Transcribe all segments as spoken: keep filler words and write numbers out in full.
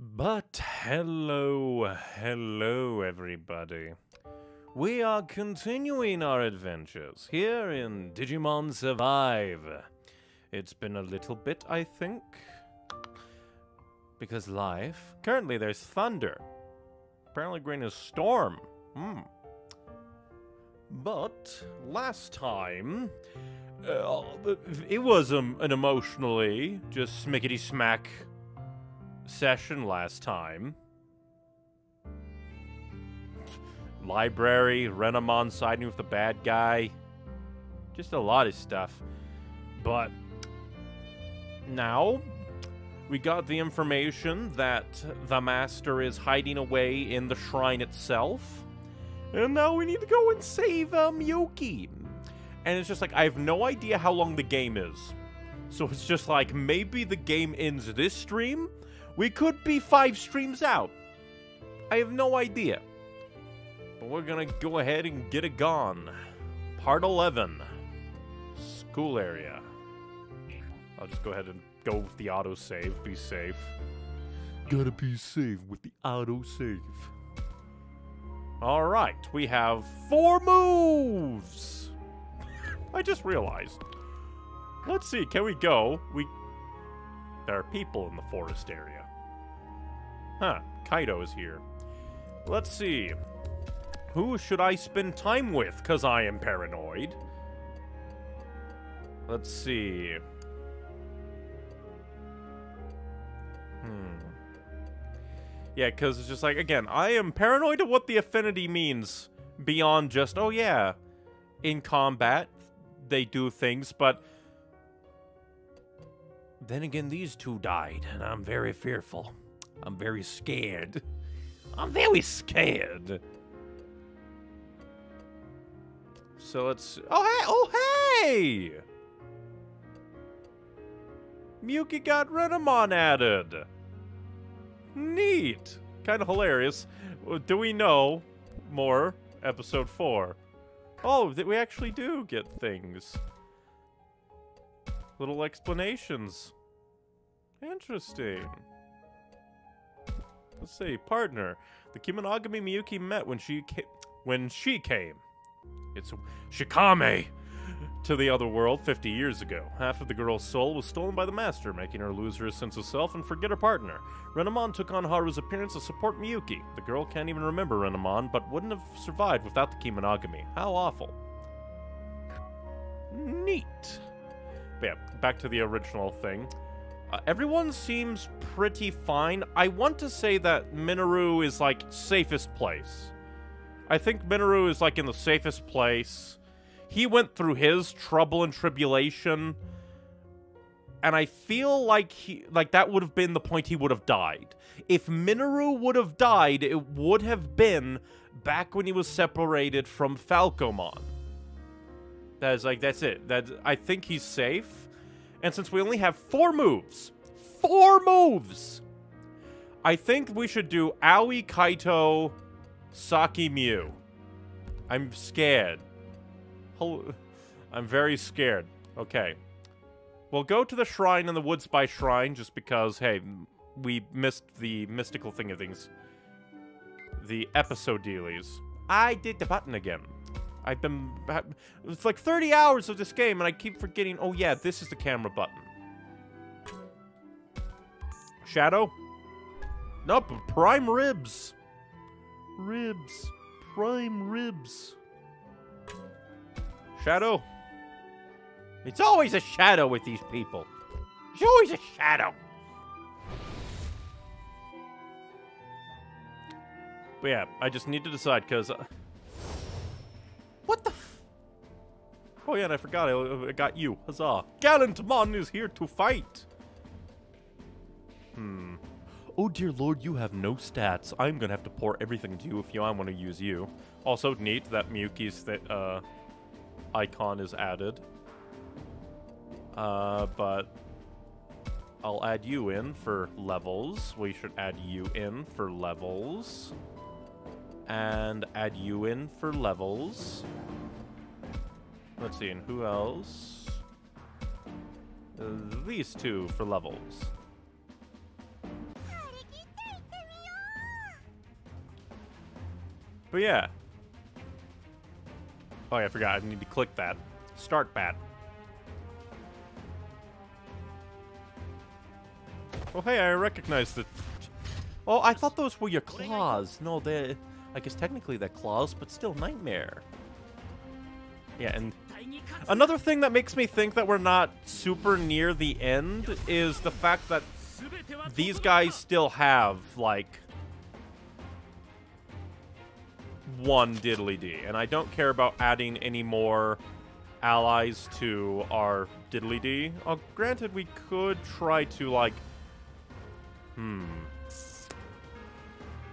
But hello, hello everybody. We are continuing our adventures here in Digimon Survive. It's been a little bit, I think. Because life... Currently there's thunder. Apparently green is storm. Hmm. But last time... Uh, it was um, an emotionally just smickety-smack session last time. Library, Renamon siding with the bad guy. Just a lot of stuff. But now we got the information that the master is hiding away in the shrine itself. And now we need to go and save uh, Miyuki. And it's just like, I have no idea how long the game is. So it's just like, maybe the game ends this stream. We could be five streams out. I have no idea. But we're gonna go ahead and get it gone. Part eleven. School area. I'll just go ahead and go with the autosave. Be safe. Gotta be safe with the autosave. Alright, we have four moves! I just realized. Let's see, can we go? We... There are people in the forest area. Huh, Kaido is here. Let's see. Who should I spend time with? Because I am paranoid. Let's see. Hmm. Yeah, because it's just like, again, I am paranoid of what the affinity means. Beyond just, oh yeah, in combat, they do things, but... Then again, these two died, and I'm very fearful. I'm very scared. I'm very scared. So let's... Oh, hey! Oh, hey! Miyuki got Renamon added. Neat. Kind of hilarious. Do we know more? Episode four. Oh, we actually do get things. Little explanations. Interesting. Let's see. Partner. The Kimonogami Miyuki met when she came. When she came. It's Shikame to the other world fifty years ago. Half of the girl's soul was stolen by the master, making her lose her sense of self and forget her partner. Renamon took on Haru's appearance to support Miyuki. The girl can't even remember Renamon, but wouldn't have survived without the Kimonogami. How awful. Neat. Yeah, back to the original thing. Uh, everyone seems pretty fine. I want to say that Minoru is, like, safest place. I think Minoru is, like, in the safest place. He went through his trouble and tribulation. And I feel like he, like that would have been the point he would have died. If Minoru would have died, it would have been back when he was separated from Falcomon. That is like, that's it. That I think he's safe. And since we only have four moves. Four moves! I think we should do Aoi, Kaito, Saki, Miu. I'm scared. I'm very scared. Okay. We'll go to the shrine in the woods by shrine just because, hey, we missed the mystical thing of things. The episode dealies. I did the button again. I've been... It's like thirty hours of this game, and I keep forgetting... Oh, yeah, this is the camera button. Shadow? Nope, prime ribs. Ribs. Prime ribs. Shadow? It's always a shadow with these people. It's always a shadow. But, yeah, I just need to decide, because... Uh... What the f- Oh yeah, and I forgot, I, I got you. Huzzah. Garurumon is here to fight! Hmm. Oh dear lord, you have no stats. I'm gonna have to pour everything to you if you, I want to use you. Also, neat that Miyuki's that uh, icon is added. Uh, but... I'll add you in for levels. We should add you in for levels. And add you in for levels. Let's see, and who else? These two for levels. But yeah. Oh, yeah, I forgot. I need to click that. Start bat. Oh, hey, I recognize that. Oh, I thought those were your claws. No, they're... I guess technically they're claws, but still nightmare. Yeah, and... another thing that makes me think that we're not super near the end is the fact that these guys still have, like... one diddly-dee, and I don't care about adding any more allies to our diddly-dee. Oh, granted, we could try to, like... Hmm.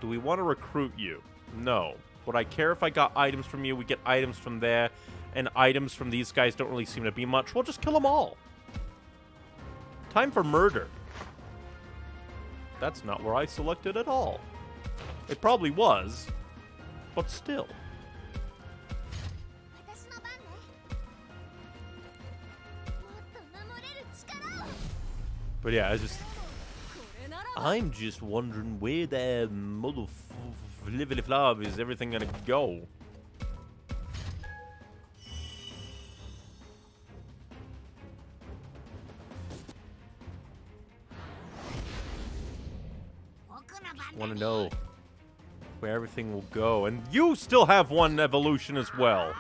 Do we want to recruit you? No. Would I care if I got items from you? We get items from there, and items from these guys don't really seem to be much. We'll just kill them all. Time for murder. That's not where I selected at all. It probably was, but still. But yeah, I just... I'm just wondering where the mother flippity flop is everything gonna go. Just wanna know where everything will go, and you still have one evolution as well.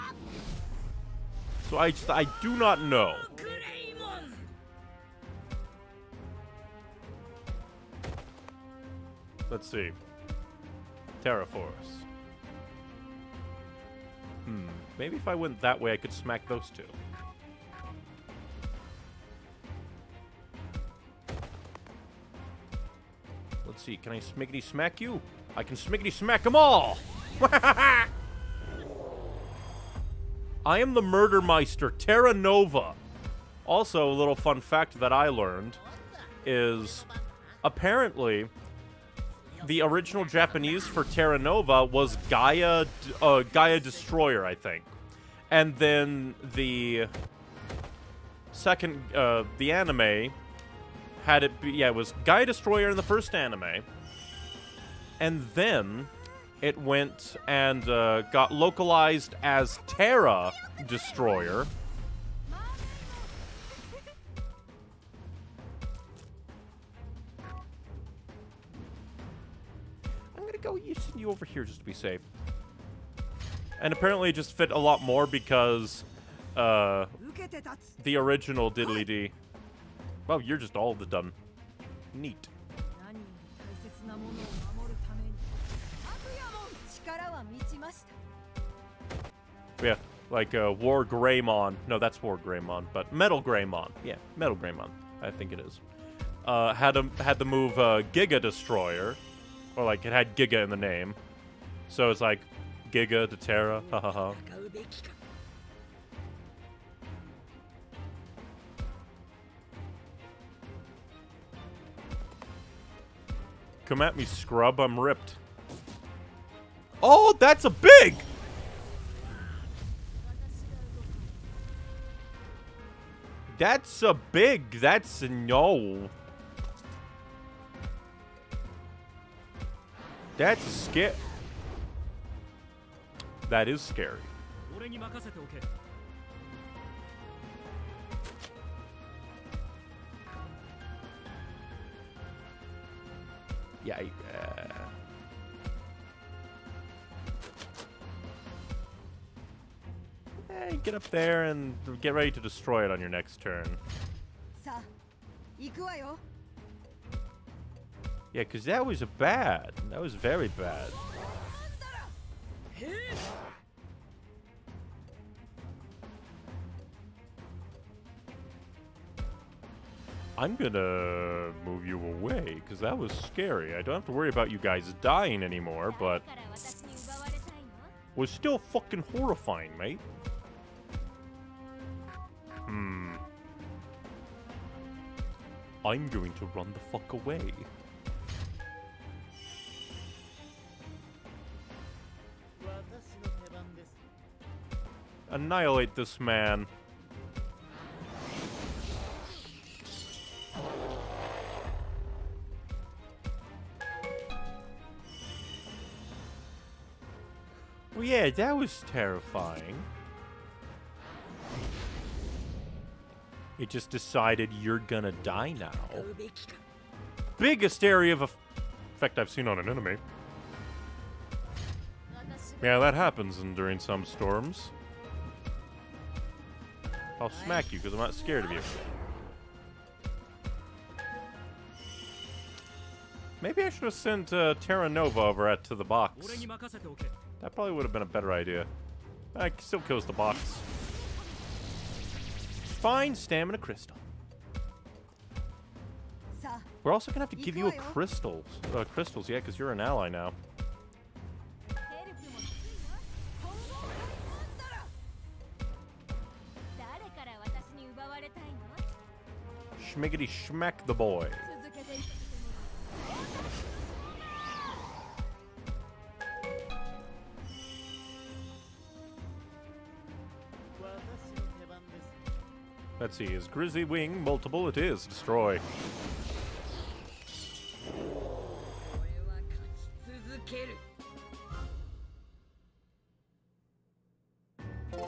So I just I do not know. Let's see. Terraforce. Hmm. Maybe if I went that way, I could smack those two. Let's see. Can I smiggity smack you? I can smiggity smack them all! I am the Murder Meister, Terra Nova. Also, a little fun fact that I learned is apparently... the original Japanese for Terra Nova was Gaia, uh, Gaia Destroyer, I think, and then the second, uh, the anime had it be, yeah, it was Gaia Destroyer in the first anime, and then it went and uh, got localized as Terra Destroyer. Go, you, you over here just to be safe. And apparently it just fit a lot more because uh, the original diddly-dee. Well, you're just all the dumb. Neat. Yeah, like uh, WarGreymon. No, that's WarGreymon, but Metal Greymon. Yeah, Metal Greymon, I think it is. Uh, had, a, had the move uh, Giga Destroyer. Or, like, it had Giga in the name. So it's like, Giga to Terra, ha ha ha. Come at me, scrub, I'm ripped. Oh, that's a big! That's a big, that's a no. That's scary. That is scary. Yeah. Uh... Hey, get up there and get ready to destroy it on your next turn. Yeah, because that was a bad. That was very bad. I'm gonna move you away, because that was scary. I don't have to worry about you guys dying anymore, but... was still fucking horrifying, mate. Hmm. I'm going to run the fuck away. Annihilate this man. Well, yeah, that was terrifying. It just decided you're gonna die now. Biggest area of effect I've seen on an enemy. Yeah, that happens in, during some storms. I'll smack you because I'm not scared of you. Maybe I should have sent uh, Terra Nova over at, to the box. That probably would have been a better idea. Uh, it still kills the box. Find stamina crystal. We're also gonna have to give you a crystals. Uh, crystals, yeah, because you're an ally now. Schmiggity schmack the boy. Let's see, is Grizzly Wing multiple? It is. Destroy. But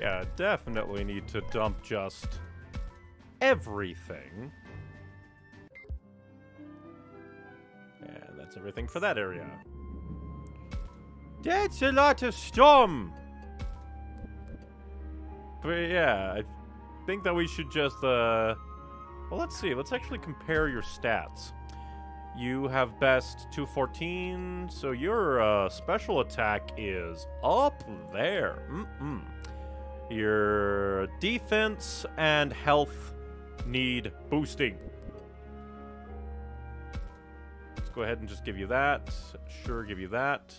yeah, definitely need to dump just everything. And that's everything for that area. That's a lot of storm! But yeah, I think that we should just, uh... well, let's see. Let's actually compare your stats. You have best two fourteen, so your uh, special attack is up there. Mm-mm. Your defense and health need boosting. Let's go ahead and just give you that. Sure, give you that.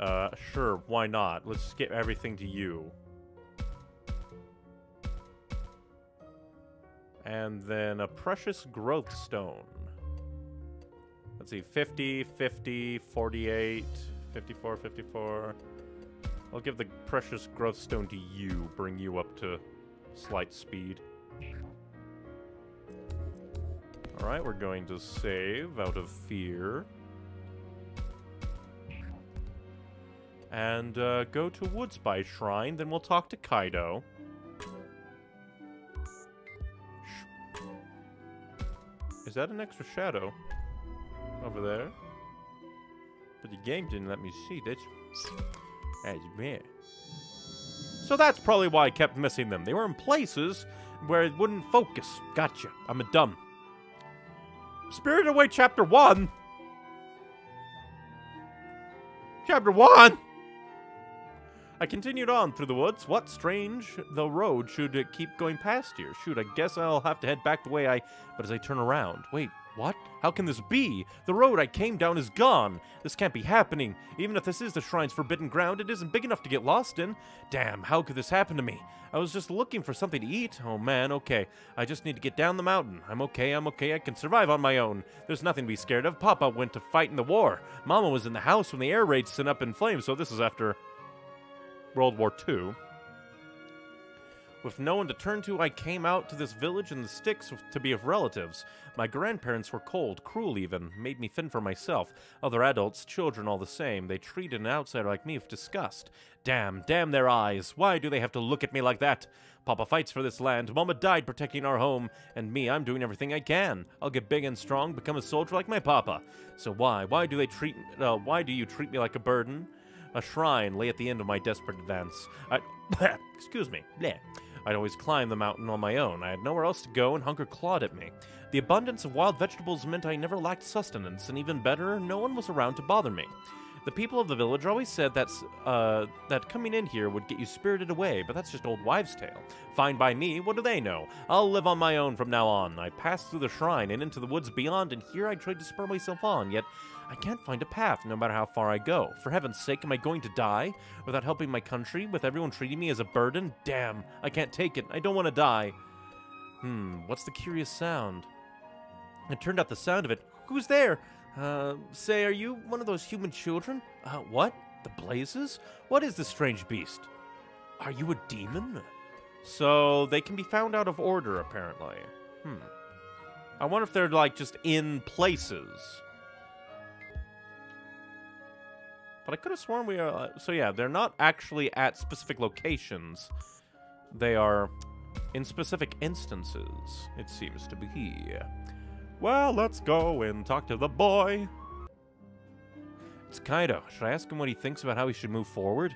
Uh, sure, why not? Let's just get everything to you. And then a precious growth stone. Let's see, fifty, fifty, forty-eight, fifty-four, fifty-four. I'll give the precious growth stone to you, bring you up to slight speed. Alright, we're going to save out of fear. And uh, go to Wood Spy Shrine, then we'll talk to Kaido. Is that an extra shadow over there? But the game didn't let me see that. That's bad. So that's probably why I kept missing them. They were in places where it wouldn't focus. Gotcha. I'm a dumb. Spirited Away Chapter one? Chapter one? I continued on through the woods. What strange the road should it keep going past here? Shoot, I guess I'll have to head back the way I... But as I turn around... Wait, what? How can this be? The road I came down is gone. This can't be happening. Even if this is the shrine's forbidden ground, it isn't big enough to get lost in. Damn, how could this happen to me? I was just looking for something to eat. Oh man, okay. I just need to get down the mountain. I'm okay, I'm okay. I can survive on my own. There's nothing to be scared of. Papa went to fight in the war. Mama was in the house when the air raid sent up in flames, so this is after... World War Two. With no one to turn to, I came out to this village in the sticks to be of relatives. My grandparents were cold, cruel even, made me fend for myself. Other adults, children all the same, they treated an outsider like me with disgust. Damn, damn their eyes. Why do they have to look at me like that? Papa fights for this land, Mama died protecting our home, and me, I'm doing everything I can. I'll get big and strong, become a soldier like my papa. So why, why do they treat, uh, why do you treat me like a burden? A shrine lay at the end of my desperate advance. I, excuse me. Bleh. I'd always climb the mountain on my own. I had nowhere else to go, and hunger clawed at me. The abundance of wild vegetables meant I never lacked sustenance, and even better, no one was around to bother me. The people of the village always said that, uh, that coming in here would get you spirited away, but that's just old wives' tale. Fine by me, what do they know? I'll live on my own from now on. I passed through the shrine and into the woods beyond, and here I tried to spur myself on, yet I can't find a path no matter how far I go. For heaven's sake, am I going to die? Without helping my country? With everyone treating me as a burden? Damn, I can't take it. I don't want to die. Hmm, what's the curious sound? It turned out the sound of it. Who's there? Uh, say, are you one of those human children? Uh, what? The blazes? What is this strange beast? Are you a demon? So, they can be found out of order, apparently. Hmm. I wonder if they're, like, just in places. But I could have sworn we are... Uh, so yeah, they're not actually at specific locations. They are in specific instances, it seems to be. Well, let's go and talk to the boy. It's Kaido. Should I ask him what he thinks about how he should move forward?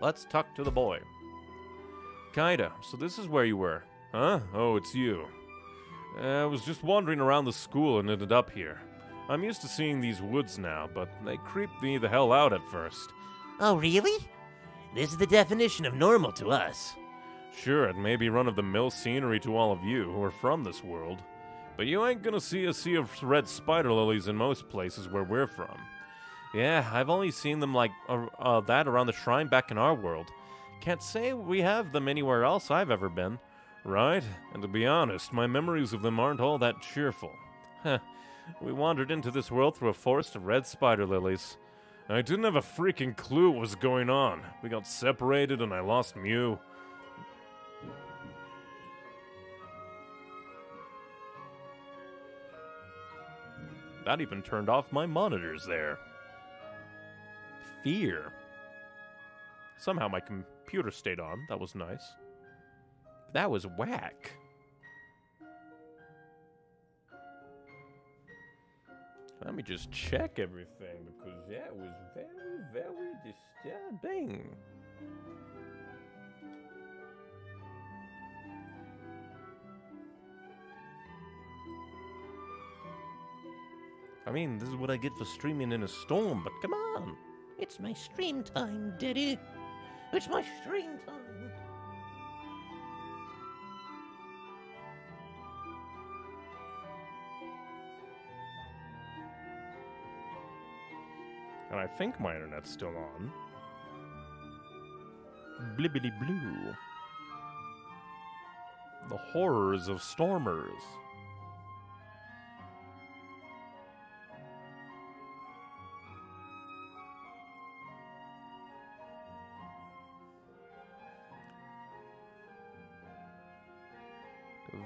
Let's talk to the boy. Kaido, so this is where you were. Huh? Oh, it's you. Uh, I was just wandering around the school and ended up here. I'm used to seeing these woods now, but they creeped me the hell out at first. Oh, really? This is the definition of normal to us. Sure, it may be run-of-the-mill scenery to all of you who are from this world, but you ain't gonna see a sea of red spider lilies in most places where we're from. Yeah, I've only seen them like uh, uh, that around the shrine back in our world. Can't say we have them anywhere else I've ever been. Right? And to be honest, my memories of them aren't all that cheerful. Heh. We wandered into this world through a forest of red spider lilies. I didn't have a freaking clue what was going on. We got separated and I lost Miu. That even turned off my monitors there. Fear. Somehow my computer stayed on. That was nice. That was whack. Let me just check everything, because that was very, very disturbing. I mean, this is what I get for streaming in a storm, but come on. It's my stream time, Daddy. It's my stream time. And I think my internet's still on. Blibbity blue. The horrors of stormers.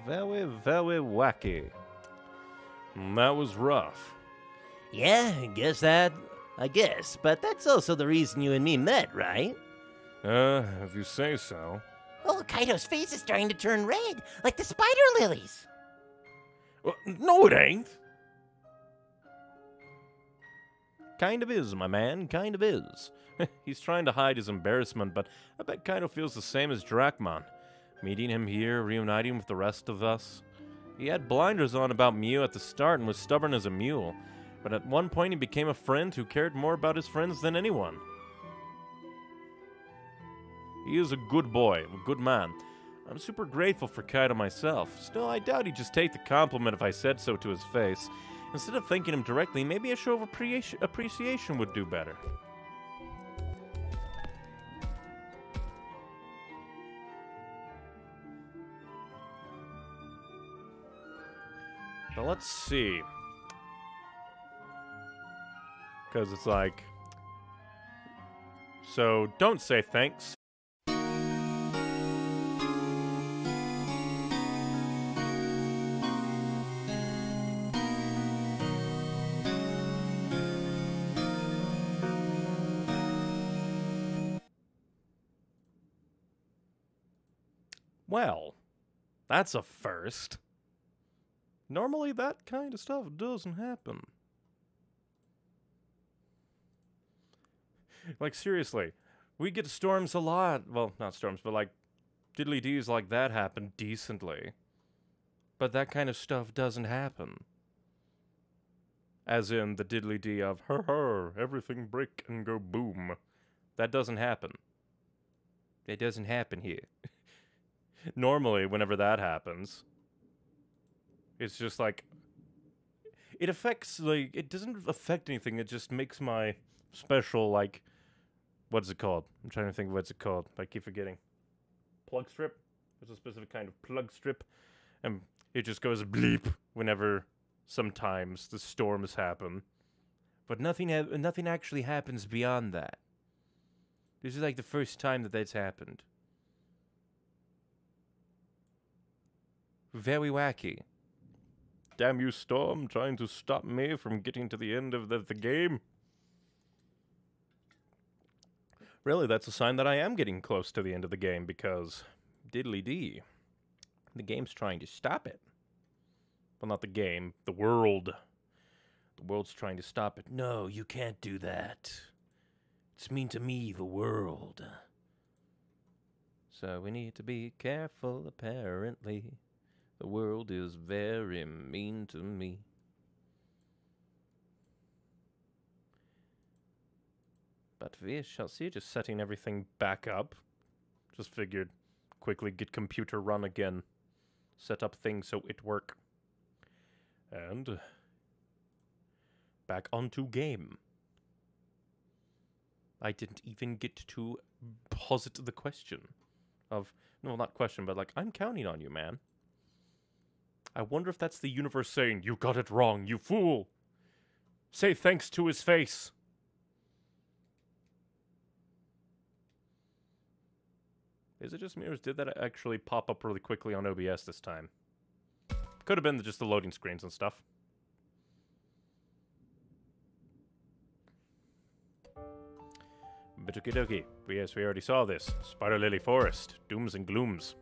Very, very wacky. And that was rough. Yeah, I guess that... I guess, but that's also the reason you and me met, right? Uh, if you say so. Oh, Kaido's face is starting to turn red, like the spider lilies! Well, no it ain't! Kind of is, my man, kind of is. He's trying to hide his embarrassment, but I bet Kaido feels the same as Dracmon. Meeting him here, reuniting with the rest of us. He had blinders on about Miu at the start and was stubborn as a mule. But at one point he became a friend who cared more about his friends than anyone. He is a good boy, a good man. I'm super grateful for Kaido myself. Still, I doubt he'd just take the compliment if I said so to his face. Instead of thanking him directly, maybe a show of appreci- appreciation would do better. Now let's see. Because it's like, so don't say thanks. Well, that's a first. Normally that kind of stuff doesn't happen. Like, seriously, we get storms a lot. Well, not storms, but, like, diddly-dees like that happen decently. But that kind of stuff doesn't happen. As in the diddly-dee of, her her, everything break and go boom. That doesn't happen. It doesn't happen here. Normally, whenever that happens, it's just, like, it affects, like, it doesn't affect anything. It just makes my special, like... What's it called? I'm trying to think of what's it called. I keep forgetting. Plug strip? There's a specific kind of plug strip. And it just goes bleep whenever sometimes the storms happen. But nothing ha nothing actually happens beyond that. This is like the first time that that's happened. Very wacky. Damn you, storm, trying to stop me from getting to the end of the, the game. Really, that's a sign that I am getting close to the end of the game, because diddly-dee, the game's trying to stop it. Well, not the game, the world. The world's trying to stop it. No, you can't do that. It's mean to me, the world. So we need to be careful, apparently. The world is very mean to me. But we shall see. Just setting everything back up. Just figured, quickly get computer run again. Set up things so it work. And back onto game. I didn't even get to posit the question of, no, not question, but like, I'm counting on you, man. I wonder if that's the universe saying, you got it wrong, you fool. Say thanks to his face. Is it just me, or did that actually pop up really quickly on O B S this time? Could have been just the loading screens and stuff. But okie dokie. Yes, we already saw this. Spider Lily Forest. Dooms and glooms.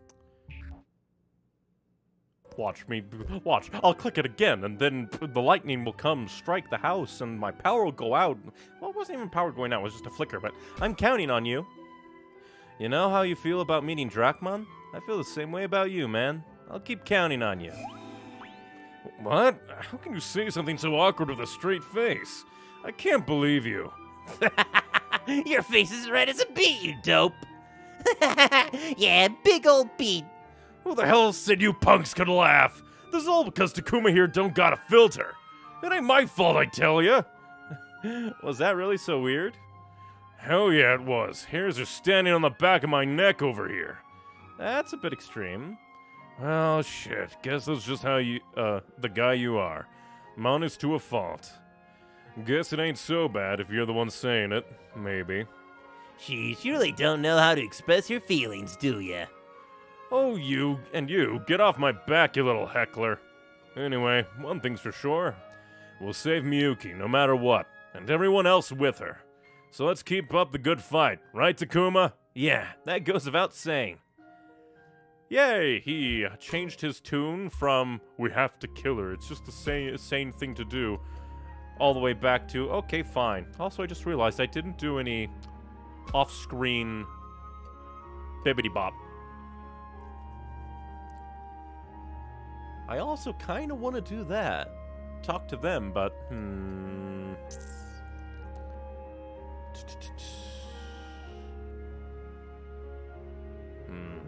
Watch me. Watch. I'll click it again, and then the lightning will come, strike the house, and my power will go out. Well, it wasn't even power going out. It was just a flicker, but I'm counting on you. You know how you feel about meeting Dracmon? I feel the same way about you, man. I'll keep counting on you. What? How can you say something so awkward with a straight face? I can't believe you. Your face is red as a beet, you dope. Yeah, big old beet. Who the hell said you punks could laugh? This is all because Takuma here don't got a filter. It ain't my fault, I tell ya. Was that really so weird? Hell yeah, it was. Hairs are standing on the back of my neck over here. That's a bit extreme. Well, shit. Guess that's just how you, uh, the guy you are. Mon is to a fault. Guess it ain't so bad if you're the one saying it. Maybe. Jeez, you really don't know how to express your feelings, do ya? Oh, you and you. Get off my back, you little heckler. Anyway, one thing's for sure. We'll save Miyuki, no matter what. And everyone else with her. So let's keep up the good fight. Right, Takuma? Yeah, that goes without saying. Yay! He changed his tune from, we have to kill her, it's just the same, same thing to do, all the way back to, okay, fine. Also, I just realized I didn't do any off-screen bibbidi-bop. I also kind of want to do that. Talk to them, but, hmm... Hmm...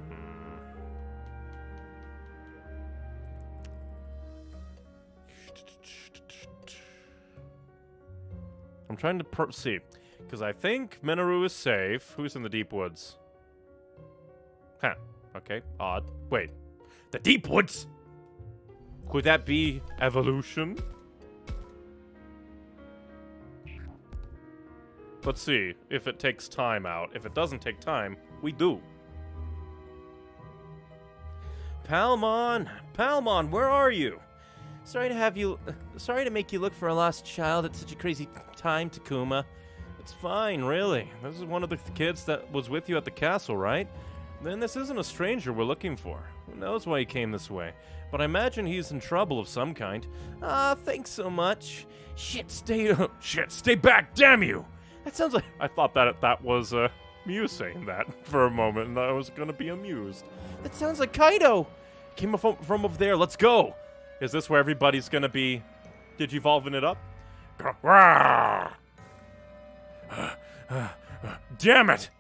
I'm trying to per see, because I think Minoru is safe. Who's in the deep woods? Huh. Okay. Odd. Wait. The deep woods? Could that be evolution? Let's see if it takes time out. If it doesn't take time, we do. Palmon! Palmon, where are you? Sorry to have you... Sorry to make you look for a lost child at such a crazy time, Takuma. It's fine, really. This is one of the kids that was with you at the castle, right? Then this isn't a stranger we're looking for. Who knows why he came this way? But I imagine he's in trouble of some kind. Ah, uh, thanks so much. Shit, stay... Shit, stay back, damn you! That sounds like... I thought that that was, uh, Miu saying that for a moment, and I was gonna be amused. That sounds like Kaido! Came from, from over there, let's go! Is this where everybody's gonna be digivolving it up? Damn it!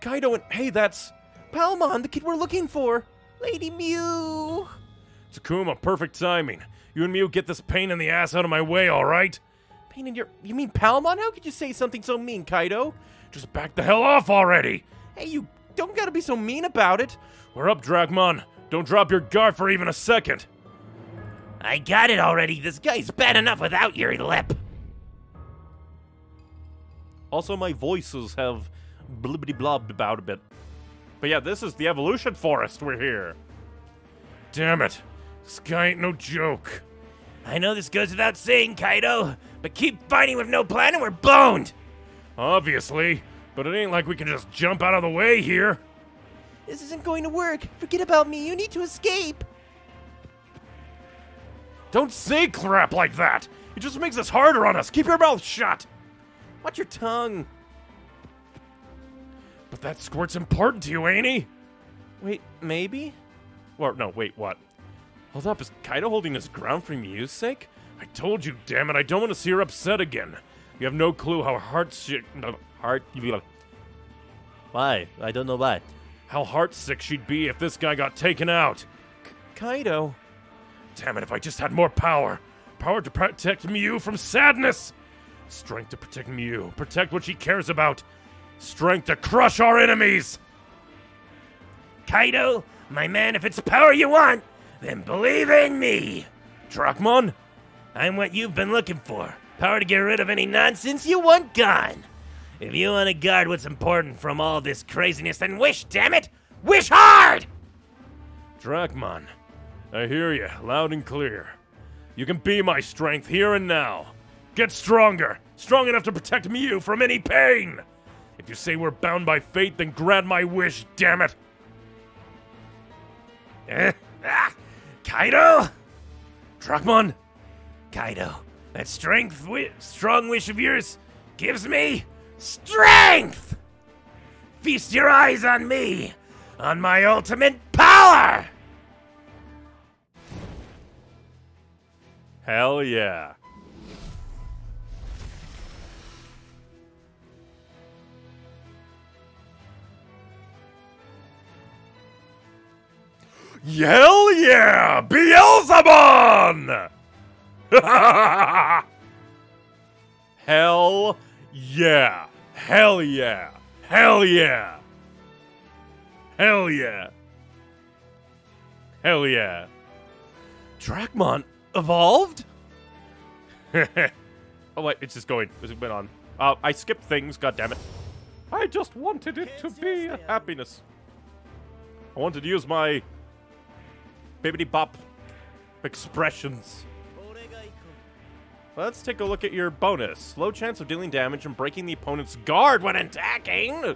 Kaido and... Hey, that's... Palmon, the kid we're looking for! Lady Miu! Takuma, perfect timing. You and Miu get this pain in the ass out of my way, alright? Pain in your... You mean Palmon? How could you say something so mean, Kaido? Just back the hell off already! Hey, you don't gotta be so mean about it! We're up, Dracmon. Don't drop your guard for even a second! I got it already. This guy's bad enough without your lip. Also, my voices have blibbity-blobbed about a bit. But yeah, this is the evolution forest. We're here. Damn it. This guy ain't no joke. I know this goes without saying, Kaido, but keep fighting with no plan and we're boned. Obviously. But it ain't like we can just jump out of the way here. This isn't going to work. Forget about me. You need to escape. Don't say crap like that. It just makes this harder on us. Keep your mouth shut. Watch your tongue. But that squirt's important to you, ain't he? Wait, maybe? Or, no, wait, what? Hold up, is Kaido holding his ground for Miu's sake? I told you, damn it! I don't want to see her upset again. You have no clue how heartsick... No, heart... Why? I don't know why. How heartsick she'd be if this guy got taken out. K Kaido... Damn it, if I just had more power. Power to protect Miu from sadness. Strength to protect Miu. Protect what she cares about. Strength to crush our enemies. Kaido, my man, if it's power you want, then believe in me. Dracmon, I'm what you've been looking for. Power to get rid of any nonsense you want gone. If you want to guard what's important from all this craziness, then wish, damn it! Wish hard! Dracmon, I hear you loud and clear. You can be my strength here and now. Get stronger, strong enough to protect Miu from any pain. If you say we're bound by fate, then grant my wish, damn it! Eh? Ah! Kaido? Dracmon? Kaido, that strength, wi strong wish of yours gives me strength! Feast your eyes on me, on my ultimate power! Hell yeah. Hell yeah! Beelzemon! Hell yeah! Hell yeah! Hell yeah! Hell yeah! Hell yeah! Dracmon evolved? Oh wait, it's just going. It went on. Uh, I skipped things. God damn it! I just wanted it to be a happiness. I wanted to use my bibbidi bop expressions. Let's take a look at your bonus. Low chance of dealing damage and breaking the opponent's guard when attacking.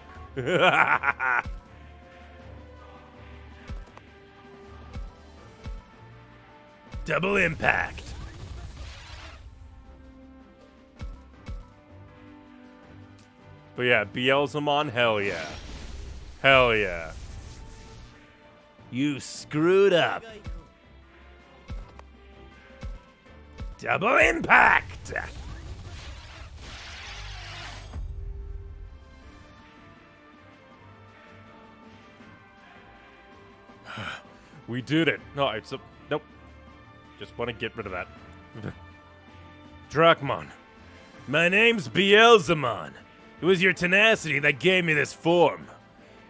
Double impact. But yeah, Beelzemon, hell yeah. Hell yeah. You screwed up. Double impact! We did it. No, it's a... Nope. Just want to get rid of that. Dracmon. My name's Beelzemon. It was your tenacity that gave me this form.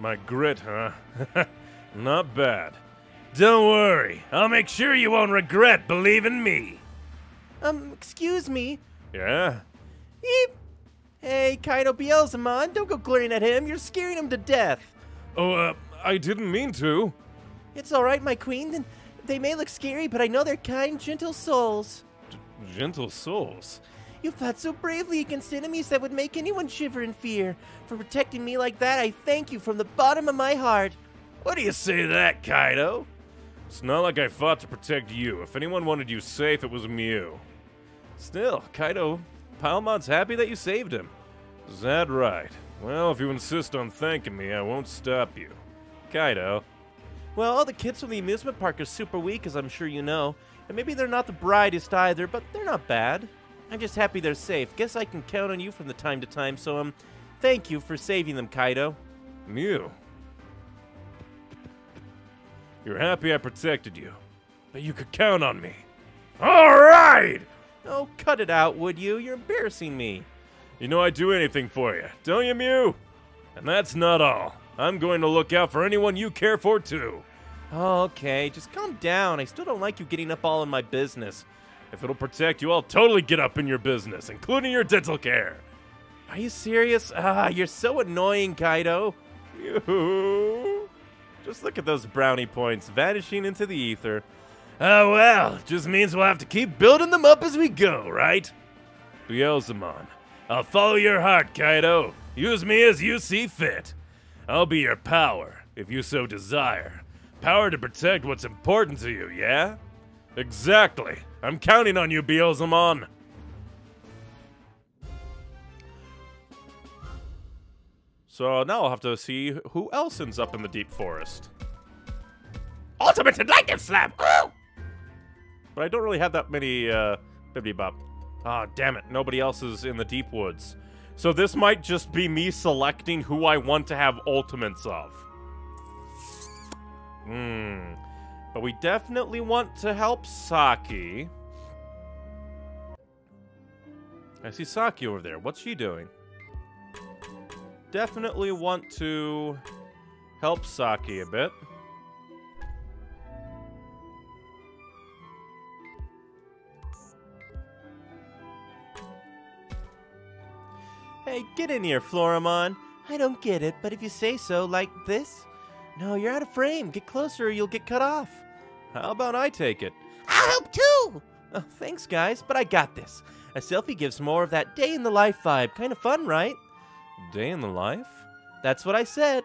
My grit, huh? Not bad. Don't worry. I'll make sure you won't regret believing me. Um, excuse me. Yeah? Eep. Hey, Kaido Beelzemon, don't go glaring at him. You're scaring him to death. Oh, uh, I didn't mean to. It's all right, my queen. They may look scary, but I know they're kind, gentle souls. G- gentle souls? You fought so bravely against enemies that would make anyone shiver in fear. For protecting me like that, I thank you from the bottom of my heart. What do you say to that, Kaido? It's not like I fought to protect you. If anyone wanted you safe, it was Miu. Still, Kaido, Palmon's happy that you saved him. Is that right? Well, if you insist on thanking me, I won't stop you. Kaido. Well, all the kids from the amusement park are super weak, as I'm sure you know. And maybe they're not the brightest either, but they're not bad. I'm just happy they're safe. Guess I can count on you from the time to time, so, um, thank you for saving them, Kaido. Miu. You're happy I protected you, but you could count on me. All right! Oh, cut it out, would you? You're embarrassing me. You know I'd do anything for you, don't you, Miu? And that's not all. I'm going to look out for anyone you care for, too. Oh, okay, just calm down. I still don't like you getting up all in my business. If it'll protect you, I'll totally get up in your business, including your dental care. Are you serious? Ah, you're so annoying, Kaido. Yoo-hoo. Just look at those brownie points vanishing into the ether. Oh well, just means we'll have to keep building them up as we go, right? Beelzemon, I'll follow your heart, Kaido. Use me as you see fit. I'll be your power, if you so desire. Power to protect what's important to you, yeah? Exactly. I'm counting on you, Beelzemon. So now I'll have to see who else ends up in the deep forest. Ultimate Enlightened Slam! Ooh! But I don't really have that many, uh, bibbidi-bop. Ah, damn it. Nobody else is in the deep woods. So this might just be me selecting who I want to have ultimates of. Hmm. But we definitely want to help Saki. I see Saki over there. What's she doing? Definitely want to help Saki a bit. Hey, get in here, Floramon. I don't get it, but if you say so, like this? No, you're out of frame. Get closer or you'll get cut off. How about I take it? I'll help too! Oh, thanks, guys, but I got this. A selfie gives more of that day-in-the-life vibe. Kind of fun, right? Day-in-the-life? That's what I said.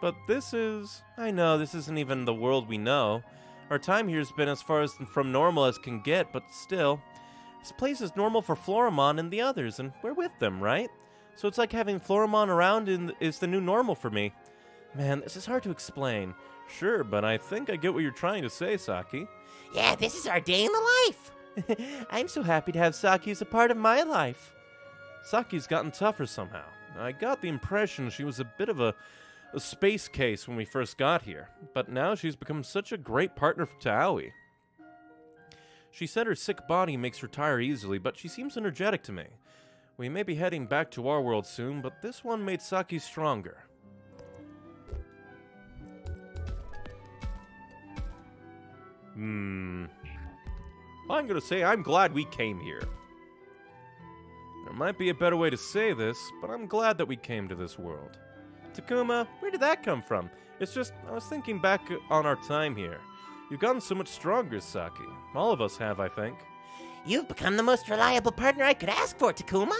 But this is... I know, this isn't even the world we know. Our time here's been as far as from normal as can get, but still. This place is normal for Floramon and the others, and we're with them, right? So it's like having Floramon around in th is the new normal for me. Man, this is hard to explain. Sure, but I think I get what you're trying to say, Saki. Yeah, this is our day in the life! I'm so happy to have Saki as a part of my life. Saki's gotten tougher somehow. I got the impression she was a bit of a, a space case when we first got here, but now she's become such a great partner to Aoi. She said her sick body makes her tire easily, but she seems energetic to me. We may be heading back to our world soon, but this one made Saki stronger. Hmm. Well, I'm gonna say I'm glad we came here. There might be a better way to say this, but I'm glad that we came to this world. Takuma, where did that come from? It's just, I was thinking back on our time here. You've gotten so much stronger, Saki. All of us have, I think. You've become the most reliable partner I could ask for, Takuma!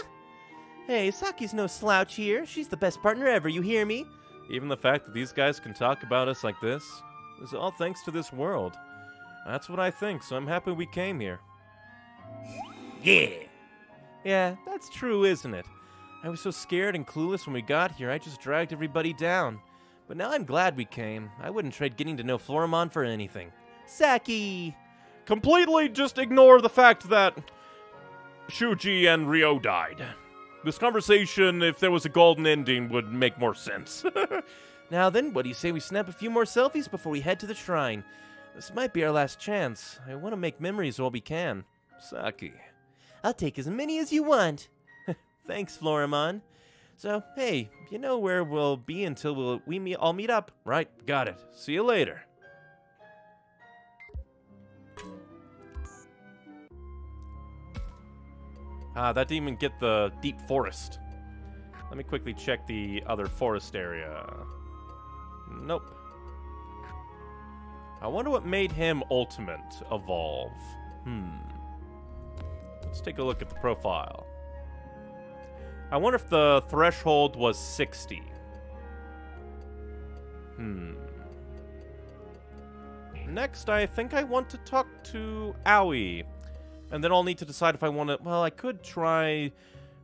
Hey, Saki's no slouch here. She's the best partner ever, you hear me? Even the fact that these guys can talk about us like this is all thanks to this world. That's what I think, so I'm happy we came here. Yeah! Yeah, that's true, isn't it? I was so scared and clueless when we got here, I just dragged everybody down. But now I'm glad we came. I wouldn't trade getting to know Floramon for anything. Saki! Completely just ignore the fact that Shuji and Ryo died. This conversation, if there was a golden ending, would make more sense. Now then, what do you say we snap a few more selfies before we head to the shrine? This might be our last chance. I want to make memories while we can. Saki. I'll take as many as you want. Thanks, Floramon. So, hey, you know where we'll be until we'll, we meet, all meet up. Right, got it. See you later. Ah, that didn't even get the deep forest. Let me quickly check the other forest area. Nope. I wonder what made him ultimate evolve. Hmm. Let's take a look at the profile. I wonder if the threshold was sixty. Hmm. Next, I think I want to talk to Aoi. And then I'll need to decide if I want to... Well, I could try...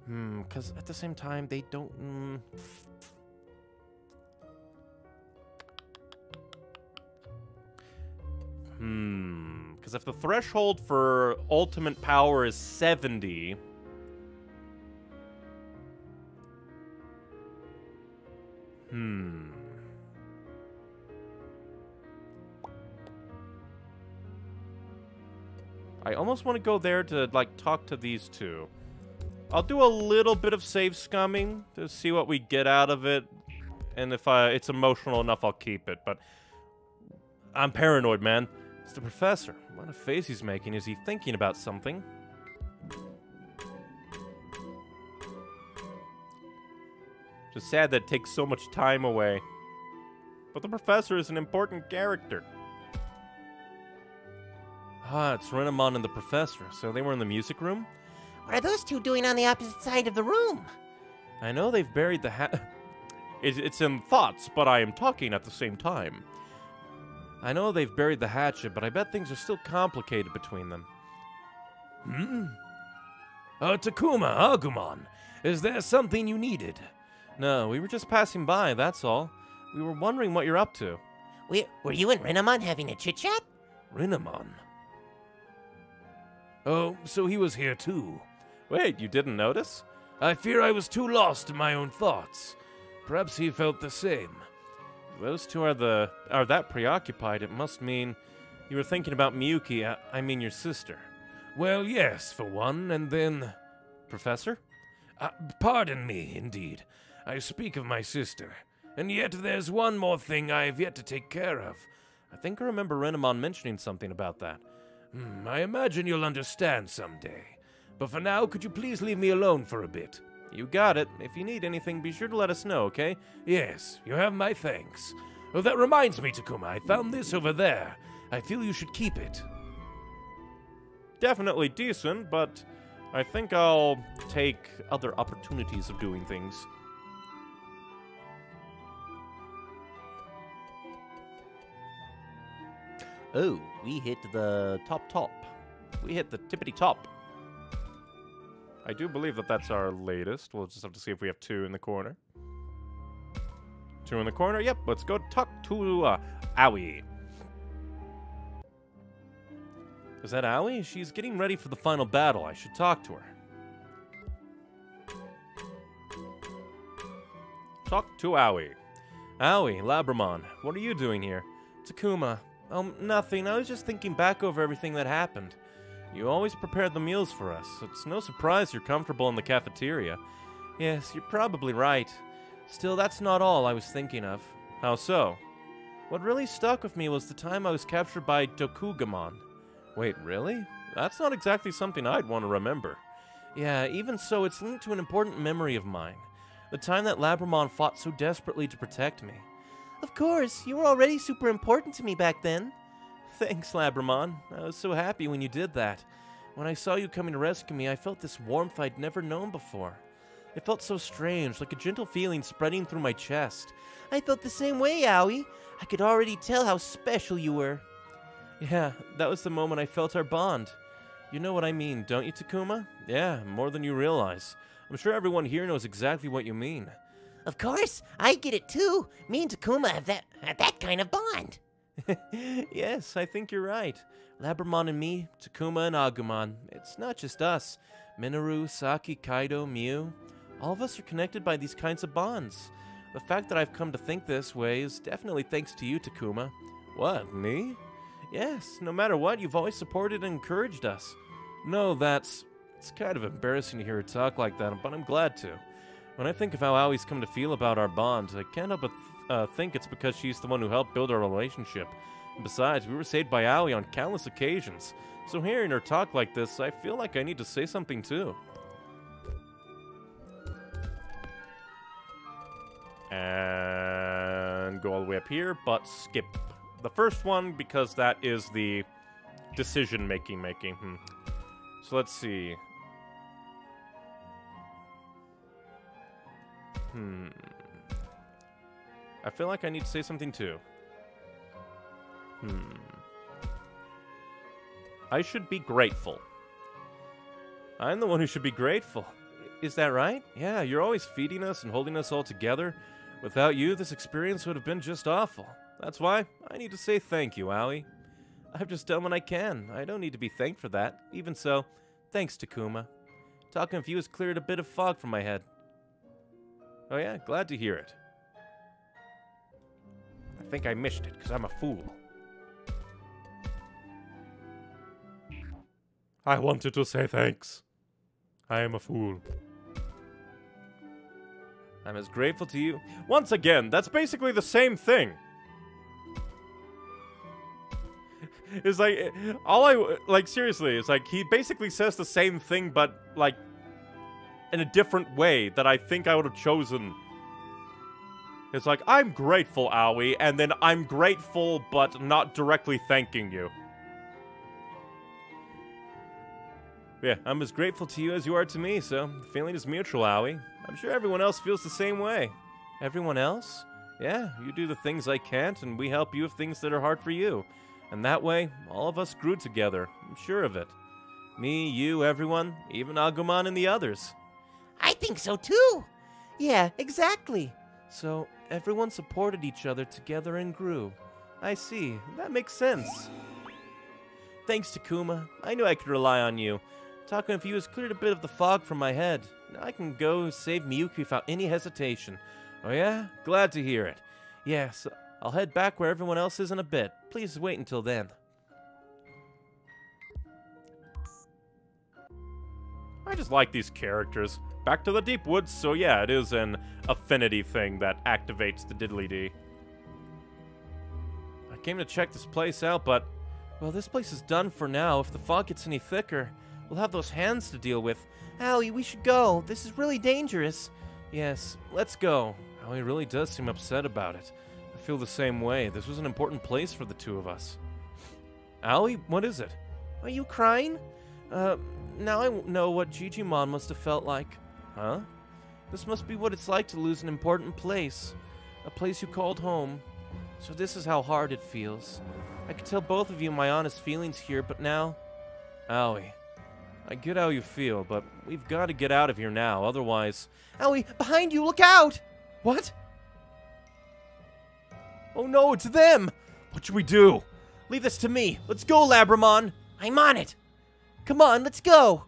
Hmm, because at the same time, they don't... Hmm. Hmm. Because if the threshold for ultimate power is seventy... Hmm... I almost want to go there to, like, talk to these two. I'll do a little bit of save scumming to see what we get out of it. And if I, it's emotional enough, I'll keep it. But I'm paranoid, man. It's the professor. What a face he's making. Is he thinking about something? Just sad that it takes so much time away. But the professor is an important character. Ah, it's Renamon and the professor, so they were in the music room? What are those two doing on the opposite side of the room? I know they've buried the ha- it, It's in thoughts, but I am talking at the same time. I know they've buried the hatchet, but I bet things are still complicated between them. Hmm? Uh, Takuma, Agumon, is there something you needed? No, we were just passing by, that's all. We were wondering what you're up to. We, were you and Renamon having a chit-chat? Renamon? Oh, so he was here too. Wait, you didn't notice? I fear I was too lost in my own thoughts. Perhaps he felt the same. Those two are the are that preoccupied, it must mean you were thinking about Miyuki, I, I mean your sister. Well, yes, for one, and then... Professor? Uh, pardon me, indeed. I speak of my sister. And yet there's one more thing I have yet to take care of. I think I remember Renamon mentioning something about that. Hmm, I imagine you'll understand someday. But for now, could you please leave me alone for a bit? You got it. If you need anything, be sure to let us know, okay? Yes, you have my thanks. Oh, that reminds me, Takuma, I found this over there. I feel you should keep it. Definitely decent, but I think I'll take other opportunities of doing things. Oh, we hit the top top. We hit the tippity top. I do believe that that's our latest. We'll just have to see if we have two in the corner. Two in the corner? Yep, let's go talk to uh, Aoi. Is that Aoi? She's getting ready for the final battle. I should talk to her. Talk to Aoi. Aoi, Labramon, what are you doing here? Takuma. Um, nothing. I was just thinking back over everything that happened. You always prepared the meals for us. It's no surprise you're comfortable in the cafeteria. Yes, you're probably right. Still, that's not all I was thinking of. How so? What really stuck with me was the time I was captured by Dokugumon. Wait, really? That's not exactly something I'd want to remember. Yeah, even so, it's linked to an important memory of mine. The time that Labramon fought so desperately to protect me. Of course, you were already super important to me back then. Thanks, Labramon. I was so happy when you did that. When I saw you coming to rescue me, I felt this warmth I'd never known before. It felt so strange, like a gentle feeling spreading through my chest. I felt the same way, Aoi. I could already tell how special you were. Yeah, that was the moment I felt our bond. You know what I mean, don't you, Takuma? Yeah, more than you realize. I'm sure everyone here knows exactly what you mean. Of course, I get it too. Me and Takuma have that have that kind of bond. Yes, I think you're right. Labramon and me, Takuma and Agumon. It's not just us. Minoru, Saki, Kaido, Miu. All of us are connected by these kinds of bonds. The fact that I've come to think this way is definitely thanks to you, Takuma. What, me? Yes, no matter what, you've always supported and encouraged us. No, that's... It's kind of embarrassing to hear her talk like that, but I'm glad to. When I think of how Aoi's come to feel about our bond, I can't help but th uh, think it's because she's the one who helped build our relationship. And besides, we were saved by Aoi on countless occasions. So hearing her talk like this, I feel like I need to say something too. And go all the way up here, but skip the first one because that is the decision-making making. Hmm. So let's see. Hmm. I feel like I need to say something too. Hmm. I should be grateful. I'm the one who should be grateful. Is that right? Yeah, you're always feeding us and holding us all together. Without you, this experience would have been just awful. That's why I need to say thank you, Aoi. I've just done what I can. I don't need to be thanked for that. Even so, thanks, Takuma. Talking of you has cleared a bit of fog from my head. Oh yeah, glad to hear it. I think I missed it, because I'm a fool. I wanted to say thanks. I am a fool. I'm as grateful to you. Once again, that's basically the same thing. It's like, all I, like seriously, it's like he basically says the same thing, but like, in a different way that I think I would have chosen. It's like, I'm grateful, Aoi, and then I'm grateful, but not directly thanking you. Yeah, I'm as grateful to you as you are to me, so the feeling is mutual, Aoi. I'm sure everyone else feels the same way. Everyone else? Yeah, you do the things I can't, and we help you with things that are hard for you. And that way, all of us grew together. I'm sure of it. Me, you, everyone, even Agumon and the others. I think so too! Yeah, exactly. So, everyone supported each other together and grew. I see. That makes sense. Thanks, Takuma. I knew I could rely on you. Talking with you has cleared a bit of the fog from my head. Now I can go save Miyuki without any hesitation. Oh yeah? Glad to hear it. Yes, yeah, so I'll head back where everyone else is in a bit. Please wait until then. I just like these characters. Back to the deep woods, so yeah, it is an affinity thing that activates the diddly-dee. I came to check this place out, but... well, this place is done for now. If the fog gets any thicker, we'll have those hands to deal with. Aoi, we should go. This is really dangerous. Yes, let's go. Aoi really does seem upset about it. I feel the same way. This was an important place for the two of us. Aoi, what is it? Are you crying? Uh, now I know what Jijimon must have felt like. Huh? This must be what it's like to lose an important place. A place you called home. So this is how hard it feels. I could tell both of you my honest feelings here, but now... Aoi, I get how you feel, but we've got to get out of here now, otherwise... Aoi, behind you, look out! What? Oh no, it's them! What should we do? Leave this to me. Let's go, Labramon! I'm on it! Come on, let's go!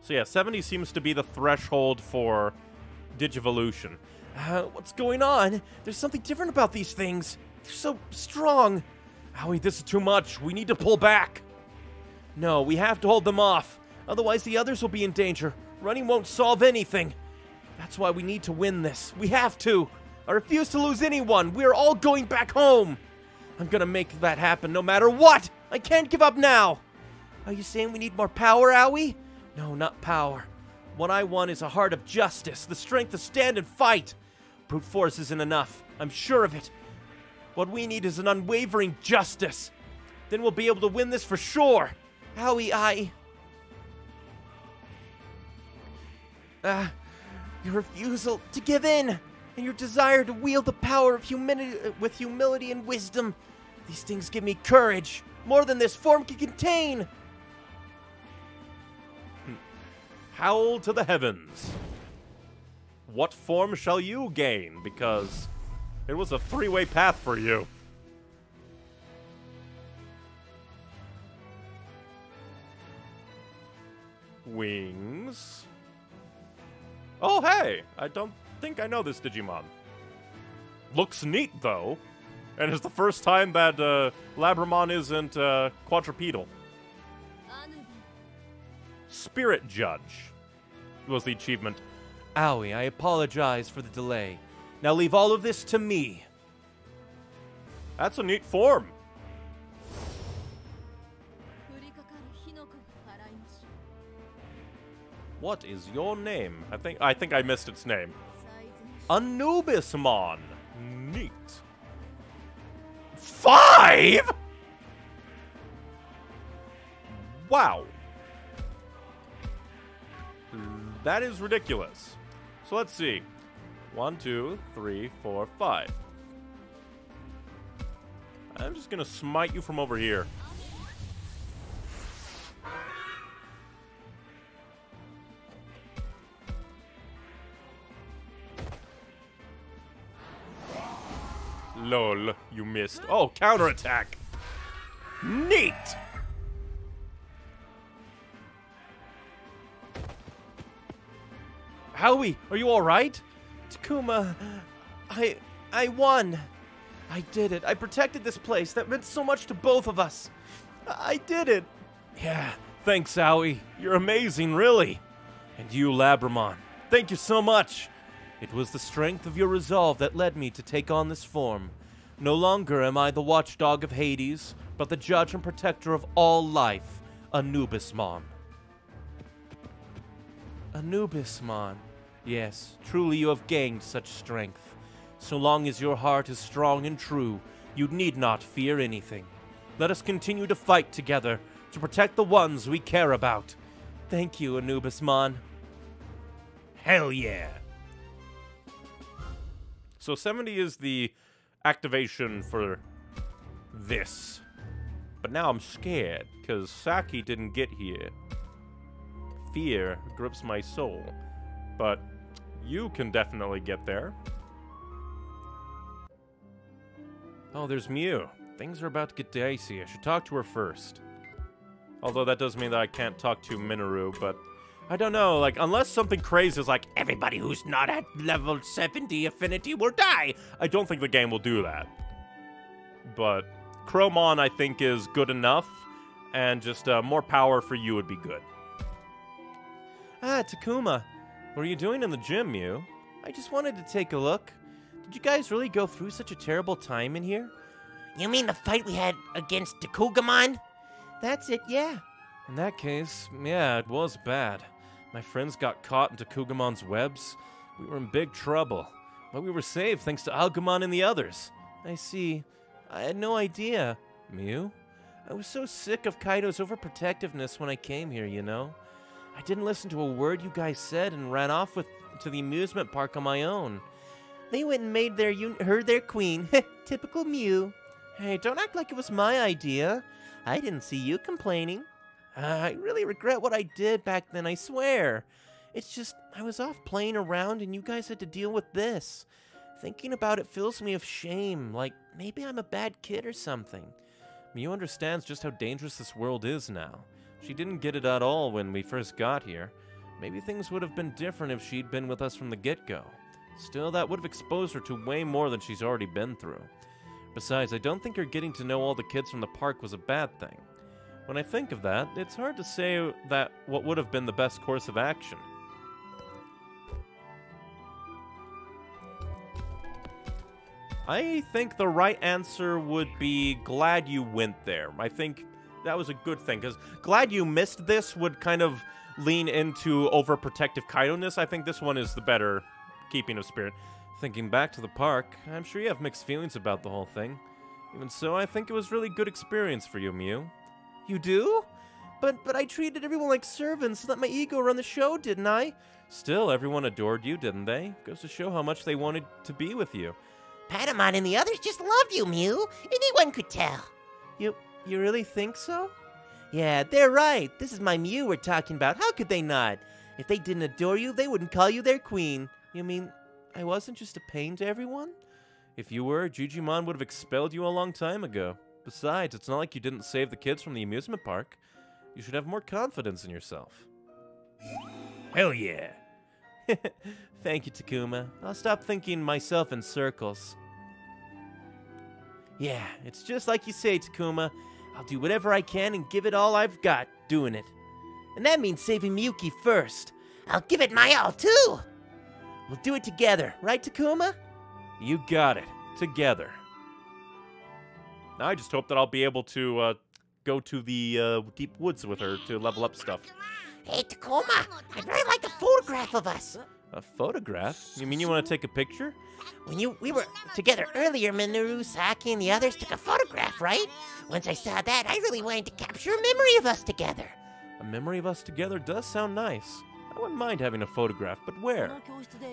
So yeah, seventy seems to be the threshold for Digivolution. Uh, what's going on? There's something different about these things. They're so strong. Aoi, this is too much. We need to pull back. No, we have to hold them off. Otherwise, the others will be in danger. Running won't solve anything. That's why we need to win this. We have to. I refuse to lose anyone. We are all going back home. I'm gonna make that happen no matter what. I can't give up now. Are you saying we need more power, Aoi? No, not power. What I want is a heart of justice, the strength to stand and fight. Brute force isn't enough. I'm sure of it. What we need is an unwavering justice. Then we'll be able to win this for sure. Aoi, I... Ah, uh, your refusal to give in, and your desire to wield the power of humility with humility and wisdom. These things give me courage, more than this form can contain. Howl to the heavens. What form shall you gain? Because it was a three-way path for you. Wings. Oh, hey! I don't think I know this Digimon. Looks neat, though. And it's the first time that uh, Labramon isn't uh, quadrupedal. Spirit Judge was the achievement. Aoi, I apologize for the delay. Now leave all of this to me. That's a neat form. What is your name? I think I think I missed its name. Anubismon. Neat. Five? Wow. That is ridiculous. So let's see. One, two, three, four, five. I'm just gonna smite you from over here. Lol, you missed. Oh, counterattack. Neat! Aoi, are you alright? Takuma, I... I won. I did it. I protected this place. That meant so much to both of us. I did it. Yeah, thanks, Aoi. You're amazing, really. And you, Labramon. Thank you so much. It was the strength of your resolve that led me to take on this form. No longer am I the watchdog of Hades, but the judge and protector of all life, Anubismon. Anubismon. Yes, truly you have gained such strength. So long as your heart is strong and true, you need not fear anything. Let us continue to fight together to protect the ones we care about. Thank you, Anubismon. Hell yeah! So seventy is the activation for this. But now I'm scared, because Saki didn't get here. Fear grips my soul. But you can definitely get there. Oh, there's Miu. Things are about to get dicey. I should talk to her first. Although that does mean that I can't talk to Minoru, but... I don't know, like, unless something crazy is like, everybody who's not at level seventy affinity will die! I don't think the game will do that. But Cromon, I think, is good enough, and just uh, more power for you would be good. Ah, Takuma. What are you doing in the gym, Miu? I just wanted to take a look. Did you guys really go through such a terrible time in here? You mean the fight we had against Dokugumon? That's it, yeah. In that case, yeah, it was bad. My friends got caught in Dokugumon's webs. We were in big trouble. But we were saved thanks to Agumon and the others. I see. I had no idea. Miu? I was so sick of Kaido's overprotectiveness when I came here, you know? I didn't listen to a word you guys said and ran off with to the amusement park on my own. They went and made their un her their queen. Typical Miu. Hey, don't act like it was my idea. I didn't see you complaining. Uh, I really regret what I did back then, I swear. It's just, I was off playing around and you guys had to deal with this. Thinking about it fills me with shame, like maybe I'm a bad kid or something. Miu understands just how dangerous this world is now. She didn't get it at all when we first got here. Maybe things would have been different if she'd been with us from the get-go. Still, that would have exposed her to way more than she's already been through. Besides, I don't think her getting to know all the kids from the park was a bad thing. When I think of that, it's hard to say that what would have been the best course of action. I think the right answer would be glad you went there. I think that was a good thing, because glad you missed this would kind of lean into overprotective Kaido-ness. I think this one is the better keeping of spirit. Thinking back to the park, I'm sure you have mixed feelings about the whole thing. Even so, I think it was really good experience for you, Miu. You do? But but I treated everyone like servants, let my ego run the show, didn't I? Still, everyone adored you, didn't they? Goes to show how much they wanted to be with you. Patamon and the others just love you, Miu. Anyone could tell. You you really think so? Yeah, they're right. This is my Miu we're talking about. How could they not? If they didn't adore you, they wouldn't call you their queen. You mean I wasn't just a pain to everyone? If you were, Jujimon would have expelled you a long time ago. Besides, it's not like you didn't save the kids from the amusement park. You should have more confidence in yourself. Hell yeah! Thank you, Takuma. I'll stop thinking myself in circles. Yeah, it's just like you say, Takuma. I'll do whatever I can and give it all I've got doing it. And that means saving Miyuki first. I'll give it my all, too! We'll do it together, right, Takuma? You got it. Together. Now I just hope that I'll be able to uh, go to the uh, deep woods with her to level up stuff. Hey, Takuma, I'd really like a photograph of us. A photograph? You mean you want to take a picture? When you we were together earlier, Minoru, Saki, and the others took a photograph, right? Once I saw that, I really wanted to capture a memory of us together. A memory of us together does sound nice. I wouldn't mind having a photograph, but where?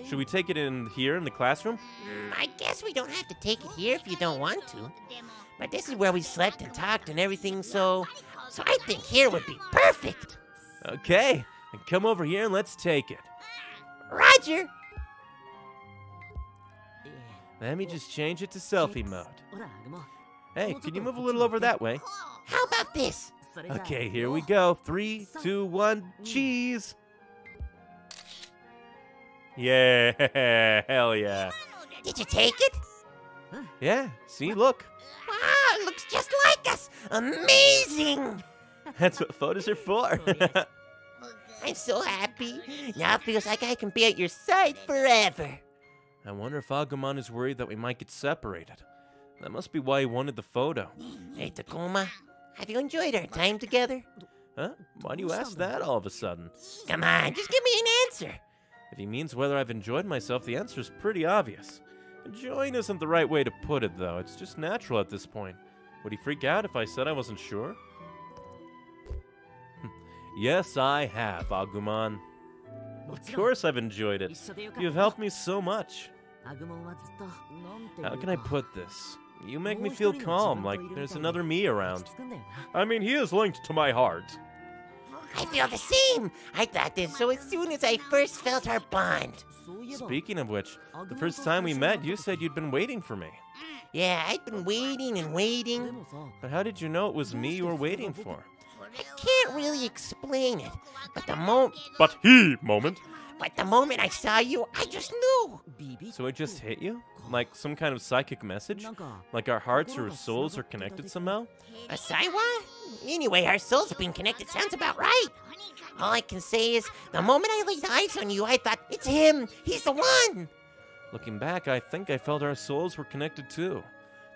Should we take it in here in the classroom? Mm, I guess we don't have to take it here if you don't want to. But this is where we slept and talked and everything, so... So I think here would be perfect! Okay, then come over here and let's take it. Roger! Let me just change it to selfie mode. Hey, can you move a little over that way? How about this? Okay, here we go. Three, two, one, cheese! Yeah, hell yeah. Did you take it? Yeah, see, look. Wow, it looks just like us! Amazing! That's what photos are for. I'm so happy. Now it feels like I can be at your side forever. I wonder if Agumon is worried that we might get separated. That must be why he wanted the photo. Hey, Takuma, have you enjoyed our time together? Huh? Why do you ask that all of a sudden? Come on, just give me an answer. If he means whether I've enjoyed myself, the answer's pretty obvious. Enjoying isn't the right way to put it, though. It's just natural at this point. Would he freak out if I said I wasn't sure? Yes, I have, Agumon. Of course I've enjoyed it. You've helped me so much. How can I put this? You make me feel calm, like there's another me around. I mean, he is linked to my heart. I feel the same! I thought this so as soon as I first felt our bond. Speaking of which, the first time we met, you said you'd been waiting for me. Yeah, I'd been waiting and waiting. But how did you know it was me you were waiting for? I can't really explain it, but the moment... But he moment? But the moment I saw you, I just knew! So it just hit you? Like some kind of psychic message? Like our hearts or souls are connected somehow? A Saiwa? Anyway, our souls being connected sounds about right. All I can say is, the moment I laid eyes on you, I thought, it's him! He's the one! Looking back, I think I felt our souls were connected too.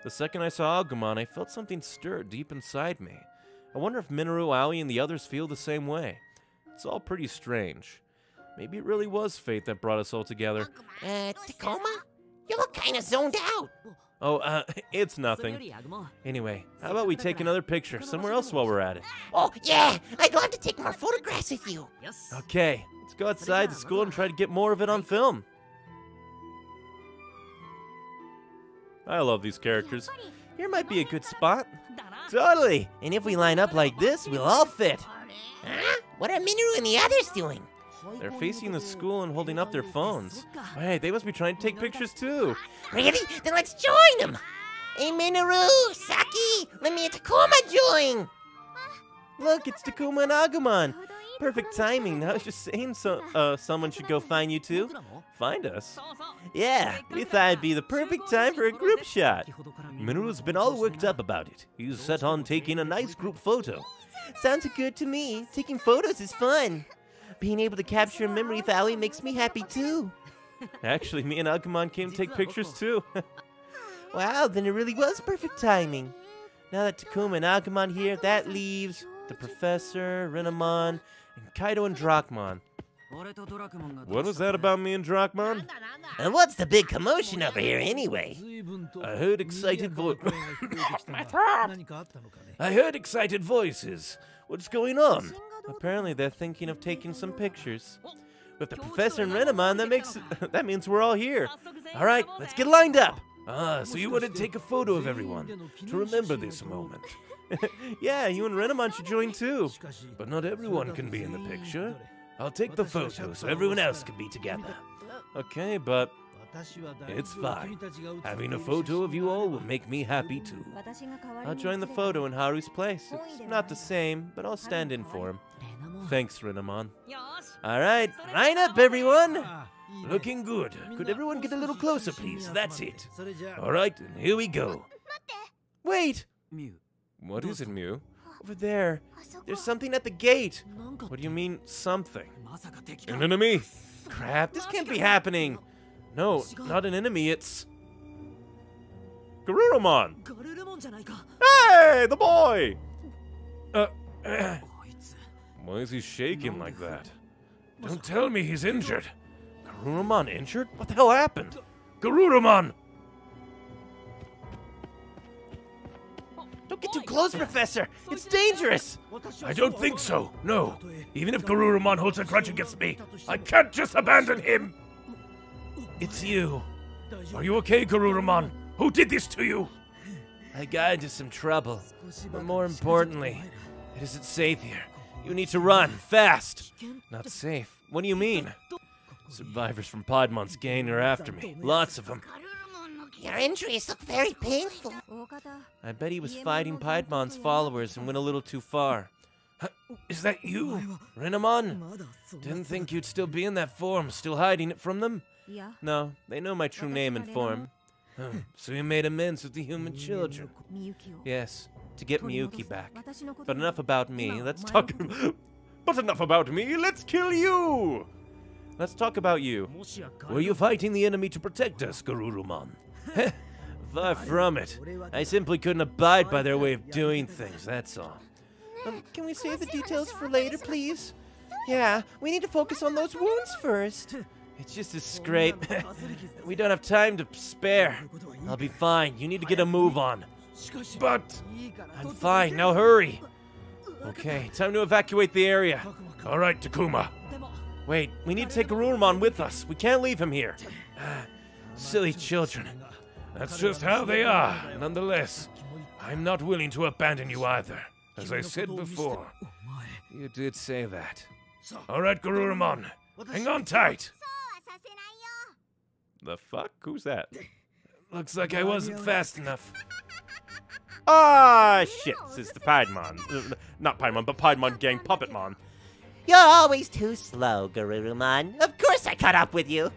The second I saw Agumon, I felt something stir deep inside me. I wonder if Minoru, Aoi, and the others feel the same way. It's all pretty strange. Maybe it really was fate that brought us all together. Uh, Takuma? You look kinda zoned out! Oh, uh, it's nothing. Anyway, how about we take another picture somewhere else while we're at it? Oh, yeah! I'd love to take more photographs with you! Okay, let's go outside the school and try to get more of it on film. I love these characters. Here might be a good spot. Totally! And if we line up like this, we'll all fit. Huh? What are Minoru and the others doing? They're facing the school and holding up their phones. Hey, they must be trying to take pictures too. Really? Then let's join them! Hey Minoru, Saki, let me and Takuma join! Look, it's Takuma and Agumon. Perfect timing. I was just saying so, uh, someone should go find you two. Find us? Yeah, we thought it'd be the perfect time for a group shot. Minoru's been all worked up about it. He's set on taking a nice group photo. Sounds good to me. Taking photos is fun. Being able to capture a memory of Aoi makes me happy too. Actually, me and Agumon came to take pictures too. Wow, then it really was perfect timing. Now that Takuma and Agumon here, that leaves the Professor, Renamon, and Kaido and Dracmon. What was that about me and Dracmon? And what's the big commotion over here anyway? I heard excited voices. I heard excited voices. What's going on? Apparently, they're thinking of taking some pictures. With the Professor and Renamon, that makes it, that means we're all here. All right, let's get lined up. Ah, so you want to take a photo of everyone to remember this moment. Yeah, you and Renamon should join too. But not everyone can be in the picture. I'll take the photo so everyone else can be together. Okay, but... It's fine. Having a photo of you all will make me happy too. I'll join the photo in Haru's place. It's not the same, but I'll stand in for him. Thanks, Renamon. Alright, line up everyone! Looking good. Could everyone get a little closer, please? That's it. Alright, and here we go. Wait! What is it, Miu? Over there. There's something at the gate. What do you mean, something? An enemy! Crap, this can't be happening! No, not an enemy, it's... Garurumon! Hey, the boy! Uh, uh, why is he shaking like that? Don't tell me he's injured. Garurumon injured? What the hell happened? Garurumon! Don't get too close, Professor! It's dangerous! I don't think so, no. Even if Garurumon holds a grudge against me, I can't just abandon him! It's you. Are you okay, Garurumon? Who did this to you? I got into some trouble. But more importantly, it isn't safe here. You need to run, fast! Not safe? What do you mean? Survivors from Piedmon's gang are after me. Lots of them. Your injuries look very painful. I bet he was fighting Piedmon's followers and went a little too far. Huh? Is that you, Renamon? Didn't think you'd still be in that form, still hiding it from them? No, they know my true name and form. Oh, so you made amends with the human children. Yes, to get Miyuki back. But enough about me, let's talk... But enough about me, let's kill you! Let's talk about you. Were you fighting the enemy to protect us, Garurumon? Far from it. I simply couldn't abide by their way of doing things, that's all. Um, can we save the details for later, please? Yeah, we need to focus on those wounds first. It's just a scrape. We don't have time to spare. I'll be fine. You need to get a move on. But I'm fine, now hurry. Okay, time to evacuate the area. Alright, Takuma. Wait, we need to take Garurumon with us. We can't leave him here. Uh, silly children. That's just how they are. Nonetheless, I'm not willing to abandon you either. As I said before. You did say that. Alright, Garurumon. Hang on tight. The fuck? Who's that? Looks like I wasn't fast enough. Ah, shit. It's the Piedmon. Uh, not Piedmon, but Piedmon gang Puppetmon. You're always too slow, Garurumon. Of course I caught up with you.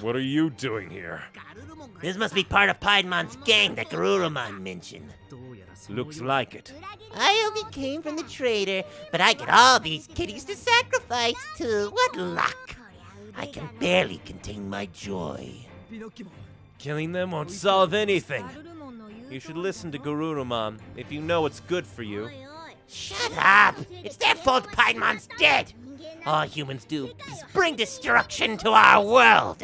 What are you doing here? This must be part of Piedmon's gang that Garurumon mentioned. Looks like it. I only came from the trader, but I get all these kitties to sacrifice too. What luck. I can barely contain my joy. Killing them won't solve anything. You should listen to Garurumon if you know what's good for you. Shut up! It's their fault Piedmon's dead! All humans do is bring destruction to our world!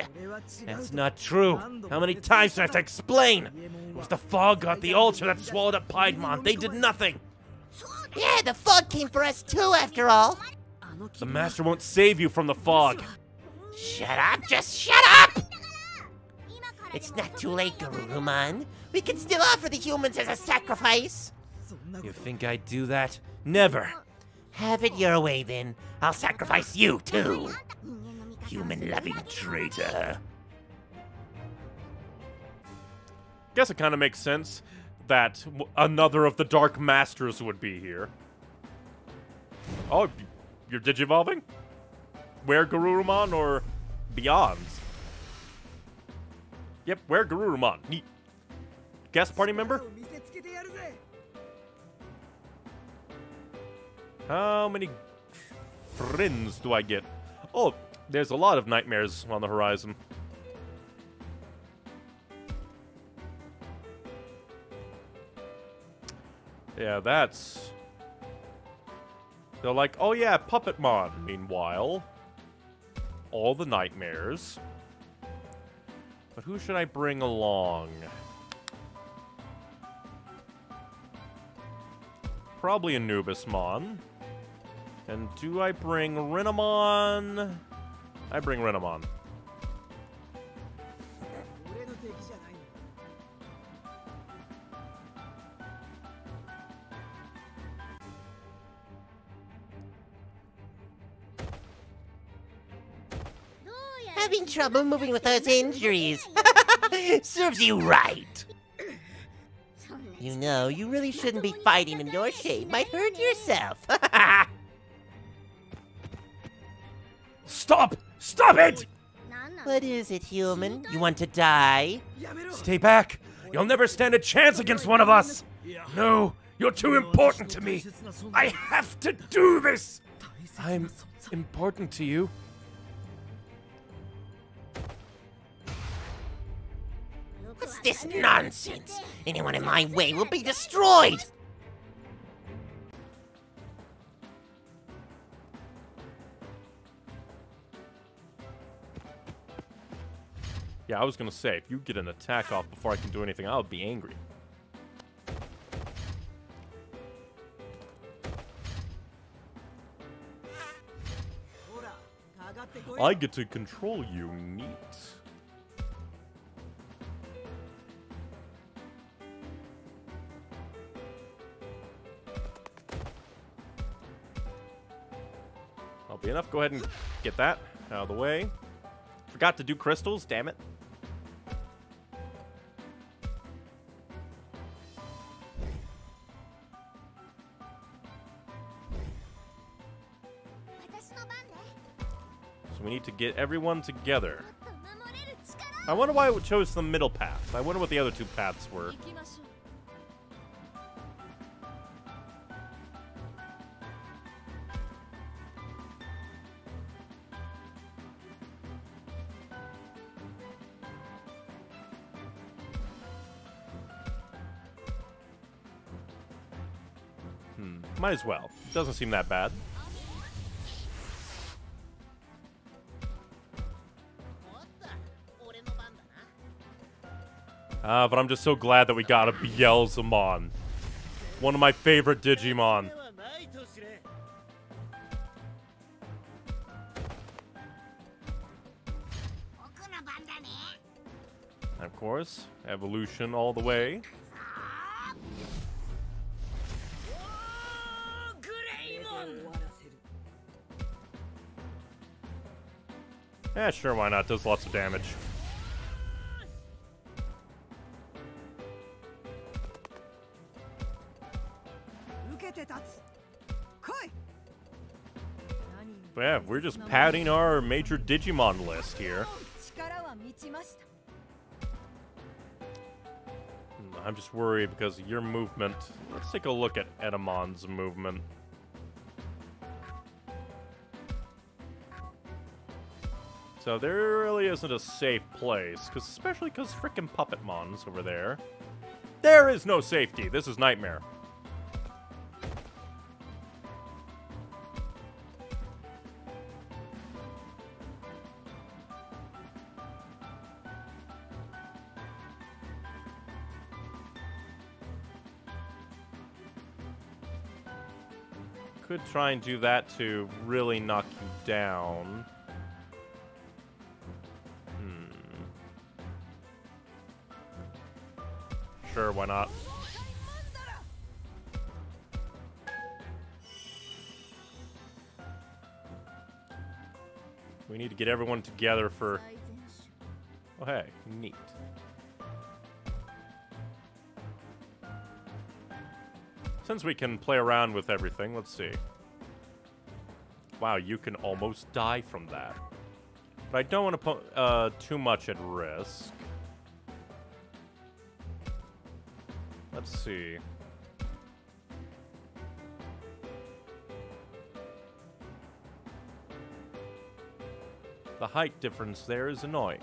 That's not true. How many times do I have to explain? It was the fog god, the altar, that swallowed up Piedmon. They did nothing! Yeah, the fog came for us too, after all! The master won't save you from the fog. Shut up! Just shut up! It's not too late, Garurumon. We can still offer the humans as a sacrifice. You think I'd do that? Never. Have it your way, then. I'll sacrifice you, too. Human-loving traitor. Guess it kind of makes sense that another of the Dark Masters would be here. Oh, you're digivolving? Where Garurumon or beyond? Yep, where Garurumon? Neat. Guest party member? How many friends do I get? Oh, there's a lot of nightmares on the horizon. Yeah, that's... They're like, oh yeah, Puppetmon. Meanwhile, all the nightmares... But who should I bring along? Probably Anubismon. And do I bring Renamon? I bring Renamon. Having trouble moving with those injuries. Serves you right. You know, you really shouldn't be fighting in your shade. Might hurt yourself. Stop! Stop it! What is it, human? You want to die? Stay back. You'll never stand a chance against one of us. No, you're too important to me. I have to do this. I'm important to you. What's this nonsense? Anyone in my way will be destroyed! Yeah, I was gonna say, if you get an attack off before I can do anything, I would be angry. I get to control you, neat. Enough. Go ahead and get that out of the way. Forgot to do crystals, damn it. So we need to get everyone together. I wonder why I chose the middle path. I wonder what the other two paths were. Might as well. Doesn't seem that bad. Uh, but I'm just so glad that we got a Beelzemon. One of my favorite Digimon. And of course, evolution all the way. Yeah, sure, why not? Does lots of damage. Yeah, we're just padding our major Digimon list here. I'm just worried because of your movement. Let's take a look at Etemon's movement. So there really isn't a safe place, cause especially because frickin' Puppetmon's over there. There is no safety. This is nightmare. Could try and do that to really knock you down. Hmm. Sure, why not? We need to get everyone together for... Oh, hey, neat. Since we can play around with everything, let's see. Wow, you can almost die from that. But I don't want to put uh, too much at risk. Let's see. The height difference there is annoying.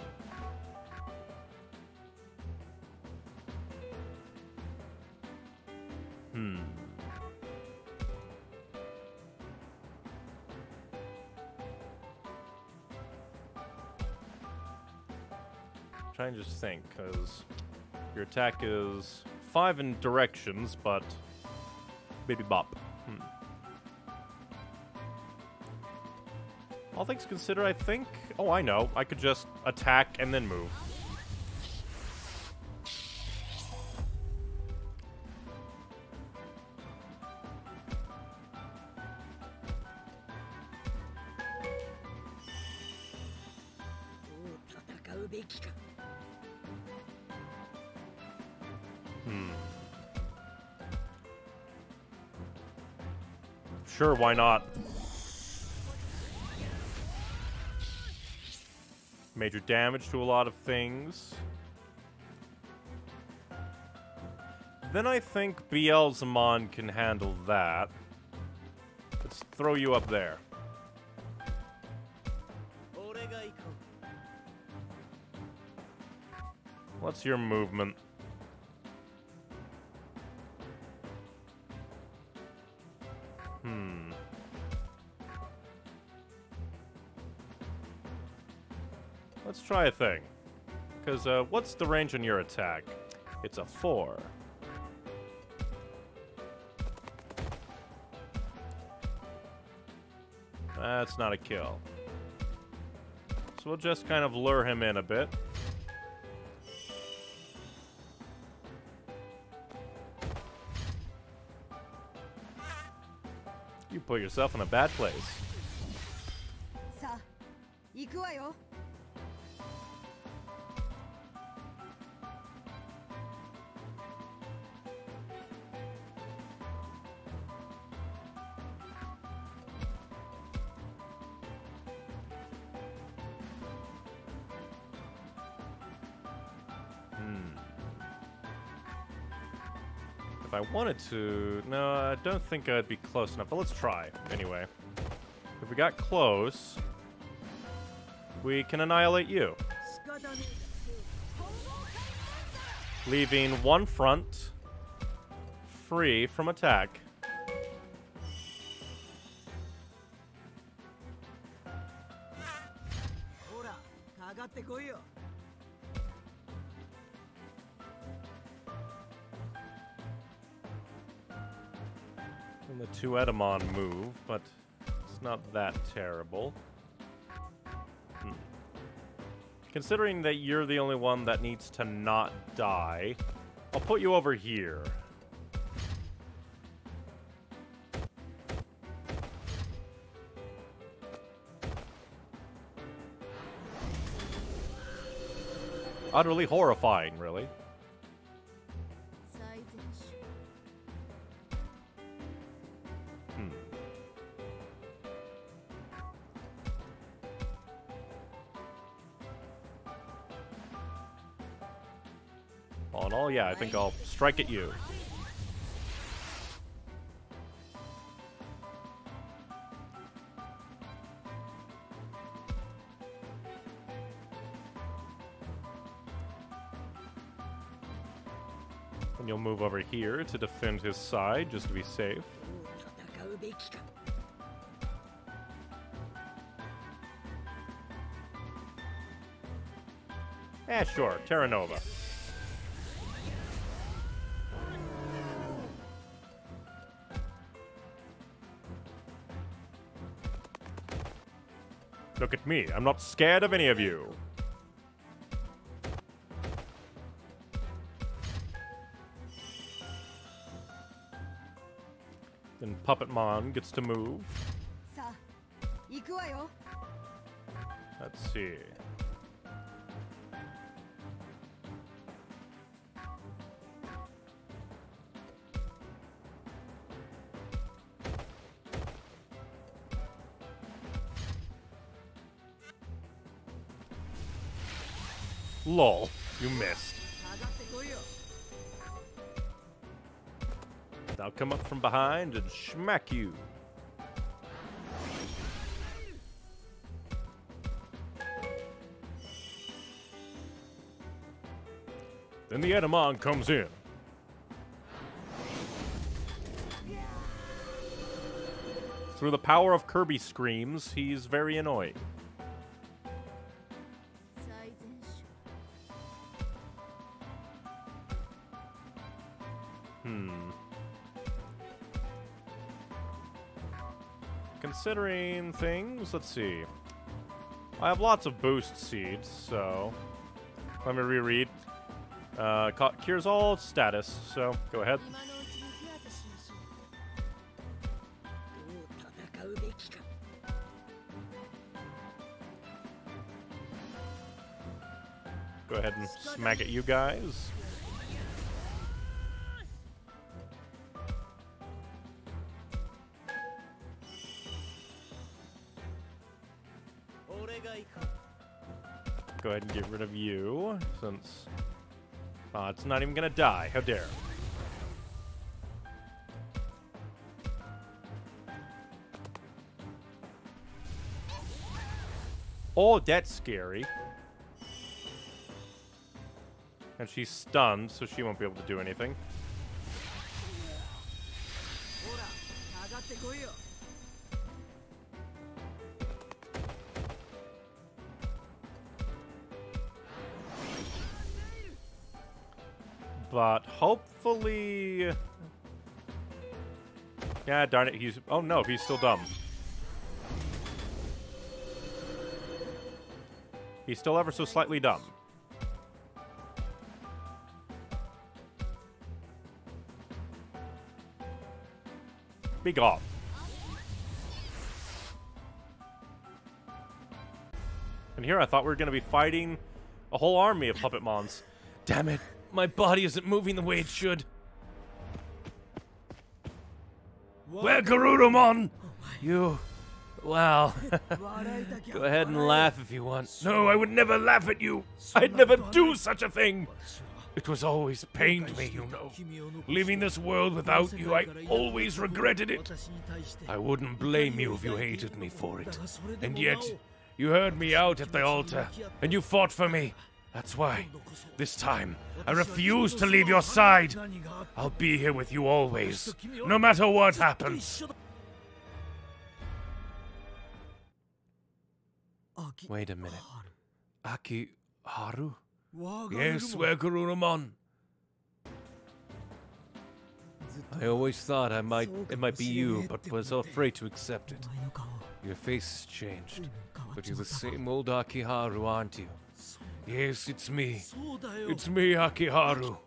Trying to just think, because your attack is five in directions, but baby bop. Hmm. All things considered, I think... Oh, I know. I could just attack and then move. Sure, why not? Major damage to a lot of things. Then I think Beelzemon can handle that. Let's throw you up there. What's your movement? Let's try a thing. Because, uh, what's the range on your attack? It's a four. That's not a kill. So we'll just kind of lure him in a bit. You put yourself in a bad place. I wanted to... No, I don't think I'd be close enough, but let's try anyway. If we got close, we can annihilate you. Leaving one front free from attack. and the two Etemon move, but it's not that terrible. Hmm. Considering that you're the only one that needs to not die, I'll put you over here. Utterly horrifying, really. Hmm. All in all, yeah, I think I'll strike at you. He'll move over here to defend his side, just to be safe. Eh, sure, Terra Nova. Look at me, I'm not scared of any of you. Then Puppetmon gets to move. Let's see. Lol, you missed. I'll come up from behind and smack you. Then the Etemon comes in. Through the power of Kirby screams, he's very annoying. Hmm. Considering things, let's see. I have lots of boost seeds, so let me reread. Uh, cures all status, so go ahead. Go ahead and smack at you guys. Go ahead and get rid of you, since uh, it's not even gonna die. How dare! Oh, that's scary. And she's stunned, so she won't be able to do anything. But hopefully... Yeah, darn it, he's... Oh no, he's still dumb. He's still ever so slightly dumb. Be gone. And here I thought we were going to be fighting a whole army of Puppetmons. Damn it. My body isn't moving the way it should. Where Garurumon? You... Wow. Go ahead and laugh if you want. No, I would never laugh at you. I'd never do such a thing. It was always pained me, you know. Leaving this world without you, I always regretted it. I wouldn't blame you if you hated me for it. And yet, you heard me out at the altar, and you fought for me. That's why, this time, I refuse to leave your side. I'll be here with you always, no matter what happens. Wait a minute. Akiharu? Yes, WarGreymon. I always thought I might it might be you, but was afraid to accept it. Your face has changed, but you're the same old Akiharu, aren't you? Yes, it's me. It's me, Akiharu.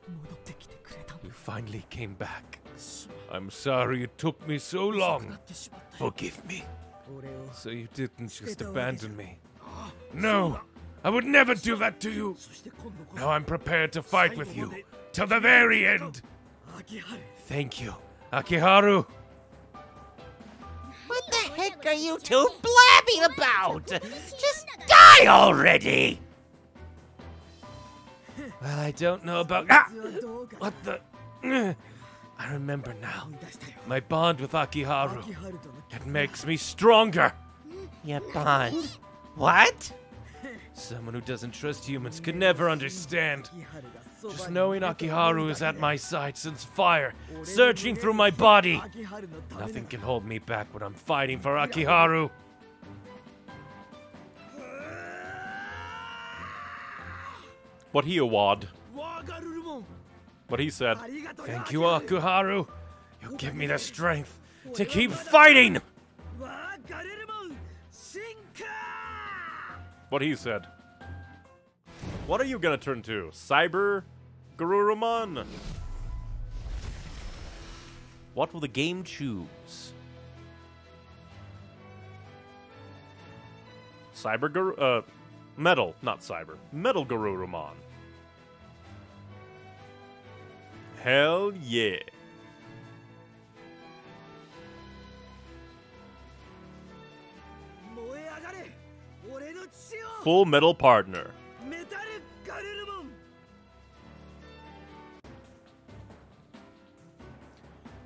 You finally came back. I'm sorry it took me so long. Forgive me. So you didn't just abandon me. No! I would never do that to you! Now I'm prepared to fight with you, till the very end! Thank you, Akiharu! What the heck are you two blabbing about? Just die already! Well, I don't know about... Ah! What the... I remember now. My bond with Akiharu. It makes me stronger. Your bond? What? Someone who doesn't trust humans could never understand. Just knowing Akiharu is at my side since fire, searching through my body. Nothing can hold me back when I'm fighting for Akiharu. What he award? But he said, thank you, Akiharu. You give me the strength to keep fighting. What he said. What are you gonna turn to? Cyber Garurumon? What will the game choose? Cyber Gar- uh, Metal, not Cyber. Metal Garurumon. Hell yeah. Full Metal Partner.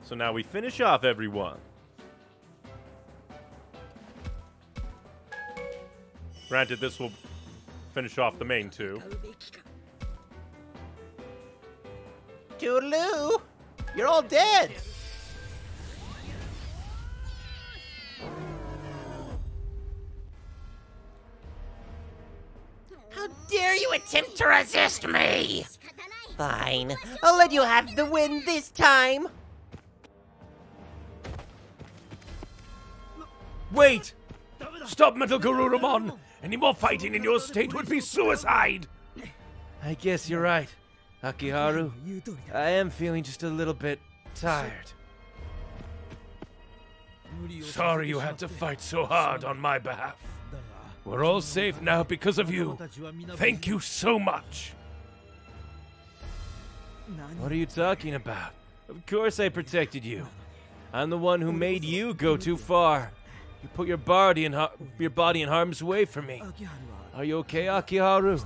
So now we finish off everyone. Granted, this will finish off the main two. Toodaloo! You're all dead! How dare you attempt to resist me! Fine, I'll let you have the win this time! Wait! Stop, Metal Garurumon! Any more fighting in your state would be suicide! I guess you're right. Akiharu, I am feeling just a little bit tired. Sorry you had to fight so hard on my behalf. We're all safe now because of you. Thank you so much. What are you talking about? Of course I protected you. I'm the one who made you go too far. You put your body in, your body in harm's way for me. Are you okay, Akiharu?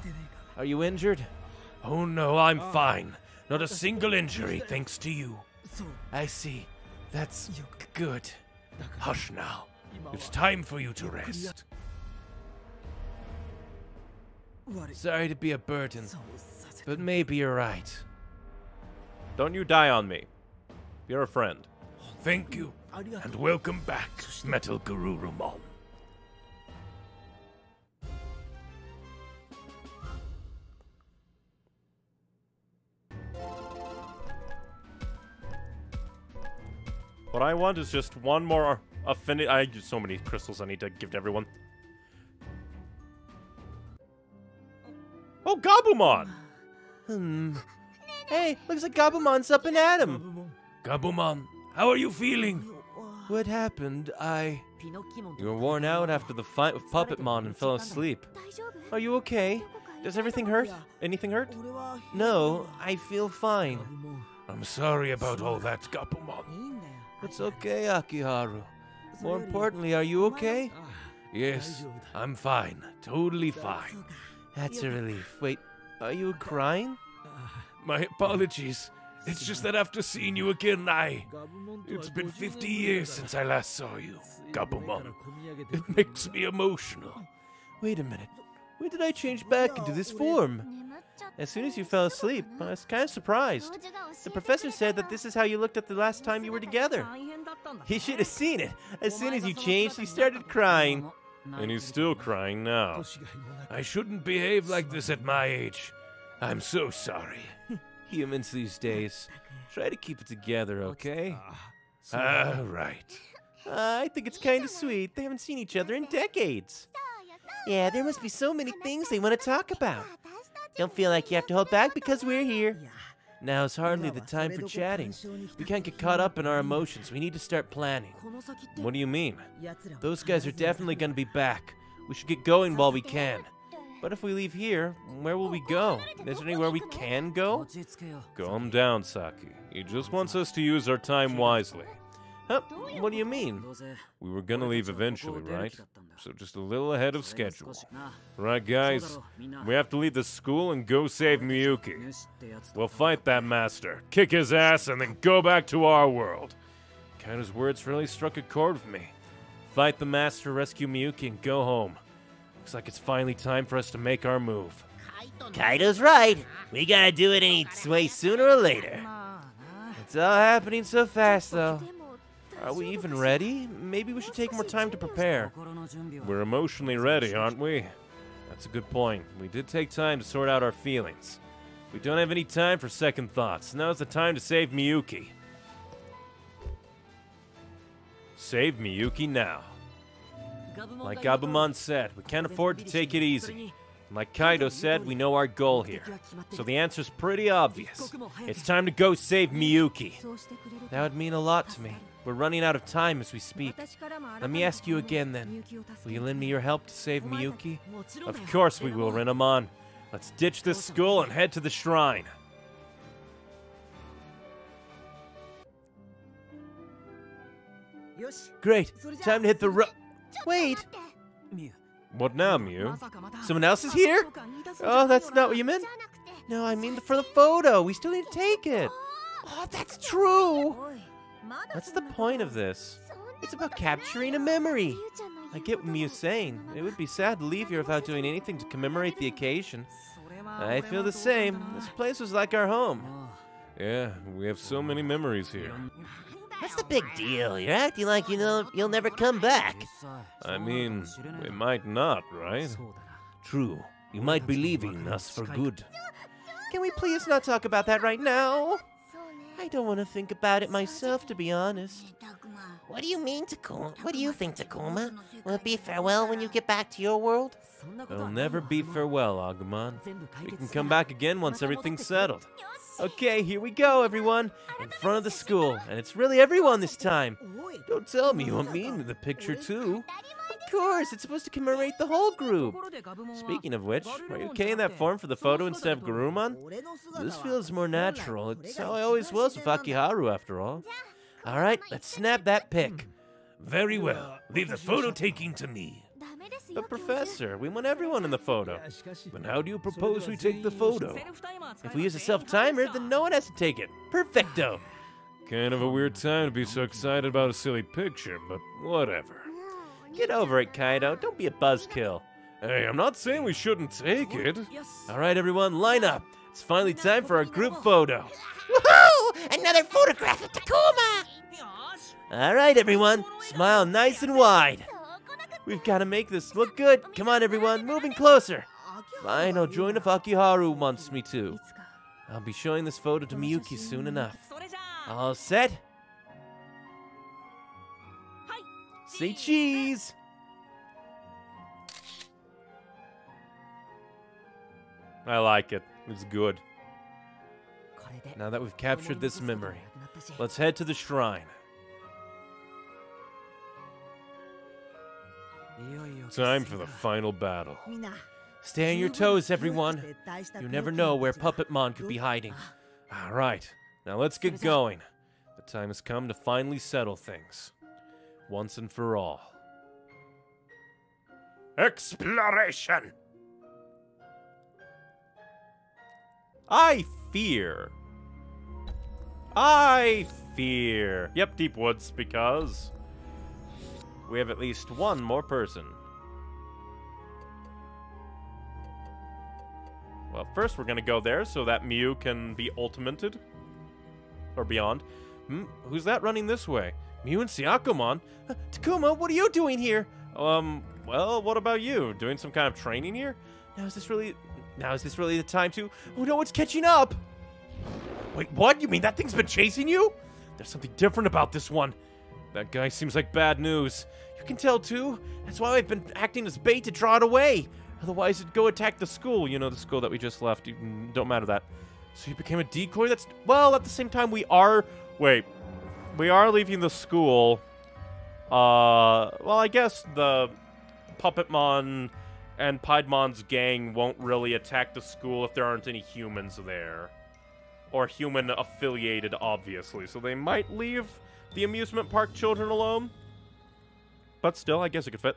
Are you injured? Oh no, I'm fine. Not a single injury, thanks to you. I see. That's good. Hush now. It's time for you to rest. Sorry to be a burden, but maybe you're right. Don't you die on me. You're a friend. Thank you, and welcome back, Metal Garurumon. What I want is just one more affinity. I have so many crystals I need to give to everyone. Oh, Gabumon! Hmm. Hey, looks like Gabumon's up and at him. Gabumon, how are you feeling? What happened? I... You were worn out after the fight with Puppetmon and fell asleep. Are you okay? Does everything hurt? Anything hurt? No, I feel fine. I'm sorry about all that, Gabumon. It's okay, Akiharu. More importantly, are you okay? Yes, I'm fine. Totally fine. That's a relief. Wait, are you crying? My apologies. It's just that after seeing you again, I... It's been fifty years since I last saw you, Gabumon. It makes me emotional. Wait a minute. When did I change back into this form? As soon as you fell asleep, I was kind of surprised. The professor said that this is how you looked at the last time you were together. He should have seen it. As soon as you changed, he started crying. And he's still crying now. I shouldn't behave like this at my age. I'm so sorry. humans these days. Try to keep it together, okay? All right. Uh, I think it's kind of sweet. They haven't seen each other in decades. Yeah, there must be so many things they want to talk about. Don't feel like you have to hold back because we're here. Now is hardly the time for chatting. We can't get caught up in our emotions. We need to start planning. What do you mean? Those guys are definitely going to be back. We should get going while we can. But if we leave here, where will we go? Is there anywhere we can go? Calm down, Saki. He just wants us to use our time wisely. Huh? What do you mean? We were gonna leave eventually, right? So just a little ahead of schedule. Right, guys? We have to leave the school and go save Miyuki. We'll fight that master, kick his ass, and then go back to our world. Kaido's words really struck a chord with me. Fight the master, rescue Miyuki, and go home. Looks like it's finally time for us to make our move. Kaido's right. We gotta do it anyway sooner or later. It's all happening so fast, though. Are we even ready? Maybe we should take more time to prepare. We're emotionally ready, aren't we? That's a good point. We did take time to sort out our feelings. We don't have any time for second thoughts. Now's the time to save Miyuki. Save Miyuki now. Like Gabumon said, we can't afford to take it easy. And like Kaido said, we know our goal here. So the answer's pretty obvious. It's time to go save Miyuki. That would mean a lot to me. We're running out of time as we speak. Let me ask you again then. Will you lend me your help to save Miyuki? Of course we will, Renamon. Let's ditch this school and head to the shrine. Great, time to hit the ro- Wait! What now, Miu? Someone else is here? Oh, that's not what you meant? No, I mean for the photo. We still need to take it. Oh, that's true! What's the point of this? It's about capturing a memory. I get what Miu's saying. It would be sad to leave here without doing anything to commemorate the occasion. I feel the same. This place was like our home. Yeah, we have so many memories here. What's the big deal? You're acting like you know you'll never come back. I mean, we might not, right? True. You might be leaving us for good. Can we please not talk about that right now? I don't want to think about it myself, to be honest. What do you mean, Takuma? What do you think, Takuma? Will it be farewell when you get back to your world? It'll never be farewell, Agumon. We can come back again once everything's settled. Okay, here we go, everyone. In front of the school, and it's really everyone this time. Don't tell me you want me in the picture, too. Of course, it's supposed to commemorate the whole group. Speaking of which, are you okay in that form for the photo instead of Garurumon? This feels more natural. It's how I always was with Akiharu, after all. Alright, let's snap that pic. Very well. Leave the photo taking to me. But Professor, we want everyone in the photo. But how do you propose we take the photo? If we use a self-timer, then no one has to take it. Perfecto! Kind of a weird time to be so excited about a silly picture, but whatever. Get over it, Kaido. Don't be a buzzkill. Hey, I'm not saying we shouldn't take it. Alright, everyone, line up. It's finally time for our group photo. Woohoo! Another photograph of Takuma! Alright, everyone, smile nice and wide. We've got to make this look good. Come on, everyone. Moving closer. Fine, I'll join if Akiharu wants me to. I'll be showing this photo to Miyuki soon enough. All set? Say cheese! I like it. It's good. Now that we've captured this memory, let's head to the shrine. Time for the final battle. Stay on your toes, everyone. You never know where Puppetmon could be hiding. Alright, now let's get going. The time has come to finally settle things. Once and for all. Exploration! I fear. I fear. Yep, deep woods, because we have at least one more person. Well, first we're gonna go there so that Miu can be ultimated. Or beyond. Hmm, who's that running this way? Miu and Syakomon? Uh, Takuma, what are you doing here? Um, well, what about you? Doing some kind of training here? Now is this really... Now is this really the time to... Oh no, it's catching up! Wait, what? You mean that thing's been chasing you? There's something different about this one. That guy seems like bad news. You can tell, too. That's why I've been acting as bait to draw it away. Otherwise, it'd go attack the school. You know, the school that we just left. Don't matter that. So you became a decoy? That's... Well, at the same time, we are... Wait. We are leaving the school. Uh... Well, I guess the Puppetmon and Piedmon's gang won't really attack the school if there aren't any humans there. Or human-affiliated, obviously. So they might leave the amusement park children alone. But still, I guess it could fit.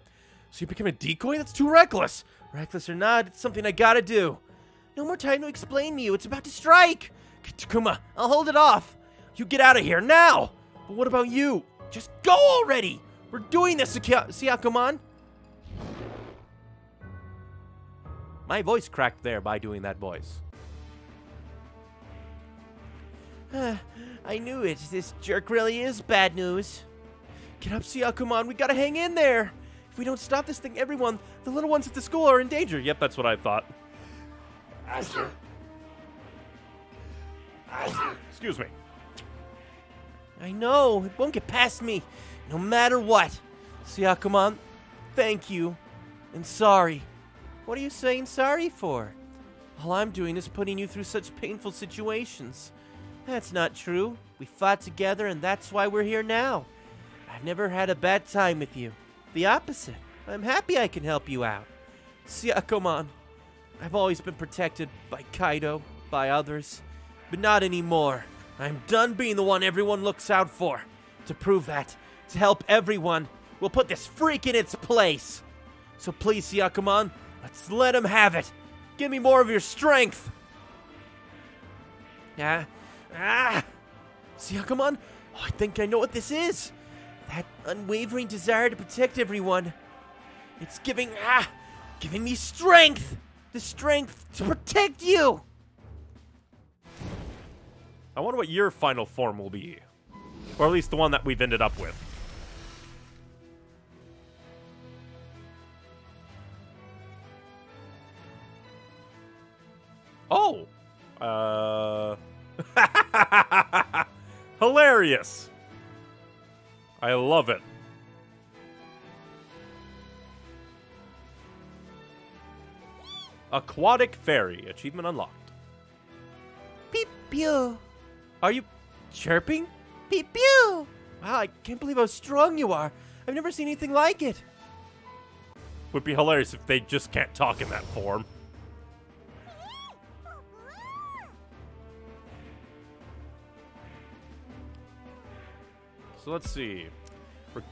So you became a decoy? That's too reckless! Reckless or not, it's something I gotta do. No more time to explain, Miu. It's about to strike! Takuma, I'll hold it off! You get out of here, now! But what about you? Just go already! We're doing this, Syakomon! My voice cracked there by doing that voice. I knew it. This jerk really is bad news. Get up, Syakomon. We gotta hang in there! If we don't stop this thing, everyone, the little ones at the school are in danger. Yep, that's what I thought. Excuse me. I know. It won't get past me, no matter what. Syakomon, thank you. And sorry. What are you saying sorry for? All I'm doing is putting you through such painful situations. That's not true. We fought together, and that's why we're here now. I've never had a bad time with you. The opposite. I'm happy I can help you out. Syakomon, I've always been protected by Kaido, by others, but not anymore. I'm done being the one everyone looks out for. To prove that, to help everyone, we'll put this freak in its place. So please, Syakomon, let's let him have it. Give me more of your strength. Ah, ah. Syakomon, oh, I think I know what this is. That unwavering desire to protect everyone. It's giving, ah, giving me strength. The strength to protect you. I wonder what your final form will be. Or at least the one that we've ended up with. Oh! Uh... Hilarious! I love it. Aquatic Fairy. Achievement unlocked. Peep pew. Are you chirping? Peep pew. Wow, I can't believe how strong you are. I've never seen anything like it. Would be hilarious if they just can't talk in that form. So let's see. For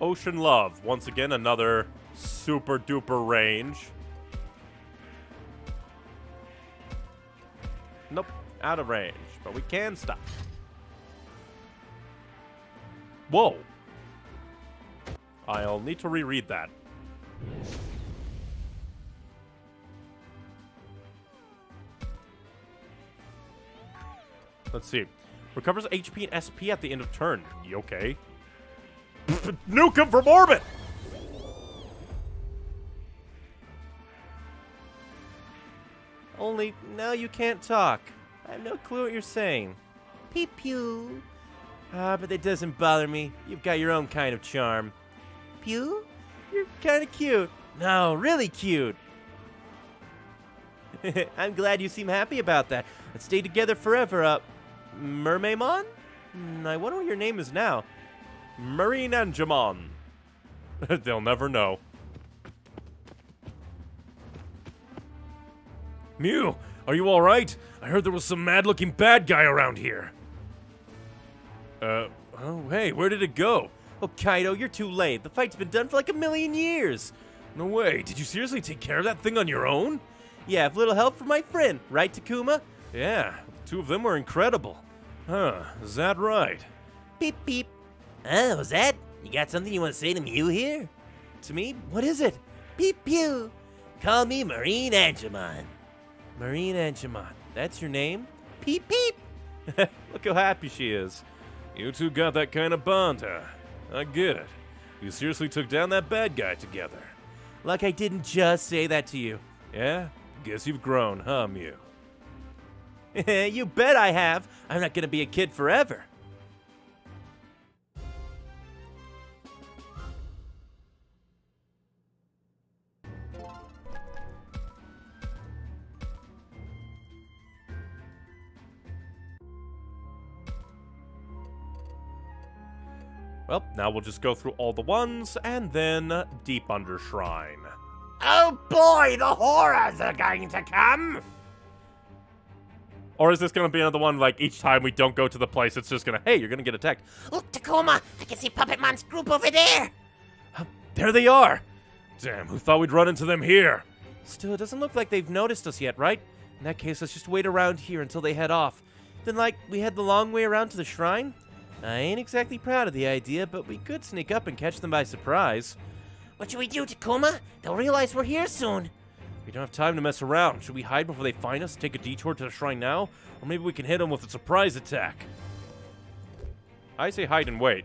Ocean Love. Once again, another super duper range. Nope, out of range, but we can stop. Whoa. I'll need to reread that. Let's see. Recovers H P and S P at the end of turn. You okay? Nuke him from orbit! Only, now you can't talk. I have no clue what you're saying. Peep pew. Ah, but that doesn't bother me. You've got your own kind of charm. Pew? You're kind of cute. No, really cute. I'm glad you seem happy about that. Let's stay together forever, uh... Mermaymon? I wonder what your name is now. Marine Angemon. They'll never know. Miu, are you alright? I heard there was some mad-looking bad guy around here. Uh, oh, hey, where did it go? Oh, Kaido, you're too late. The fight's been done for like a million years. No way. Did you seriously take care of that thing on your own? Yeah, with little help from my friend. Right, Takuma? Yeah, the two of them were incredible. Huh, is that right? Beep, beep. Oh, is that? You got something you want to say to Miu here? To me? What is it? Beep, pew. Call me Marine Angemon. Marine Angemon, that's your name? Peep, peep! Look how happy she is. You two got that kind of bond, huh? I get it. You seriously took down that bad guy together. Like I didn't just say that to you. Yeah? Guess you've grown, huh, Miu? You bet I have. I'm not gonna be a kid forever. Well, now we'll just go through all the ones, and then deep under shrine. Oh boy, the horrors are going to come! Or is this going to be another one, like, each time we don't go to the place, it's just going to, hey, you're going to get attacked. Look, Takuma, I can see Puppetmon's group over there! Uh, there they are! Damn, who thought we'd run into them here? Still, it doesn't look like they've noticed us yet, right? In that case, let's just wait around here until they head off. Then, like, we head the long way around to the shrine? I ain't exactly proud of the idea, but we could sneak up and catch them by surprise. What should we do, Takuma? They'll realize we're here soon. We don't have time to mess around. Should we hide before they find us, take a detour to the shrine now? Or maybe we can hit them with a surprise attack. I say hide and wait.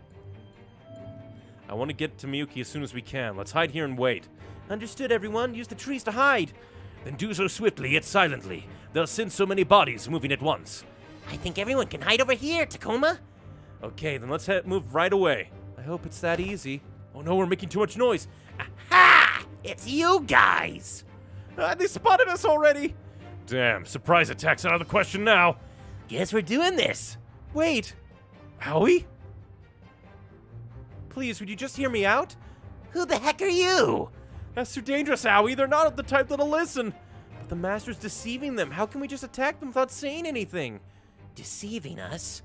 I want to get to Miyuki as soon as we can. Let's hide here and wait. Understood, everyone. Use the trees to hide. Then do so swiftly, yet silently. They'll sense so many bodies moving at once. I think everyone can hide over here, Takuma. Okay, then let's head, move right away. I hope it's that easy. Oh no, we're making too much noise. Aha! It's you guys! Uh, they spotted us already! Damn, surprise attack's out of the question now. Guess we're doing this. Wait. Aoi? Please, would you just hear me out? Who the heck are you? That's too dangerous, Aoi. They're not the type that'll listen. But the master's deceiving them. How can we just attack them without saying anything? Deceiving us?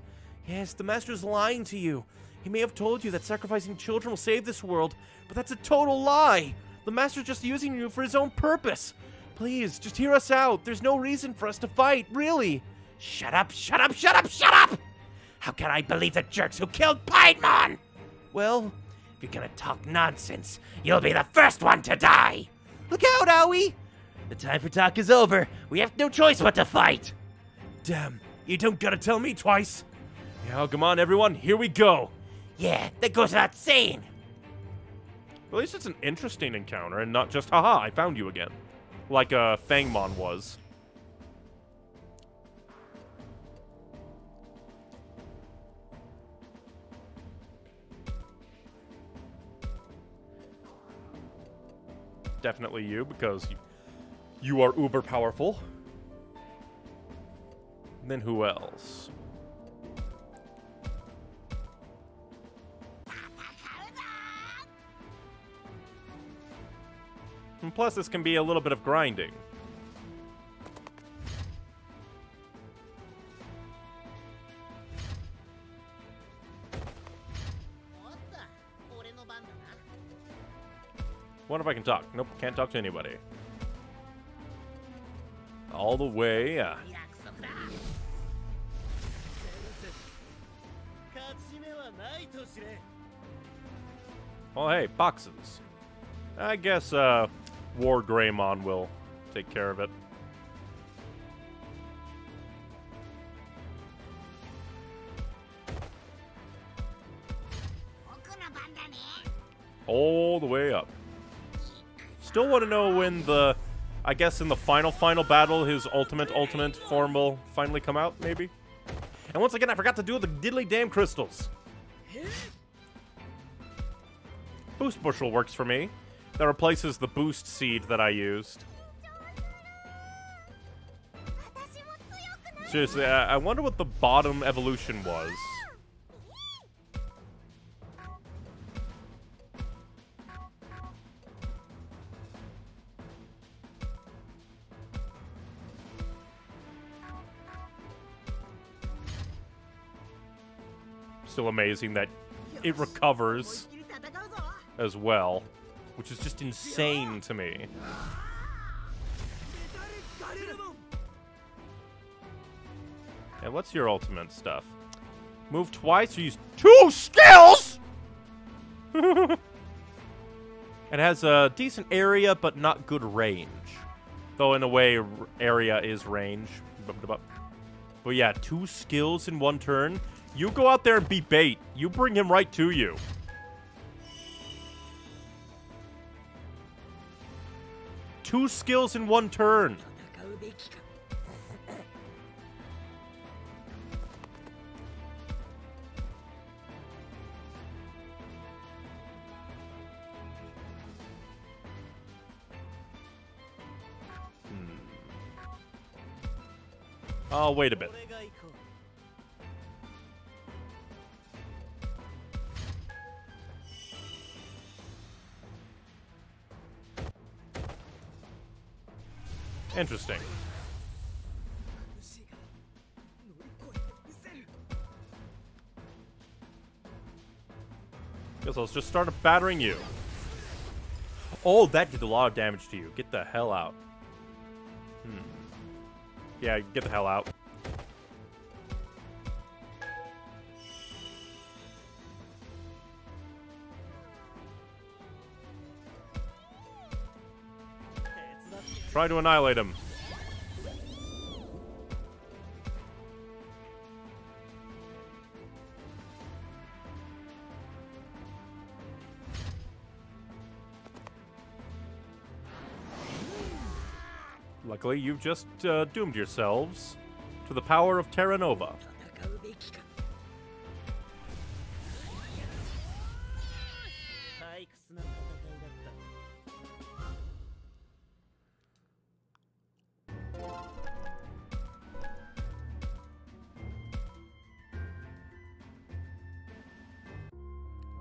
Yes, the master's lying to you. He may have told you that sacrificing children will save this world, but that's a total lie. The master's just using you for his own purpose. Please, just hear us out. There's no reason for us to fight, really. Shut up, shut up, shut up, shut up! How can I believe the jerks who killed Piedmon? Well, if you're gonna talk nonsense, you'll be the first one to die. Look out, Aoi! The time for talk is over. We have no choice but to fight. Damn, you don't gotta tell me twice. Yeah, come on, everyone. Here we go. Yeah, that goes without saying. At least it's an interesting encounter and not just, haha, I found you again. Like uh, Fangmon was. Definitely you, because you are uber powerful. And then who else? And plus, this can be a little bit of grinding. Wonder if I can talk. Nope, can't talk to anybody. All the way. Uh... Oh, hey, boxes. I guess, uh... WarGreymon will take care of it. All the way up. Still want to know when the, I guess in the final, final battle, his ultimate, ultimate form will finally come out, maybe? And once again, I forgot to do the diddly damn crystals. Boost bushel works for me. That replaces the boost seed that I used. Seriously, I, I wonder what the bottom evolution was. Still amazing that it recovers as well. Which is just insane to me. And what's your ultimate stuff? Move twice or use two skills? It has a decent area, but not good range. Though in a way, area is range. But yeah, two skills in one turn. You go out there and be bait. You bring him right to you. Two skills in one turn. Oh, wait a bit. Interesting. Guess I'll just start battering you. Oh, that did a lot of damage to you. Get the hell out. Hmm. Yeah, get the hell out. Try to annihilate him. Luckily, you've just uh, doomed yourselves to the power of Terra Nova.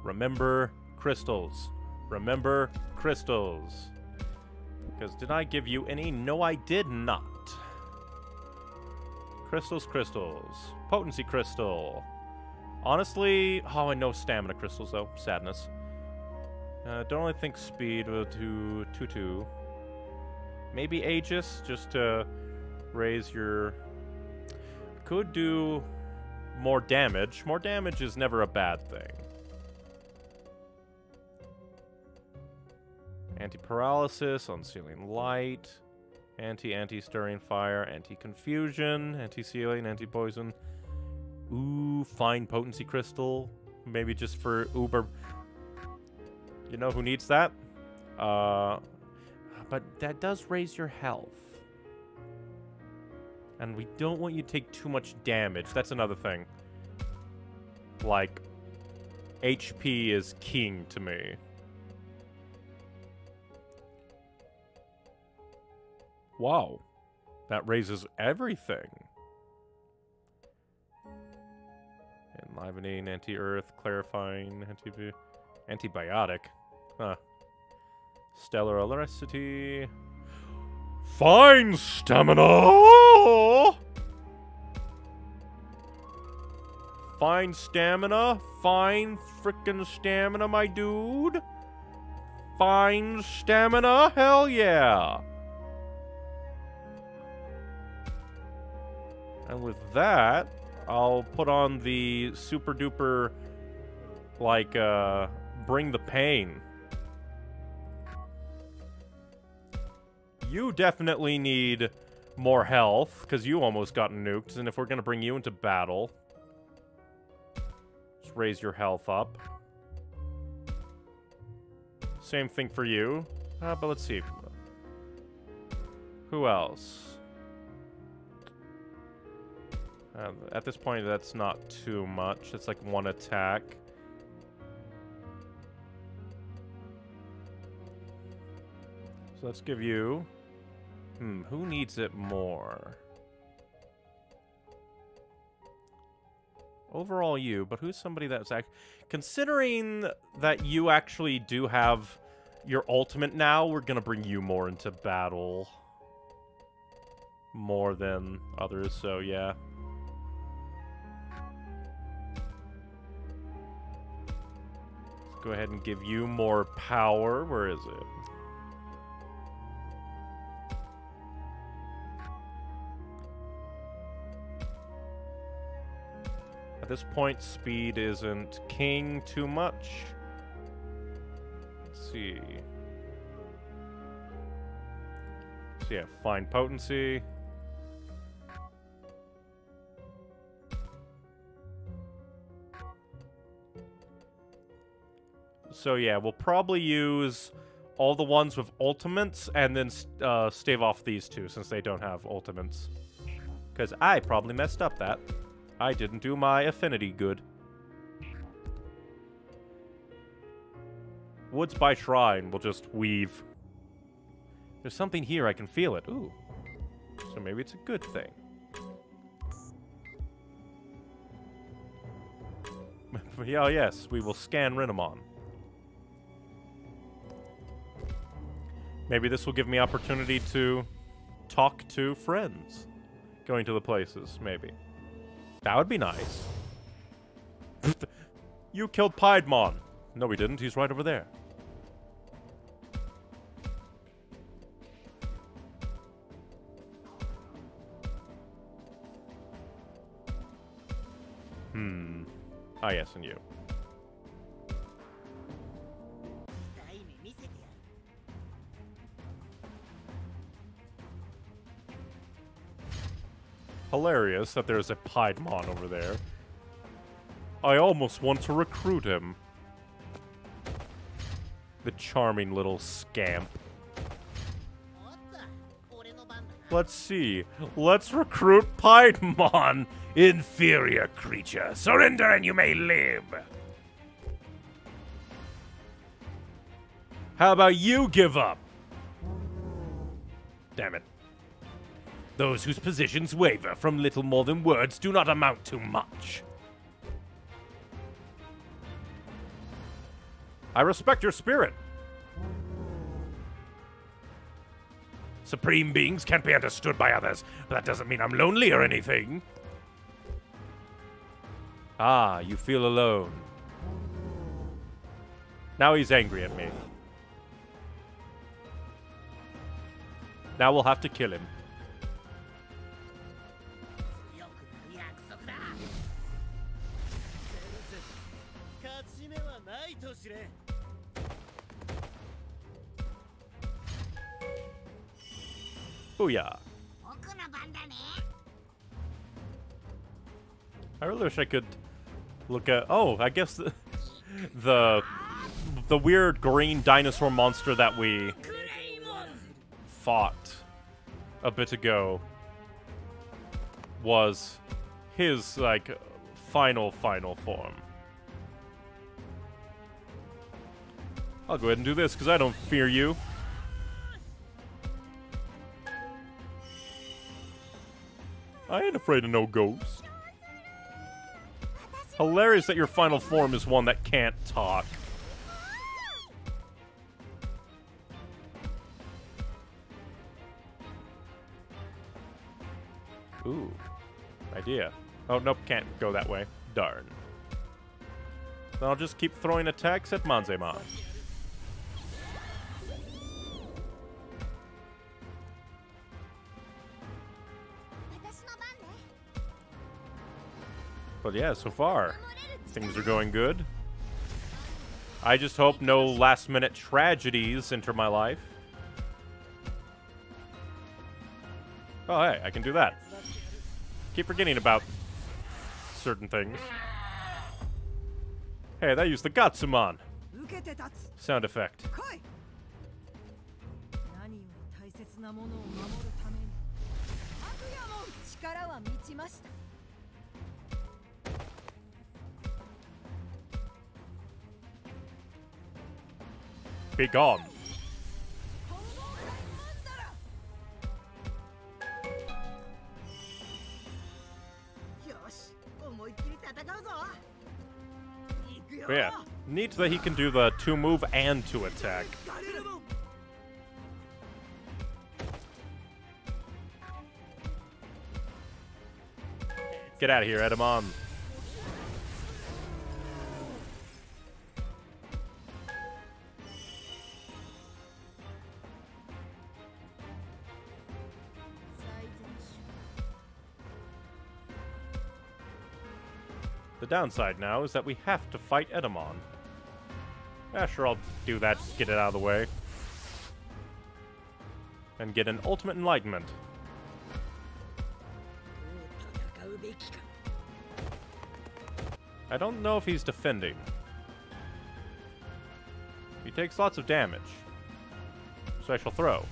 Remember crystals. Remember crystals. Because did I give you any? No, I did not. Crystals, crystals. Potency crystal. Honestly, oh, I know stamina crystals, though. Sadness. Uh, don't really think speed uh, to two two. Maybe Aegis, just to raise your... Could do more damage. More damage is never a bad thing. Anti-paralysis, unsealing light, anti-anti-stirring fire, anti-confusion, anti-sealing, anti-poison. Ooh, fine potency crystal. Maybe just for uber... You know who needs that? Uh, but that does raise your health. And we don't want you to take too much damage. That's another thing. Like, H P is king to me. Wow, that raises everything. Enlivening, anti-earth, clarifying, anti antibiotic. Huh. Stellar electricity. Fine stamina! Fine stamina, fine frickin' stamina, my dude. Fine stamina, hell yeah! And with that, I'll put on the super duper, like, uh, bring the pain. You definitely need more health, because you almost got nuked, and if we're going to bring you into battle, just raise your health up. Same thing for you. Uh, but let's see. Who else? Uh, at this point, that's not too much. It's like one attack. So let's give you... Hmm, who needs it more? Overall you, but who's somebody that's act- Considering that you actually do have your ultimate now, we're gonna bring you more into battle. More than others, so yeah. Go ahead and give you more power. Where is it? At this point, speed isn't king too much. Let's see. So yeah, fine potency. So yeah, we'll probably use all the ones with ultimates and then uh, stave off these two since they don't have ultimates. Because I probably messed up that. I didn't do my affinity good. Woods by Shrine will just weave. There's something here, I can feel it. Ooh. So maybe it's a good thing. Oh yes, we will scan Renamon. Maybe this will give me opportunity to talk to friends. Going to the places, maybe. That would be nice. You killed Piedmon. No, we didn't. He's right over there. Hmm. Ah, yes, and you. Hilarious that there's a Piedmon over there. I almost want to recruit him. The charming little scamp. Let's see. Let's recruit Piedmon. Inferior creature. Surrender and you may live. How about you give up? Damn it. Those whose positions waver from little more than words do not amount to much. I respect your spirit. Supreme beings can't be understood by others, but that doesn't mean I'm lonely or anything. Ah, you feel alone. Now he's angry at me. Now we'll have to kill him. Booyah. I really wish I could look at... Oh, I guess the, the... The weird green dinosaur monster that we... fought a bit ago was his, like, final, final form. I'll go ahead and do this, because I don't fear you. I ain't afraid of no ghosts. Hilarious that your final form is one that can't talk. Ooh. Idea. Oh, nope, can't go that way. Darn. Then I'll just keep throwing attacks at Manzemon. But yeah, so far, things are going good. I just hope no last-minute tragedies enter my life. Oh, hey, I can do that. Keep forgetting about certain things. Hey, that used the Gatsumon sound effect. Be gone. But yeah, neat that he can do the two move and two attack. Get out of here, Etemon. The downside now is that we have to fight Etemon. Yeah, sure, I'll do that, just get it out of the way. And get an ultimate enlightenment. I don't know if he's defending. He takes lots of damage. So I shall throw.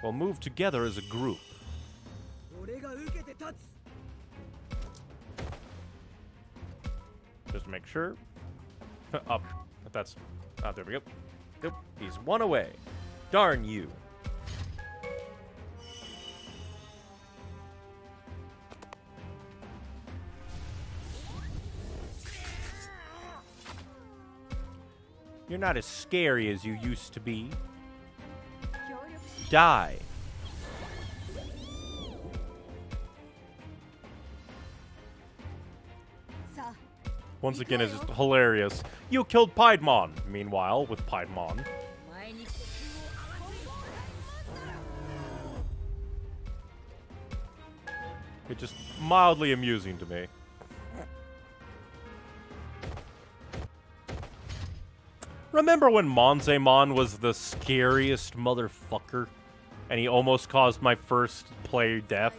We'll move together as a group. Just to make sure. Up. That's... Ah, there we go. Nope. He's one away. Darn you. You're not as scary as you used to be. Die. Once again, it's just hilarious. You killed Piedmon. Meanwhile, with Piedmon. It's just mildly amusing to me. Remember when Monzemon was the scariest motherfucker? And he almost caused my first player death?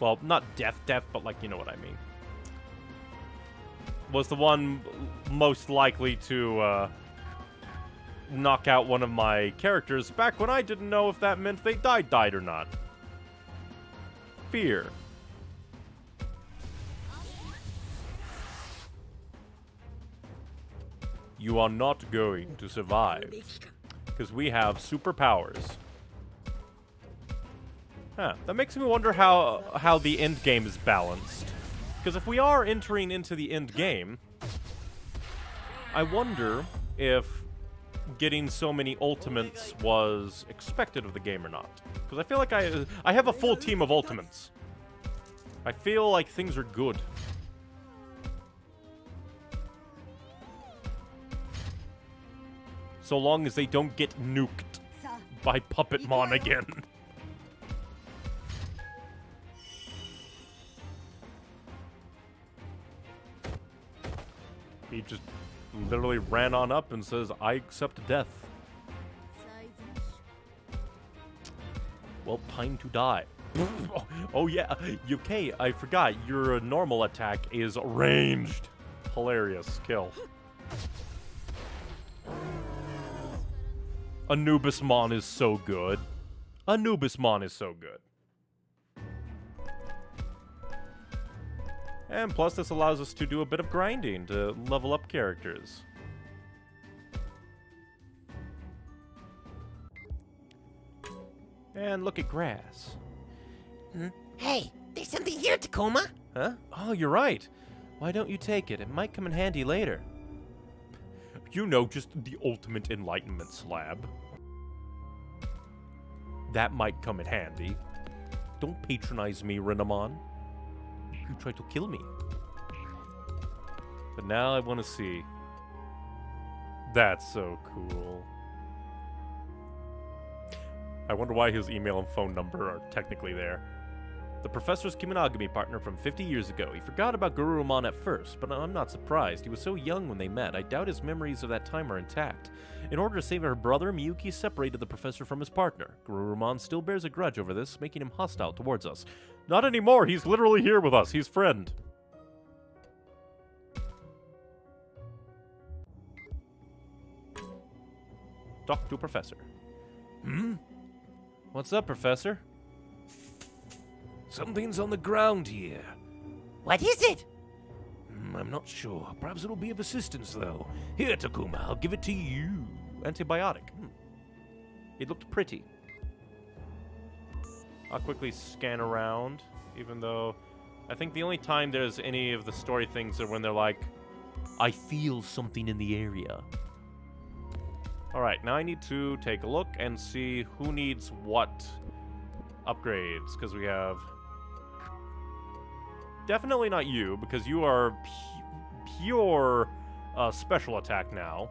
Well, not death death, but like, you know what I mean. Was the one most likely to uh, knock out one of my characters back when I didn't know if that meant they died died or not. Fear. You are not going to survive, because we have superpowers. Huh, that makes me wonder how, how the end game is balanced. Because if we are entering into the end game, I wonder if getting so many ultimates was expected of the game or not. Because I feel like I I have a full team of ultimates. I feel like things are good. So long as they don't get nuked by Puppetmon again. He just literally ran on up and says, I accept death. Well, time to die. Oh yeah, U K, I forgot. Your normal attack is ranged. Hilarious kill. Anubismon is so good. Anubismon is so good. And plus, this allows us to do a bit of grinding to level up characters. And look at grass. Hmm? Hey, there's something here, Takuma! Huh? Oh, you're right. Why don't you take it? It might come in handy later. You know, just the ultimate enlightenment slab. That might come in handy. Don't patronize me, Renamon. You tried to kill me. But now I want to see. That's so cool. I wonder why his email and phone number are technically there. The professor's Kimonogami partner from fifty years ago. He forgot about Garurumon at first, but I'm not surprised. He was so young when they met. I doubt his memories of that time are intact. In order to save her brother, Miyuki separated the professor from his partner. Garurumon still bears a grudge over this, making him hostile towards us. Not anymore. He's literally here with us. He's friend. Talk to Professor. Hmm? What's up, Professor? Something's on the ground here. What is it? Mm, I'm not sure. Perhaps it'll be of assistance, though. Here, Takuma, I'll give it to you. Antibiotic. Hmm. It looked pretty. I'll quickly scan around, even though I think the only time there's any of the story things are when they're like, I feel something in the area. Alright, now I need to take a look and see who needs what upgrades, because we have... Definitely not you, because you are pu pure uh, special attack now.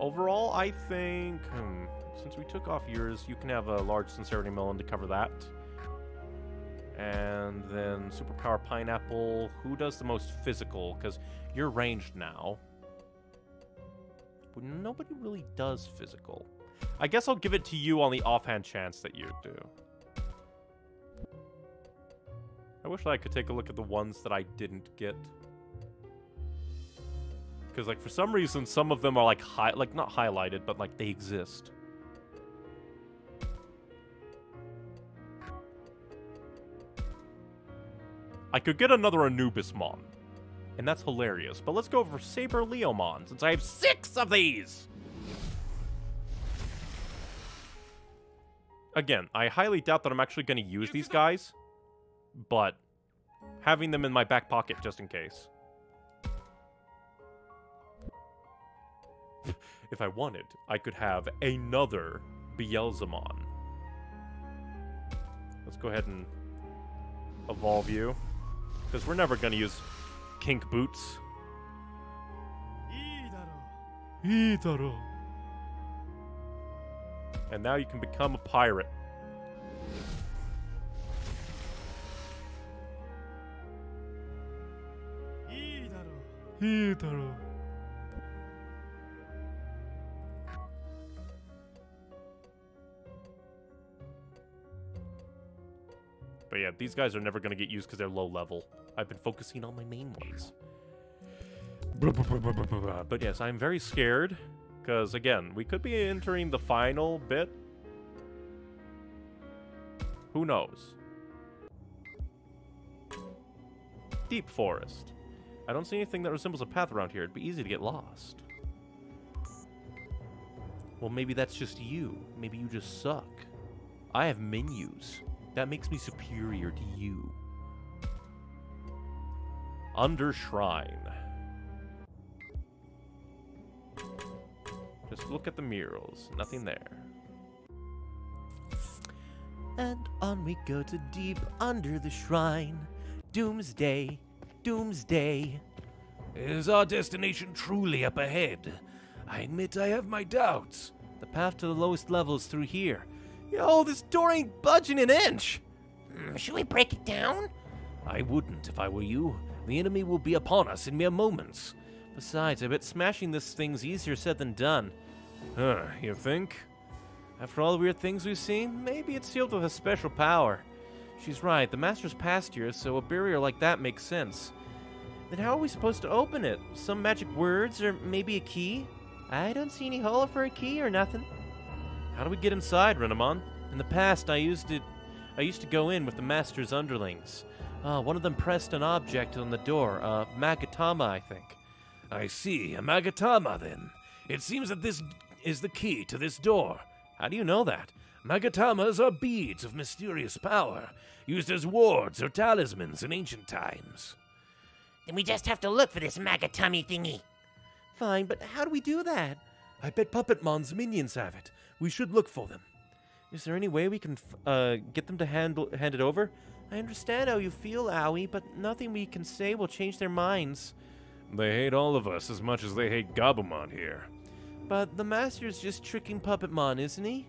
Overall, I think... Hmm, since we took off yours, you can have a large Sincerity Melon to cover that. And then Superpower Pineapple. Who does the most physical? Because you're ranged now. But nobody really does physical. I guess I'll give it to you on the offhand chance that you do. I wish I could take a look at the ones that I didn't get. Because, like, for some reason, some of them are, like, hi like not highlighted, but, like, they exist. I could get another Anubismon, and that's hilarious. But let's go for Saber Leomon, since I have six of these! Again, I highly doubt that I'm actually going to use these guys, but having them in my back pocket just in case. If I wanted, I could have another Beelzemon. Let's go ahead and evolve you, because we're never going to use Kink Boots. And now you can become a pirate. But yeah, these guys are never going to get used because they're low level. I've been focusing on my main ones. But yes, I'm very scared. Because, again, we could be entering the final bit. Who knows? Deep forest. I don't see anything that resembles a path around here. It'd be easy to get lost. Well, maybe that's just you. Maybe you just suck. I have menus. That makes me superior to you. Under Shrine. Just look at the murals. Nothing there. And on we go to deep under the shrine. Doomsday. Doomsday. Is our destination truly up ahead? I admit I have my doubts. The path to the lowest level is through here. Yo, this door ain't budging an inch. Mm, should we break it down? I wouldn't if I were you. The enemy will be upon us in mere moments. Besides, I bet smashing this thing's easier said than done. Huh, you think? After all the weird things we've seen, maybe it's sealed with a special power. She's right, the master's past here, so a barrier like that makes sense. Then how are we supposed to open it? Some magic words, or maybe a key? I don't see any hole for a key or nothing. How do we get inside, Renamon? In the past, I used to, I used to go in with the master's underlings. Uh, one of them pressed an object on the door, uh, Magatama, I think. I see, a Magatama then. It seems that this is the key to this door. How do you know that? Magatamas are beads of mysterious power, used as wards or talismans in ancient times. Then we just have to look for this Magatami thingy. Fine, but how do we do that? I bet Puppetmon's minions have it. We should look for them. Is there any way we can uh, get them to handle, hand it over? I understand how you feel, Aoi, but nothing we can say will change their minds. They hate all of us as much as they hate Gabumon here. But the master's just tricking Puppetmon, isn't he?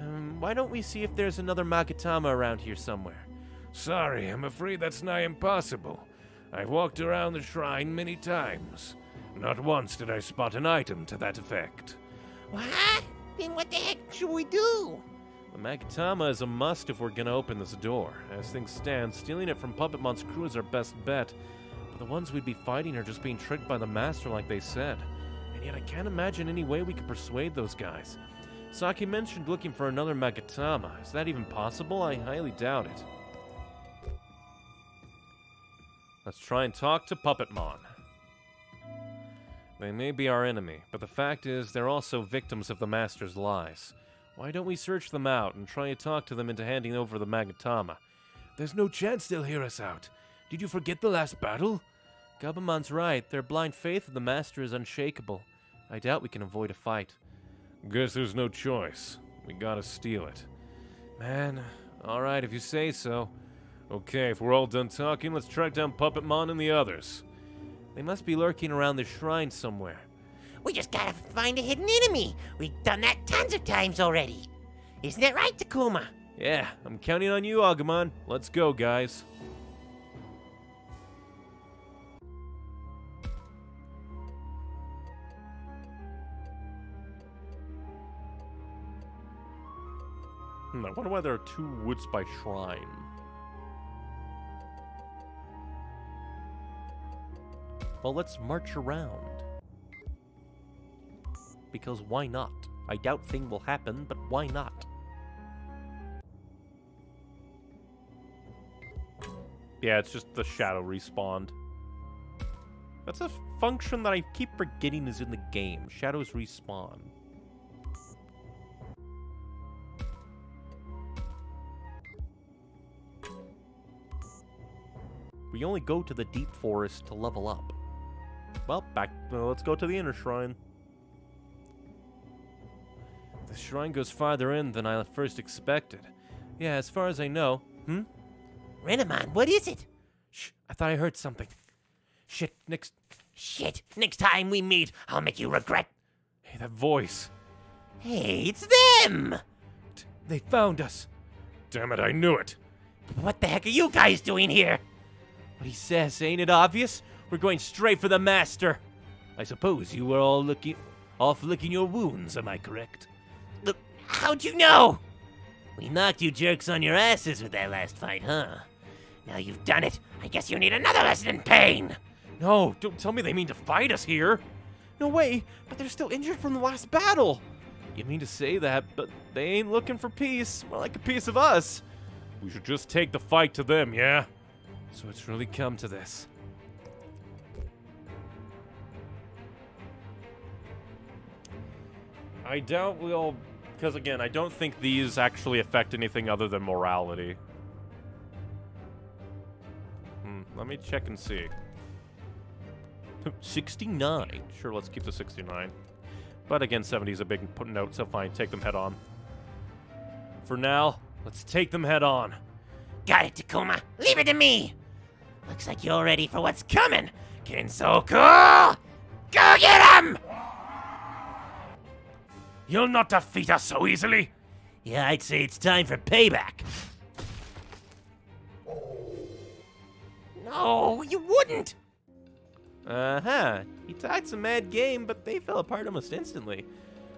Um, why don't we see if there's another Magatama around here somewhere? Sorry, I'm afraid that's nigh impossible. I've walked around the shrine many times. Not once did I spot an item to that effect. What? Then what the heck should we do? The Magatama is a must if we're gonna open this door. As things stand, stealing it from Puppetmon's crew is our best bet. The ones we'd be fighting are just being tricked by the master like they said. And yet I can't imagine any way we could persuade those guys. Saki mentioned looking for another Magatama. Is that even possible? I highly doubt it. Let's try and talk to Puppetmon. They may be our enemy, but the fact is they're also victims of the master's lies. Why don't we search them out and try and talk to them into handing over the Magatama? There's no chance they'll hear us out. Did you forget the last battle? Gabumon's right. Their blind faith of the master is unshakable. I doubt we can avoid a fight. Guess there's no choice. We gotta steal it. Man, alright if you say so. Okay, if we're all done talking, let's track down Puppetmon and the others. They must be lurking around the shrine somewhere. We just gotta find a hidden enemy. We've done that tons of times already. Isn't that right, Takuma? Yeah, I'm counting on you, Agumon. Let's go, guys. I wonder why there are two woods by shrine. Well, let's march around. Because why not? I doubt thing will happen, but why not? Yeah, it's just the shadow respawned. That's a function that I keep forgetting is in the game. Shadows respawn. We only go to the deep forest to level up. Well, back. Uh, let's go to the inner shrine. The shrine goes farther in than I first expected. Yeah, as far as I know. Hmm? Renamon, what is it? Shh, I thought I heard something. Shit, next... Shit, next time we meet, I'll make you regret... Hey, that voice. Hey, it's them! T- they found us. Damn it, I knew it. What the heck are you guys doing here? What he says, ain't it obvious? We're going straight for the master. I suppose you were all looking... off licking your wounds, am I correct? Look, how'd you know? We knocked you jerks on your asses with that last fight, huh? Now you've done it. I guess you need another lesson in pain. No, don't tell me they mean to fight us here. No way, but they're still injured from the last battle. You mean to say that, but they ain't looking for peace, more like a piece of us. We should just take the fight to them, yeah? So it's really come to this. I doubt we'll... Because again, I don't think these actually affect anything other than morality. Hmm, let me check and see. sixty-nine. Sure, let's keep the sixty-nine. But again, seventy is a big note, so fine. Take them head on. For now, let's take them head on. Got it, Takuma. Leave it to me. Looks like you're ready for what's coming. Getting so cool. Go get him! You'll not defeat us so easily! Yeah, I'd say it's time for payback. No, you wouldn't! Uh-huh. He tied some mad game, but they fell apart almost instantly.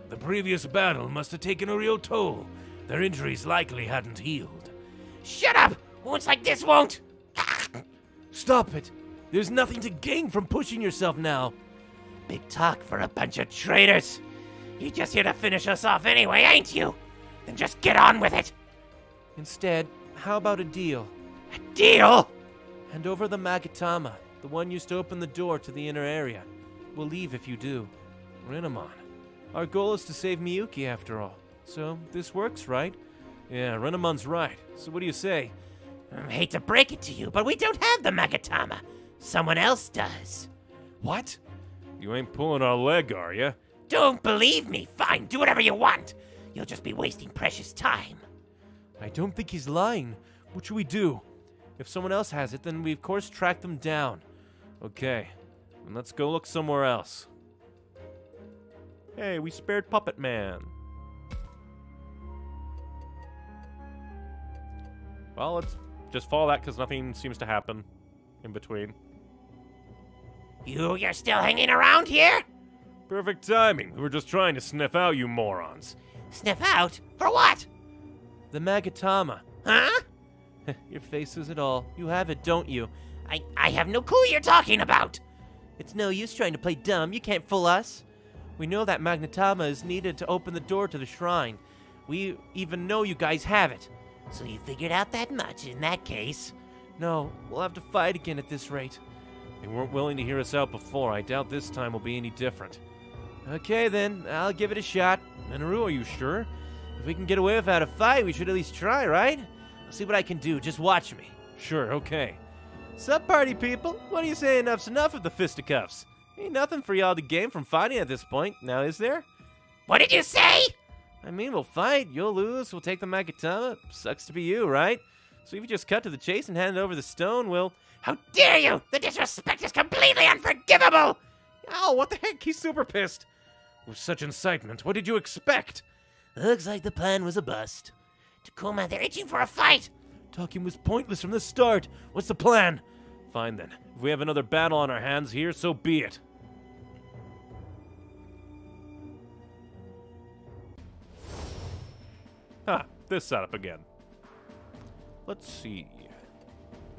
The previous battle must have taken a real toll. Their injuries likely hadn't healed. Shut up! Wounds like this won't! Stop it! There's nothing to gain from pushing yourself now. Big talk for a bunch of traitors. You're just here to finish us off anyway, ain't you? Then just get on with it! Instead, how about a deal? A deal?! Hand over the Magatama, the one used to open the door to the inner area. We'll leave if you do. Renamon. Our goal is to save Miyuki after all. So, this works, right? Yeah, Renamon's right. So what do you say? I hate to break it to you, but we don't have the Magatama. Someone else does. What? You ain't pulling our leg, are ya? Don't believe me? Fine, do whatever you want. You'll just be wasting precious time. I don't think he's lying. What should we do? If someone else has it, then we of course track them down. Okay, and let's go look somewhere else. Hey, we spared Puppetman. Well, let's just follow that because nothing seems to happen in between. You, you're still hanging around here? Perfect timing. We were just trying to sniff out you morons. Sniff out? For what? The Magatama. Huh? Your face says it all. You have it, don't you? I, I have no clue what you're talking about. It's no use trying to play dumb. You can't fool us. We know that Magatama is needed to open the door to the shrine. We even know you guys have it. So you figured out that much in that case. No, we'll have to fight again at this rate. They weren't willing to hear us out before. I doubt this time will be any different. Okay then, I'll give it a shot. Minoru, are you sure? If we can get away without a fight, we should at least try, right? I'll see what I can do, just watch me. Sure, okay. Sup party people, what do you say enough's enough of the fisticuffs? Ain't nothing for y'all to gain from fighting at this point, now is there? What did you say? I mean, we'll fight, you'll lose, we'll take the Magatama. Sucks to be you, right? So if you just cut to the chase and hand over the stone, we'll... How dare you! The disrespect is completely unforgivable! Oh, what the heck, he's super pissed! With such incitement, what did you expect? Looks like the plan was a bust. Takuma, they're itching for a fight! Talking was pointless from the start. What's the plan? Fine then. If we have another battle on our hands here, so be it. Ha, this setup again. Let's see.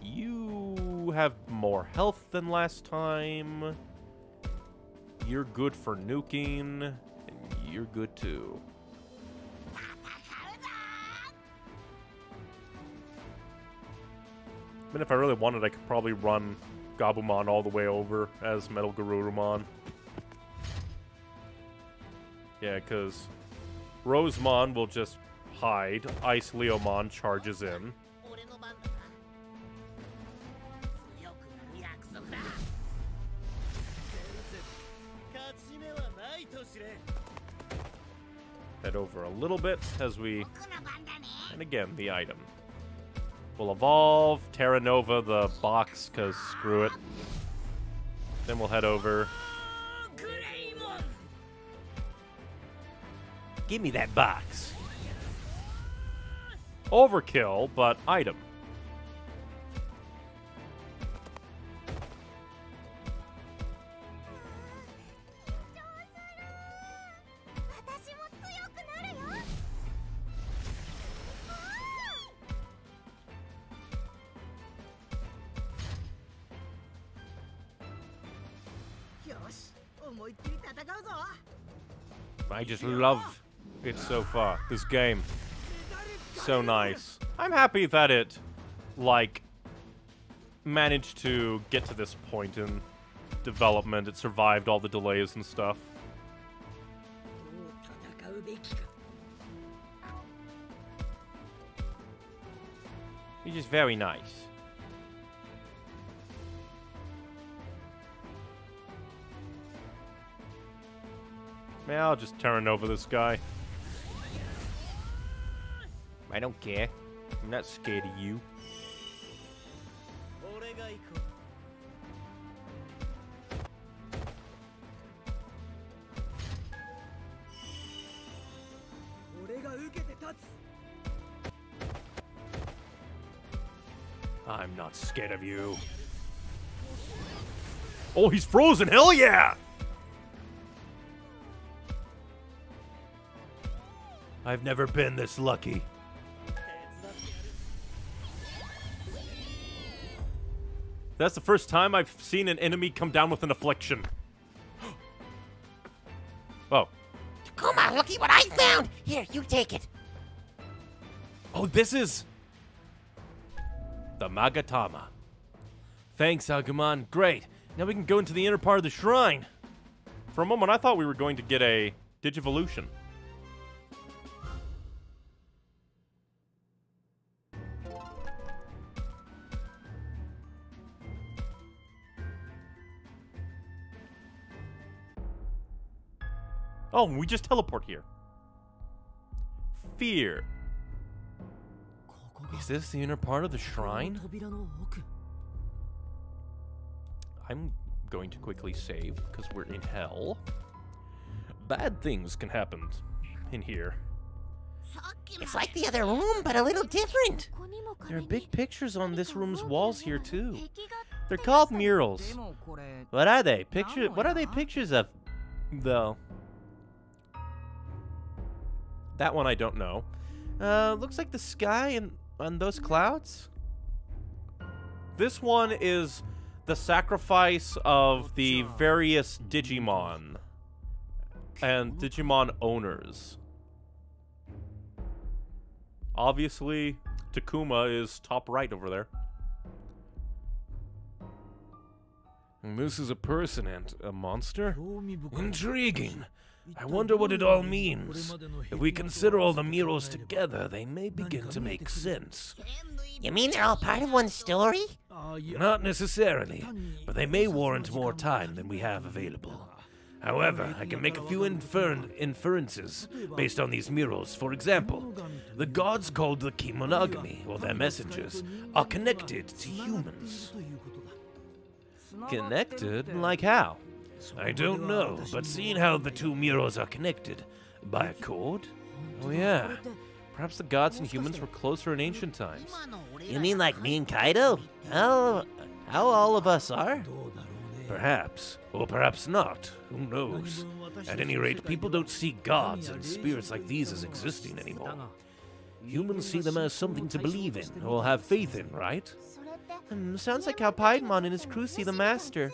You have more health than last time. You're good for nuking, and you're good too. I mean, if I really wanted, I could probably run Gabumon all the way over as Metal Garurumon. Yeah, because Rosemon will just hide. Ice Leomon charges in. Head over a little bit as we... And again, the item. We'll evolve Terra Nova the box, because screw it. Then we'll head over. Give me that box. Overkill, but item. I just love it so far. This game, so nice. I'm happy that it, like, managed to get to this point in development. It survived all the delays and stuff. It's just very nice. Yeah, I'll just turn over this guy. I don't care. I'm not scared of you. I'm not scared of you. Oh, he's frozen! Hell yeah! I've never been this lucky. That's the first time I've seen an enemy come down with an affliction. Oh. Takuma, looky what I found! Here, you take it. Oh, this is... the Magatama. Thanks, Agumon. Great. Now we can go into the inner part of the shrine. For a moment, I thought we were going to get a Digivolution. Oh, we just teleport here. Fear. Is this the inner part of the shrine? I'm going to quickly save, because we're in hell. Bad things can happen in here. It's like the other room, but a little different. There are big pictures on this room's walls here, too. They're called murals. What are they? Picture, what are they pictures of, though? That one I don't know. Uh, looks like the sky and, and those clouds. This one is the sacrifice of the various Digimon and Digimon owners. Obviously, Takuma is top right over there. And this is a person and a monster? Intriguing. I wonder what it all means. If we consider all the murals together, they may begin to make sense. You mean they're all part of one story? Not necessarily, but they may warrant more time than we have available. However, I can make a few infer inferences based on these murals. For example, the gods called the Kimonogami, or their messengers, are connected to humans. Connected? Like how? I don't know, but seeing how the two murals are connected, by a cord? Oh yeah, perhaps the gods and humans were closer in ancient times. You mean like me and Kaido? How, how all of us are? Perhaps, or perhaps not, who knows. At any rate, people don't see gods and spirits like these as existing anymore. Humans see them as something to believe in, or have faith in, right? Mm, sounds like how Piedmon and his crew see the master.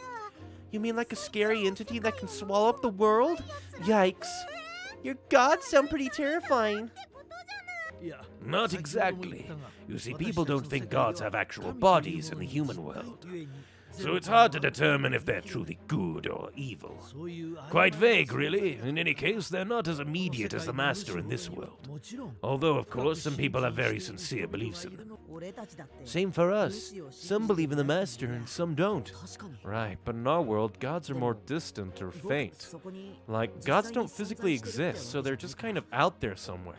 You mean like a scary entity that can swallow up the world? Yikes. Your gods sound pretty terrifying. Not exactly. You see, people don't think gods have actual bodies in the human world. So it's hard to determine if they're truly good or evil. Quite vague, really. In any case, they're not as immediate as the master in this world. Although, of course, some people have very sincere beliefs in them. Same for us. Some believe in the master and some don't. Right, but in our world, gods are more distant or faint. Like, gods don't physically exist, so they're just kind of out there somewhere.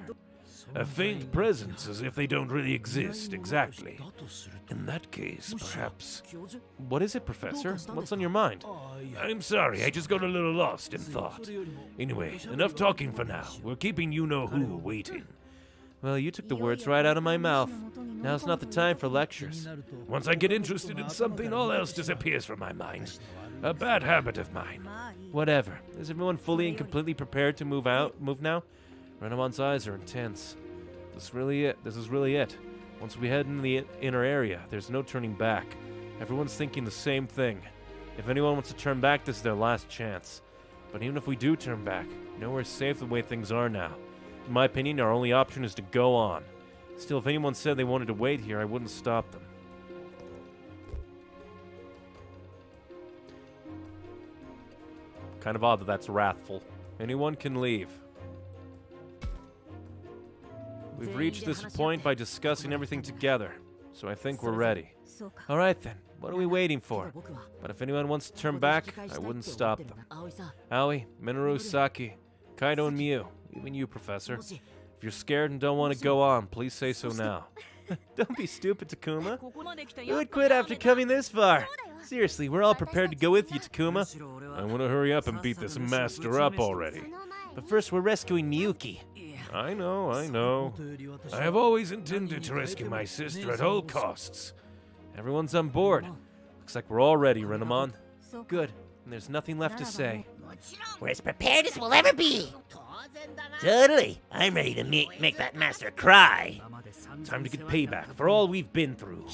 A faint presence, as if they don't really exist, exactly. In that case, perhaps... What is it, Professor? What's on your mind? I'm sorry, I just got a little lost in thought. Anyway, enough talking for now. We're keeping you-know-who waiting. Well, you took the words right out of my mouth. Now's not the time for lectures. Once I get interested in something, all else disappears from my mind. A bad habit of mine. Whatever. Is everyone fully and completely prepared to move out? Move now? Renamon's eyes are intense. This is really it. This is really it. Once we head into the inner area, there's no turning back. Everyone's thinking the same thing. If anyone wants to turn back, this is their last chance. But even if we do turn back, nowhere's safe the way things are now. In my opinion, our only option is to go on. Still, if anyone said they wanted to wait here, I wouldn't stop them. Kind of odd that that's wrathful. Anyone can leave. We've reached this point by discussing everything together, so I think we're ready. Alright then, what are we waiting for? But if anyone wants to turn back, I wouldn't stop them. Aoi, Minoru, Saki, Kaido and Miu, even you, Professor. If you're scared and don't want to go on, please say so now. Don't be stupid, Takuma. Who would quit after coming this far? Seriously, we're all prepared to go with you, Takuma. I want to hurry up and beat this master up already. But first, we're rescuing Miyuki. I know, I know. I have always intended to rescue my sister at all costs. Everyone's on board. Looks like we're all ready, Renamon. Good, and there's nothing left to say. We're as prepared as we'll ever be. Totally. I'm ready to make, make that master cry. Time to get payback for all we've been through.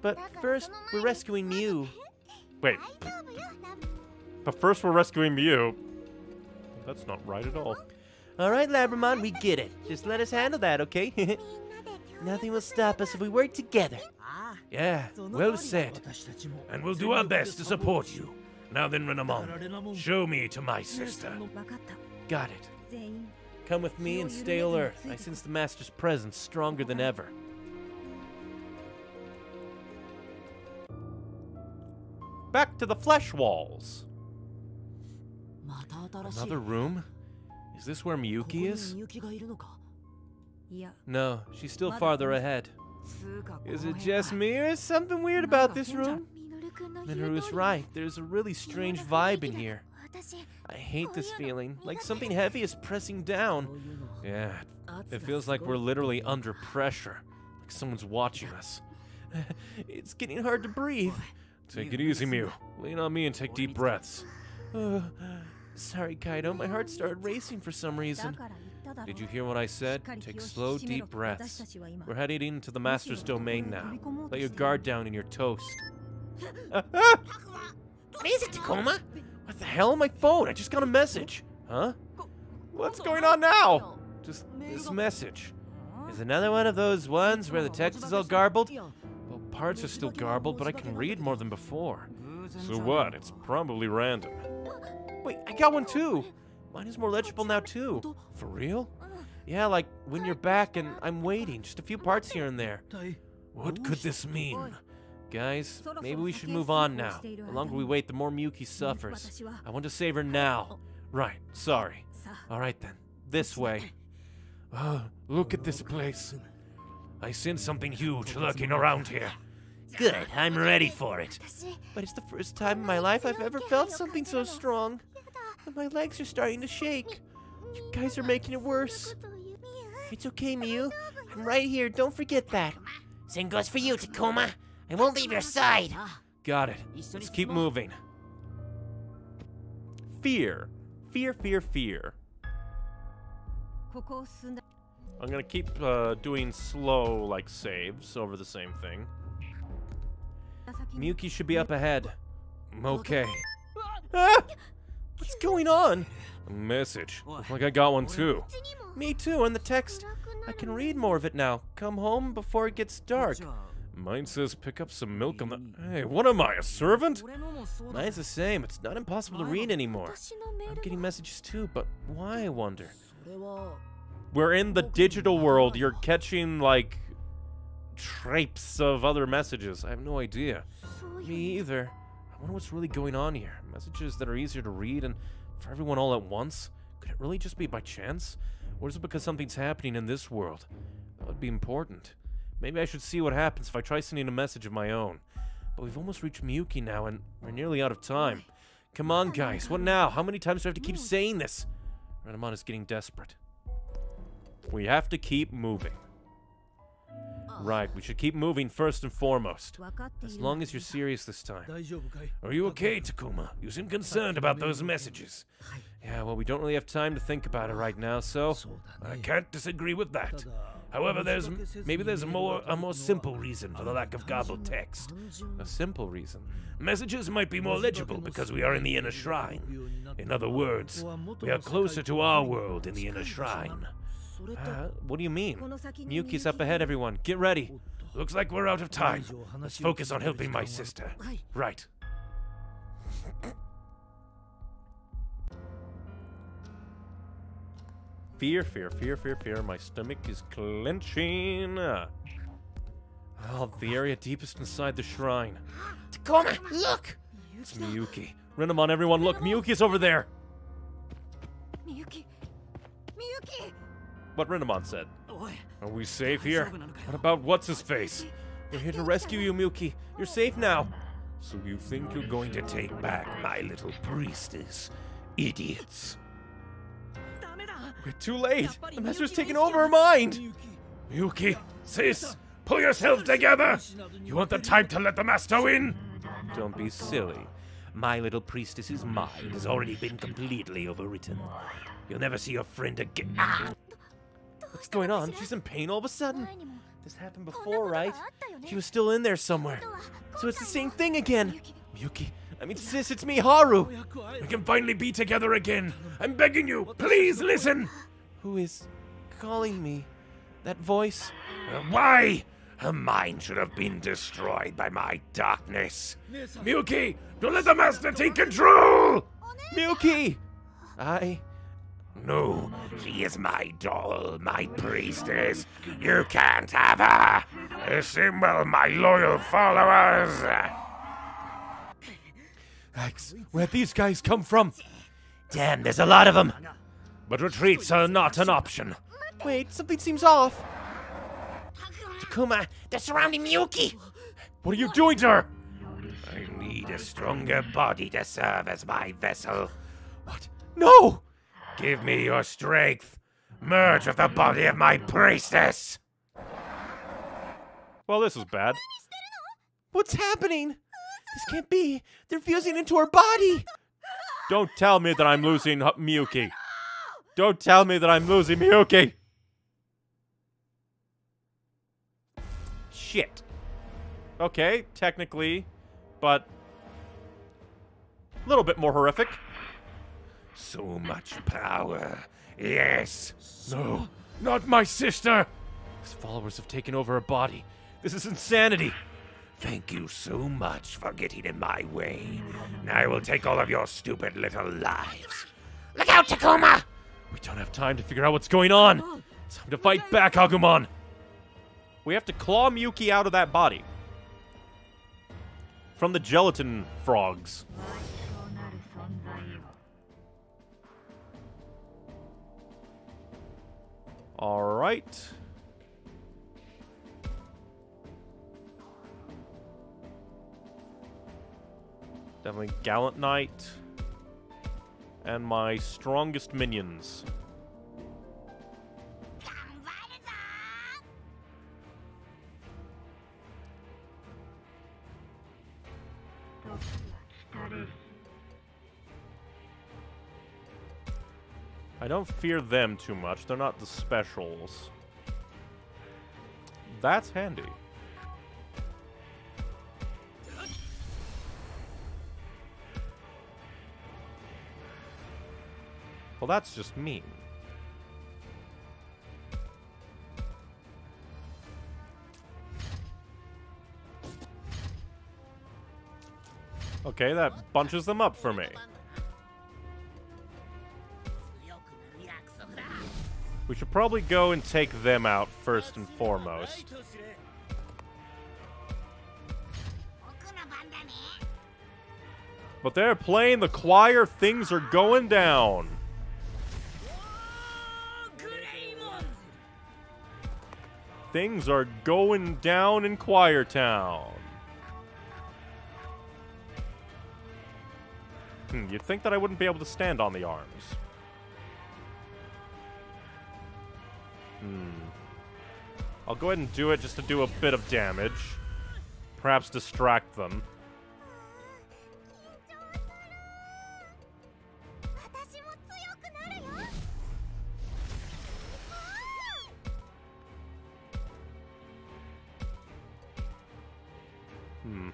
But first, we're rescuing Miu. Wait. But first, we're rescuing Miu. That's not right at all. Alright, Labramon, we get it. Just let us handle that, okay? Nothing will stop us if we work together. Yeah, well said. And we'll do our best to support you. Now then, Renamon, show me to my sister. Got it. Come with me and stay alert. I sense the master's presence stronger than ever. Back to the flesh walls. Another room? Is this where Miyuki is? No, she's still farther ahead. Is it just me or is something weird about this room? Minoru's right, there's a really strange vibe in here. I hate this feeling, like something heavy is pressing down. Yeah, it feels like we're literally under pressure, like someone's watching us. It's getting hard to breathe. Take it easy, Miu. Lean on me and take deep breaths. Uh, Sorry, Kaido, my heart started racing for some reason. Did you hear what I said? Take slow, deep breaths. We're heading into the master's domain now. Let your guard down in your toast. Uh, ah! What is it, Takuma? What the hell? My phone! I just got a message. Huh? What's going on now? Just this message. Is another one of those ones where the text is all garbled? Well, parts are still garbled, but I can read more than before. So what? It's probably random. Wait, I got one too! Mine is more legible now too. For real? Yeah, like, when you're back and I'm waiting, just a few parts here and there. What could this mean? Guys, maybe we should move on now. The longer we wait, the more Miyuki suffers. I want to save her now. Right, sorry. Alright then, this way. Oh, look at this place. I sense something huge lurking around here. Good, I'm ready for it. But it's the first time in my life I've ever felt something so strong. And my legs are starting to shake. You guys are making it worse. It's okay, Miu. I'm right here, don't forget that. Same goes for you, Takuma. I won't leave your side. Got it. Let's keep moving. Fear. Fear, fear, fear. I'm gonna keep uh, doing slow, like, saves over the same thing. Miyuki should be up ahead. Okay. Ah! What's going on? A message. Looks like I got one too. Me too, and the text. I can read more of it now. Come home before it gets dark. Mine says pick up some milk on the... Hey, what am I, a servant? Mine's the same. It's not impossible to read anymore. I'm getting messages too, but why, I wonder? We're in the digital world. You're catching, like... trapes of other messages. I have no idea. Me either. I wonder what's really going on here. Messages that are easier to read and for everyone all at once? Could it really just be by chance? Or is it because something's happening in this world? That would be important. Maybe I should see what happens if I try sending a message of my own. But we've almost reached Miyuki now, and we're nearly out of time. Come on, guys. What now? How many times do I have to keep saying this? Renamon is getting desperate. We have to keep moving. Right, we should keep moving first and foremost. As long as you're serious this time. Are you okay, Takuma? You seem concerned about those messages. Yeah, well, we don't really have time to think about it right now, so I can't disagree with that. However, there's maybe there's a more a more simple reason for the lack of garbled text. A simple reason? Messages might be more legible because we are in the inner shrine. In other words, we are closer to our world in the inner shrine. Uh, what do you mean? Miyuki's up ahead, everyone. Get ready. Looks like we're out of time. Let's focus on helping my sister. Right. Fear, fear, fear, fear, fear. My stomach is clenching. Oh, the area deepest inside the shrine. Takuma, look! It's Miyuki. Renamon, everyone, look. Miyuki's over there. Miyuki. Miyuki! What Renamon said. Are we safe here? What about what's-his-face? We're here to rescue you, Miyuki. You're safe now. So you think you're going to take back my little priestess? Idiots. We're too late. The master's taken over her mind. Miyuki, sis, pull yourself together. You want the time to let the master win? Don't be silly. My little priestess's mind has already been completely overwritten. You'll never see your friend again. Ah! What's going on? She's in pain all of a sudden. This happened before, right? She was still in there somewhere. So it's the same thing again. Miyuki, I mean sis, it's me, Haru. We can finally be together again. I'm begging you, please listen. Who is calling me? That voice? Uh, why? Her mind should have been destroyed by my darkness. Miyuki, don't let the master take control! Miyuki! I... No, she is my doll, my priestess. You can't have her. Assemble my loyal followers. Axe, where'd these guys come from? Damn, there's a lot of them. But retreats are not an option. Wait, something seems off. Takuma, they're surrounding Miyuki. What are you doing to her? I need a stronger body to serve as my vessel. What? No! Give me your strength. Merge with the body of my priestess. Well, this is bad. What's happening? This can't be. They're fusing into her body. Don't tell me that I'm losing Miyuki. Don't tell me that I'm losing Miyuki. Shit. Okay, technically, but a little bit more horrific. So much power. Yes. No, not my sister. His followers have taken over her body. This is insanity. Thank you so much for getting in my way. Now I will take all of your stupid little lives. Look out, Takuma! We don't have time to figure out what's going on. It's time to fight back, Agumon. We have to claw Miyuki out of that body. From the gelatin frogs. All right. Definitely Gallant Knight. And my strongest minions. I don't fear them too much. They're not the specials. That's handy. Well, that's just mean. Okay, that bunches them up for me. We should probably go and take them out first and foremost. But they're playing the choir. Things are going down. Things are going down in Choir Town. Hmm, you'd think that I wouldn't be able to stand on the arms. Hmm. I'll go ahead and do it just to do a bit of damage. Perhaps distract them. Hmm.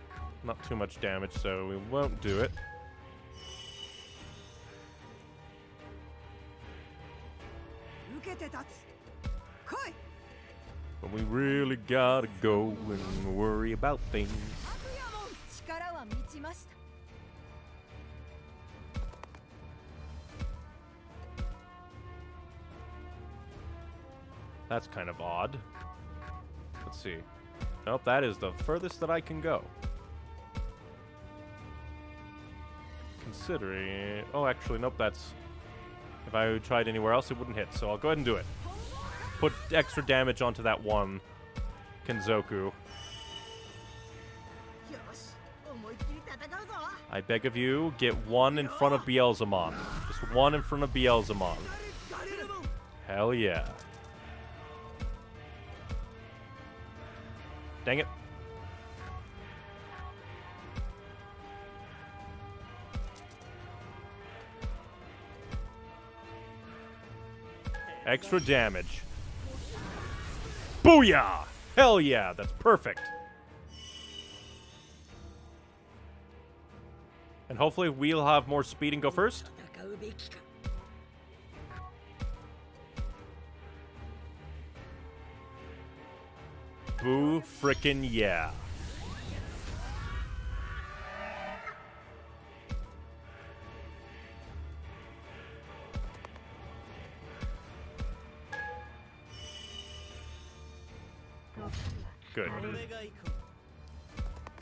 Not too much damage, so we won't do it. But we really gotta go and worry about things. That's kind of odd. Let's see. Nope, that is the furthest that I can go. Considering... Oh, actually, nope, that's... If I tried anywhere else, it wouldn't hit, so I'll go ahead and do it. Put extra damage onto that one, Kenzoku. I beg of you, get one in front of Beelzemon. Just one in front of Beelzemon. Hell yeah. Dang it. Extra damage. Booyah! Hell yeah, that's perfect. And hopefully we'll have more speed and go first. Boo frickin' yeah. Good.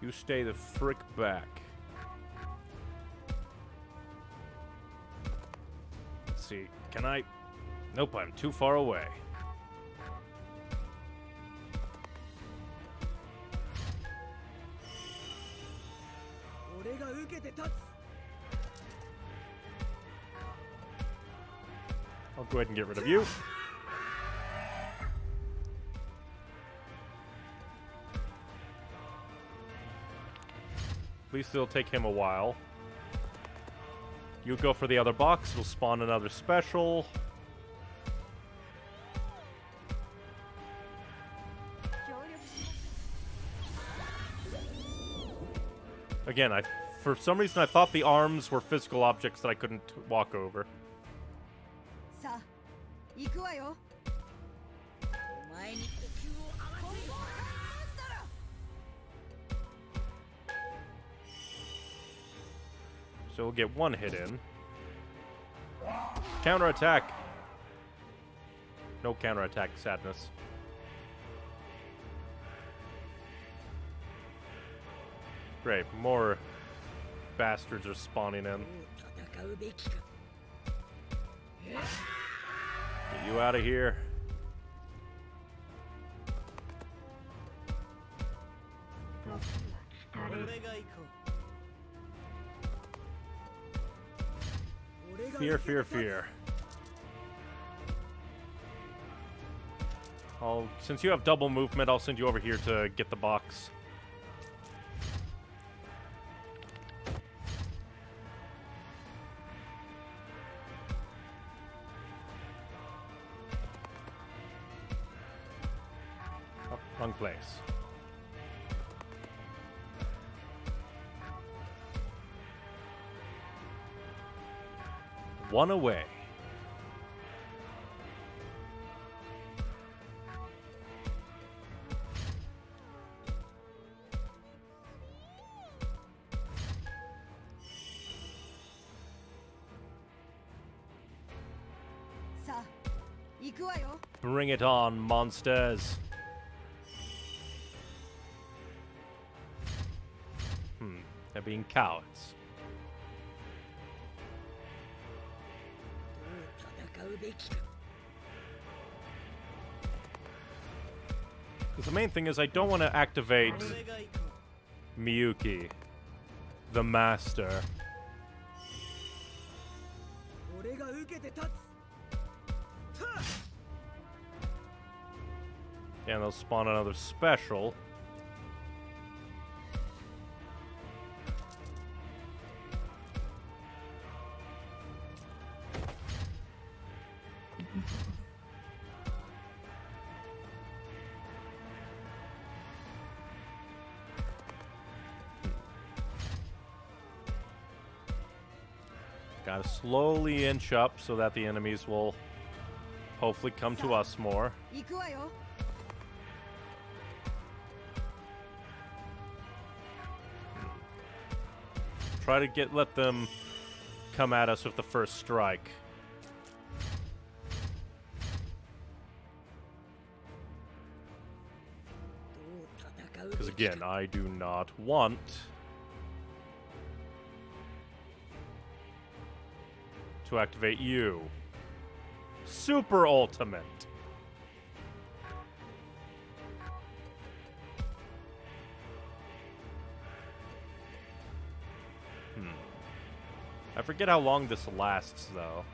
You stay the frick back. Let's see. Can I? Nope, I'm too far away. I'll go ahead and get rid of you. At least it'll take him a while. You go for the other box, it'll spawn another special. Again, I, for some reason I thought the arms were physical objects that I couldn't walk over. So we'll get one hit in. Counterattack! No counterattack, sadness. Great, more bastards are spawning in. Get you out of here. Fear, fear, fear. I'll, since you have double movement, I'll send you over here to get the box. Wrong place. One away. Bring it on, monsters. Hmm, they're being cowards. The main thing is I don't want to activate Miyuki, the master. And they'll spawn another special. Gotta slowly inch up so that the enemies will hopefully come to us more. Try to get let them come at us with the first strike. Because again, I do not want to activate you. Super Ultimate. Hmm. I forget how long this lasts, though.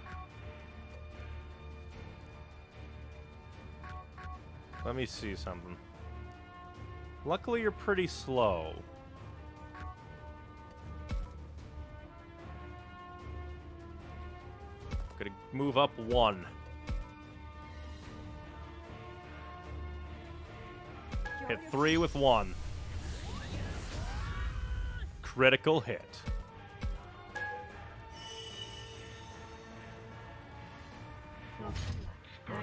Let me see something. Luckily, you're pretty slow. Move up one. Hit three with one. Critical hit.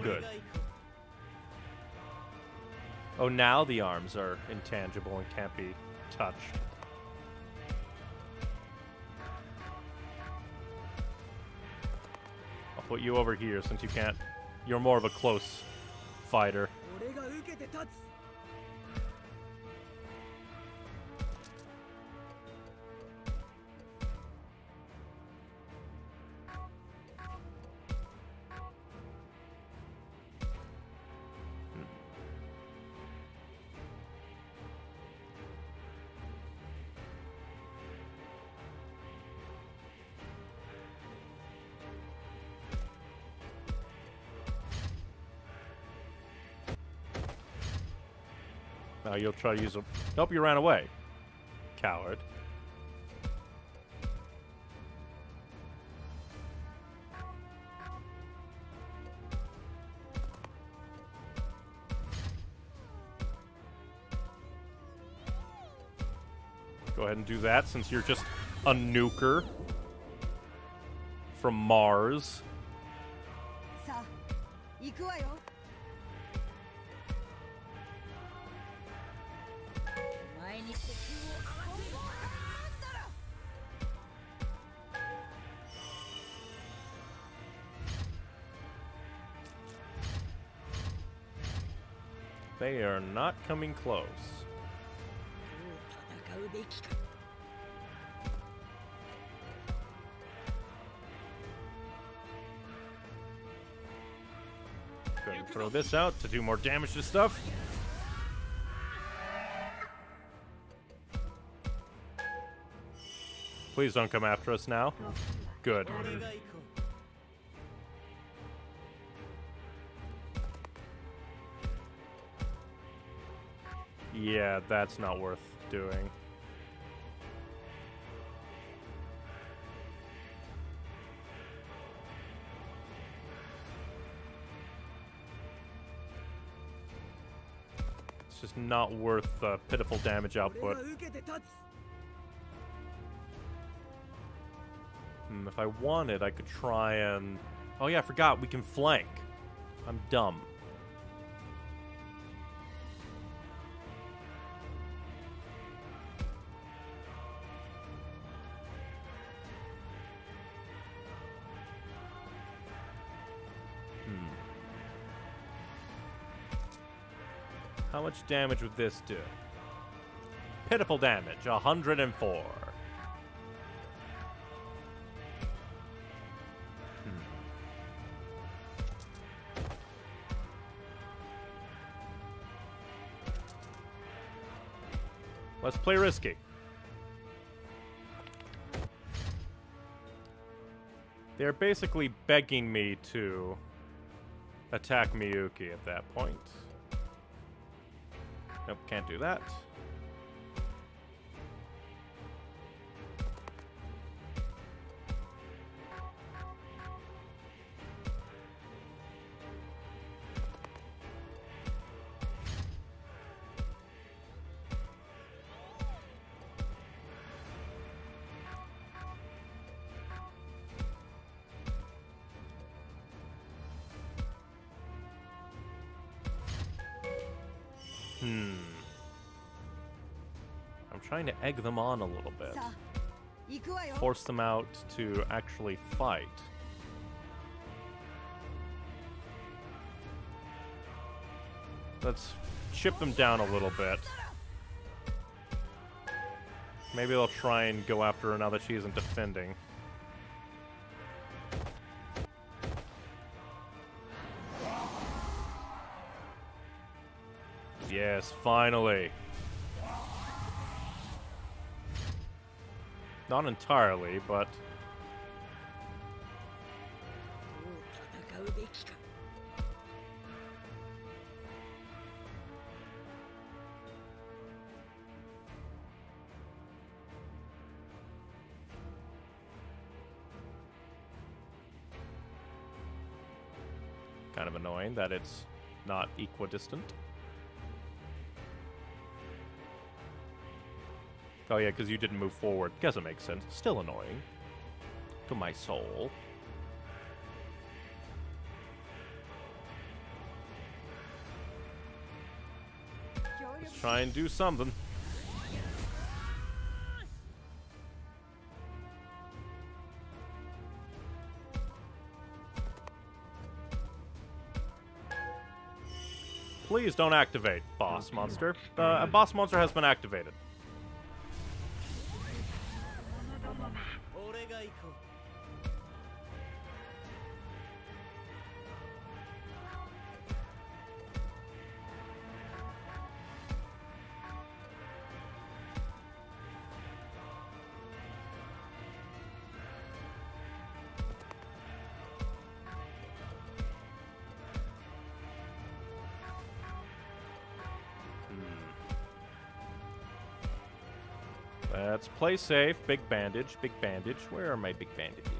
Good. Oh, now the arms are intangible and can't be touched. Put you over here since you can't. You're more of a close fighter. Now you'll try to use a... Nope, you ran away. Coward. Go ahead and do that since you're just a nuker from Mars. They are not coming close. Going to throw this out to do more damage to stuff. Please don't come after us now. Good. Yeah, that's not worth doing. It's just not worth the uh, pitiful damage output. Hmm, if I wanted, I could try and... Oh yeah, I forgot, we can flank. I'm dumb. How much damage would this do? pitiful damage, one hundred and four. Let's play risky. They're basically begging me to attack Miyuki at that point. Nope, can't do that. Hmm. I'm trying to egg them on a little bit. Force them out to actually fight. Let's chip them down a little bit. Maybe they'll try and go after her now that she isn't defending. Yes, finally. Not entirely, but... kind of annoying that it's not equidistant. Oh yeah, because you didn't move forward. Guess it makes sense. Still annoying. To my soul. Let's try and do something. Please don't activate, boss monster. Uh, a boss monster has been activated. Let's play safe. Big bandage. Big bandage. Where are my big bandages?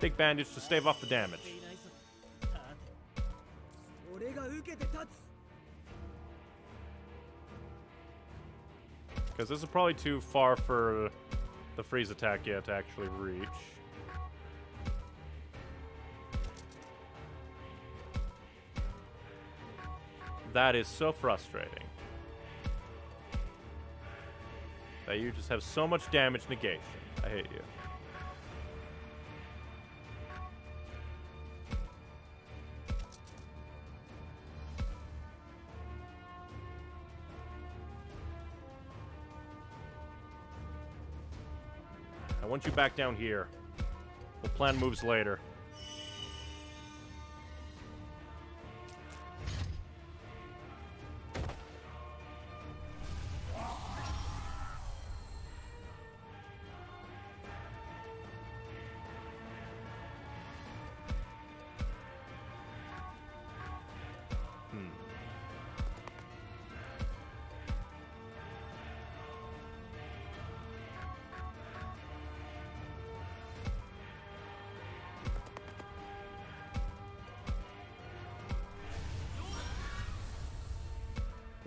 Big bandage to stave off the damage. Because this is probably too far for the freeze attack yet to actually reach. That is so frustrating. That you just have so much damage negation. I hate you. I want you back down here. We'll plan moves later.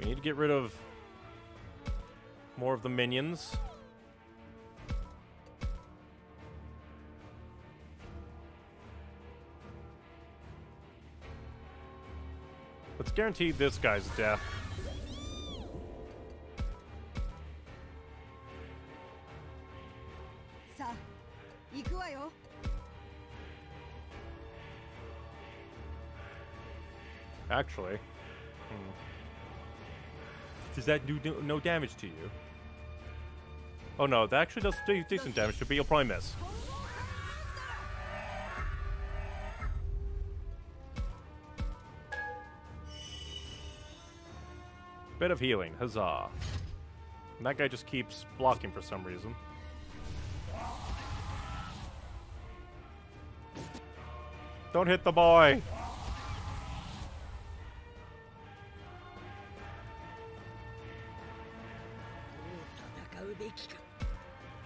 We need to get rid of more of the minions. Let's guarantee this guy's death. Actually. Hmm. does that do no damage to you? Oh no, that actually does do decent damage to me. You'll probably miss. Bit of healing, huzzah. And that guy just keeps blocking for some reason. Don't hit the boy!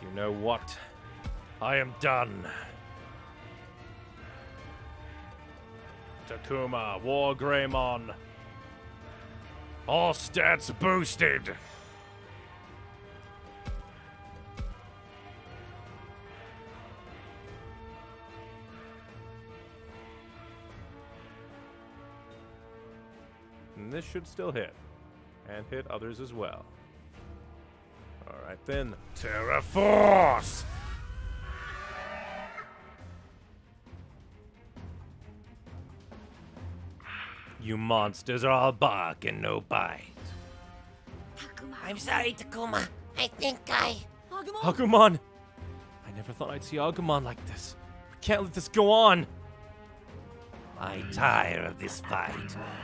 You know what? I am done. Takuma, WarGreymon. All stats boosted! And this should still hit. And hit others as well. Alright then. Terra Force! You monsters are all bark and no bite. Takuma. I'm sorry, Takuma. I think I... Agumon. Agumon! I never thought I'd see Agumon like this. We can't let this go on! I tire of this fight.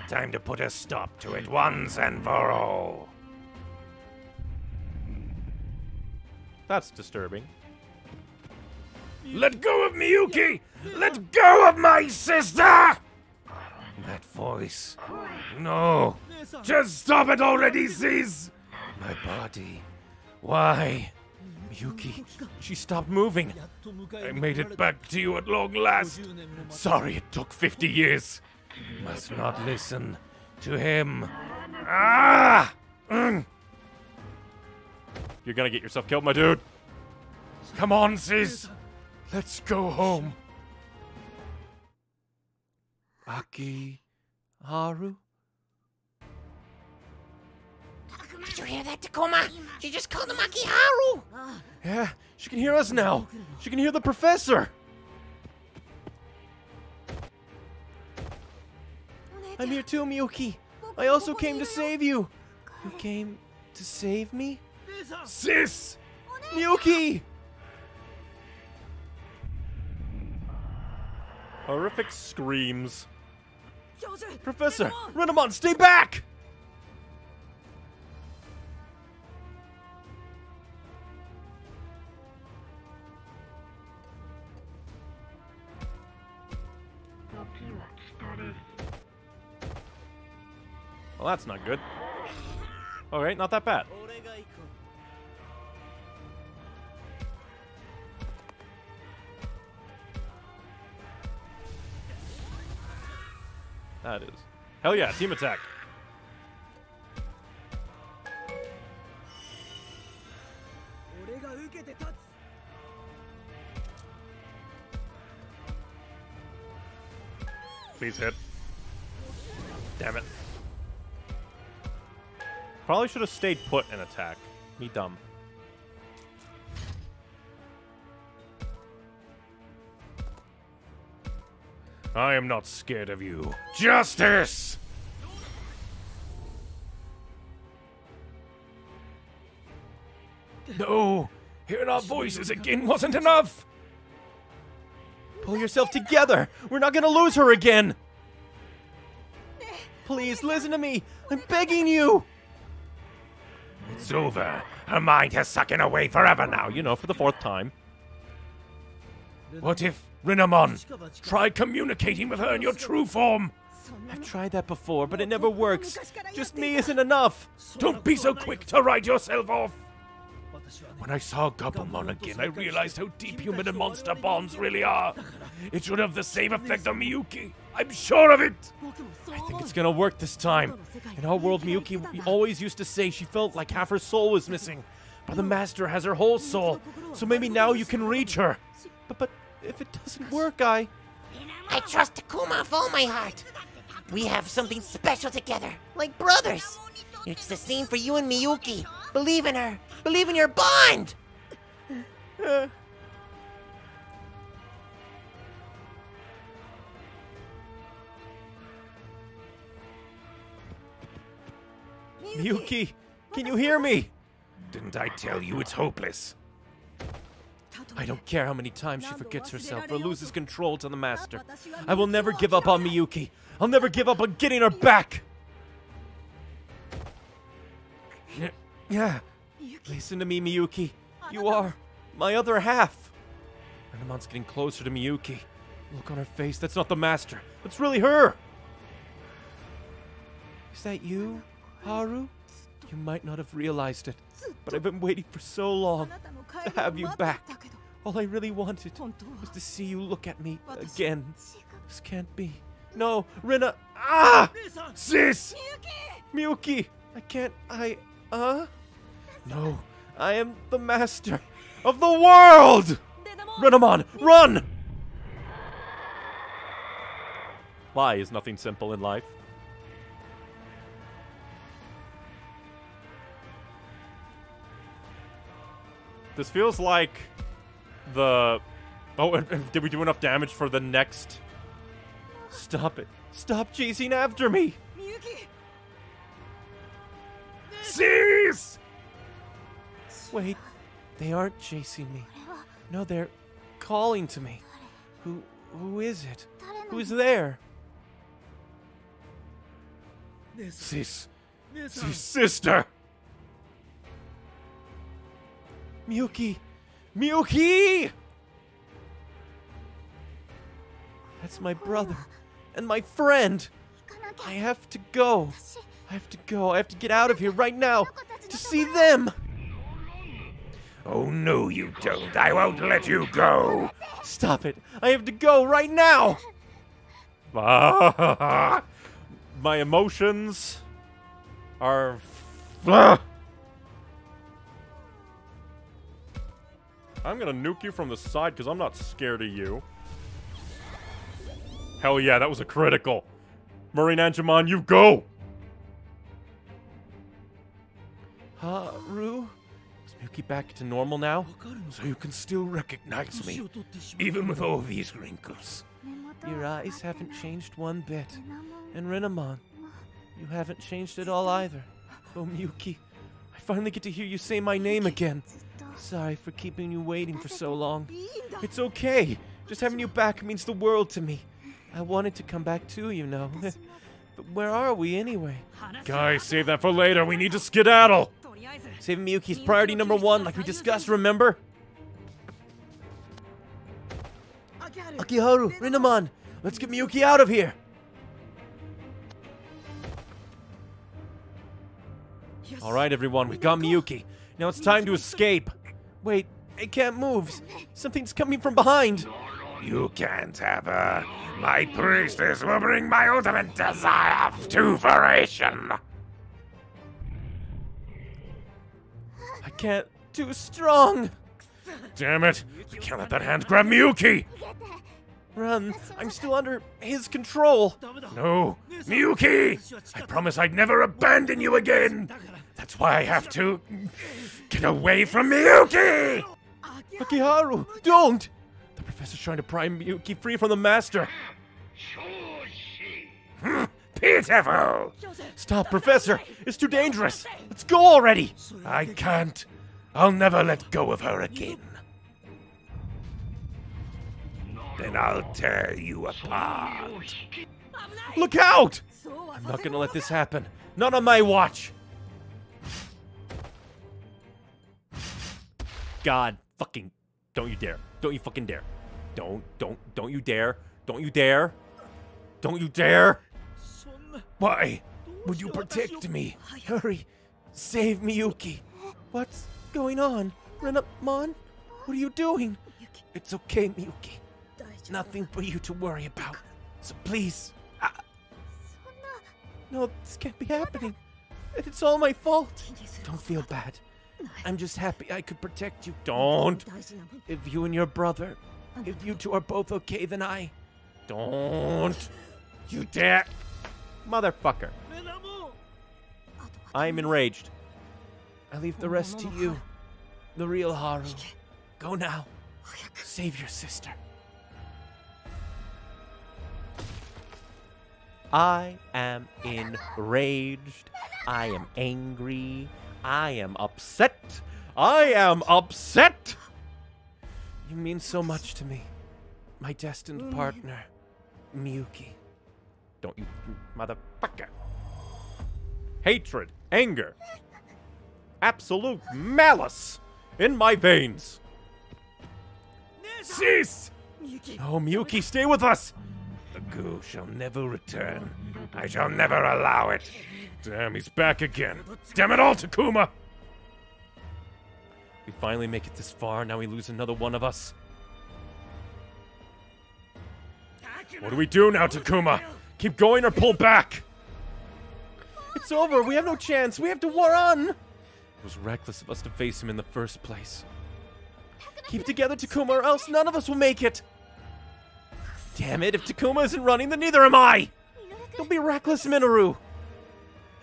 Time to put a stop to it once and for all. That's disturbing. Let go of Miyuki! Let go of my sister! That voice. No! Just stop it already, Cease! My body. Why? Miyuki, she stopped moving. I made it back to you at long last. Sorry it took fifty years. Must not listen to him. Ah! Mm. You're gonna get yourself killed, my dude. Come on, Cease. Let's go home. Akiharu? Did you hear that, Takuma? She just called him Akiharu! Yeah, she can hear us now. She can hear the professor. I'm here too, Miyuki. I also came to save you. You came to save me? Sis! Miyuki! Horrific screams. Professor, Renamon, stay back! Well, that's not good. Alright, not that bad. That is. Hell yeah, team attack. Please hit. Damn it. Probably should have stayed put and attack. Me dumb. I am not scared of you. Justice! No! Hearing our voices again wasn't enough! Pull yourself together! We're not gonna lose her again! Please, listen to me! I'm begging you! It's over. Her mind has sucking away forever now, you know, for the fourth time. What if... Renamon, try communicating with her in your true form! I've tried that before, but it never works. Just me isn't enough! Don't be so quick to write yourself off! When I saw Gabumon again, I realized how deep human and monster bonds really are. It should have the same effect on Miyuki. I'm sure of it! I think it's gonna work this time. In our world, Miyuki always used to say she felt like half her soul was missing. But the master has her whole soul, so maybe now you can reach her. But, but... If it doesn't work, I... I trust Takuma with all my heart. We have something special together, like brothers. It's the same for you and Miyuki. Believe in her. Believe in your bond! Uh. Miyuki, Can you hear me? Didn't I tell you it's hopeless? I don't care how many times she forgets herself or loses control to the master. I will never give up on Miyuki. I'll never give up on getting her back. Yeah. Listen to me, Miyuki. You are my other half. Renamon's getting closer to Miyuki. Look on her face. That's not the master. That's really her. Is that you, Haru? You might not have realized it, but I've been waiting for so long to have you back. All I really wanted was to see you look at me again. This can't be. No, Rena. Ah! Sis! Miyuki! I can't. I. Uh? No, I am the master of the world! Renamon, run! Why is nothing simple in life? This feels like the... Oh, and, and did we do enough damage for the next? Stop it. Stop chasing after me! Miyuki! Cease! Wait, they aren't chasing me. No, they're calling to me. Who, who is it? Who's there? Sis. Sis, sister! Miyuki! Miyuki! That's my brother and my friend. I have to go. I have to go. I have to get out of here right now to see them. Oh, no, you don't. I won't let you go. Stop it. I have to go right now. My emotions are... I'm gonna nuke you from the side because I'm not scared of you. Hell yeah, that was a critical. Marine Angemon, you go! Haru? Is Miyuki back to normal now? So you can still recognize me, even with all these wrinkles. Your eyes haven't changed one bit. And Renamon, you haven't changed at all either. Oh, Miyuki, I finally get to hear you say my name again. Sorry for keeping you waiting for so long. It's okay. Just having you back means the world to me. I wanted to come back too, you know. But where are we anyway? Guys, save that for later. We need to skedaddle. Saving Miyuki's priority number one, like we discussed, remember? Akiharu, Renamon, let's get Miyuki out of here. All right, everyone, we got Miyuki. Now it's time to escape. Wait, I can't move. Something's coming from behind. You can't have her. My priestess will bring my ultimate desire to fruition. I can't. Too strong. Damn it. I can't let that hand grab Miyuki. Run. I'm still under his control. No. Miyuki! I promise I'd never abandon you again. That's why I have to get away from Miyuki! Akiharu, don't! The professor's trying to pry Miyuki free from the master. Pitiful! Stop, Professor! It's too dangerous! Let's go already! I can't. I'll never let go of her again. Then I'll tear you apart. Look out! I'm not gonna let this happen. Not on my watch! God fucking, don't you dare. Don't you fucking dare. Don't, don't, don't you dare. Don't you dare. Don't you dare. Why would you protect me? Hurry, save Miyuki. What's going on? Renamon, what are you doing? It's okay, Miyuki. Nothing for you to worry about. So please. Uh, no, this can't be happening. It's all my fault. Don't feel bad. I'm just happy I could protect you. Don't! If you and your brother, if you two are both okay, then I... Don't! You dare! Motherfucker. I am enraged. I leave the rest to you, the real Haru. Go now. Save your sister. I am enraged. I am angry. I am upset. I am upset. You mean so much to me. My destined partner, Miyuki. Don't you, motherfucker. Hatred, anger, absolute malice in my veins. Cease! Oh, Miyuki, stay with us! The goo shall never return. I shall never allow it. Damn, he's back again. Damn it all, Takuma! We finally make it this far, now we lose another one of us. What do we do now, Takuma? Keep going or pull back? It's over, we have no chance, we have to war on! It was reckless of us to face him in the first place. Keep together, Takuma, or else none of us will make it! Damn it, if Takuma isn't running, then neither am I! Don't be reckless, Minoru!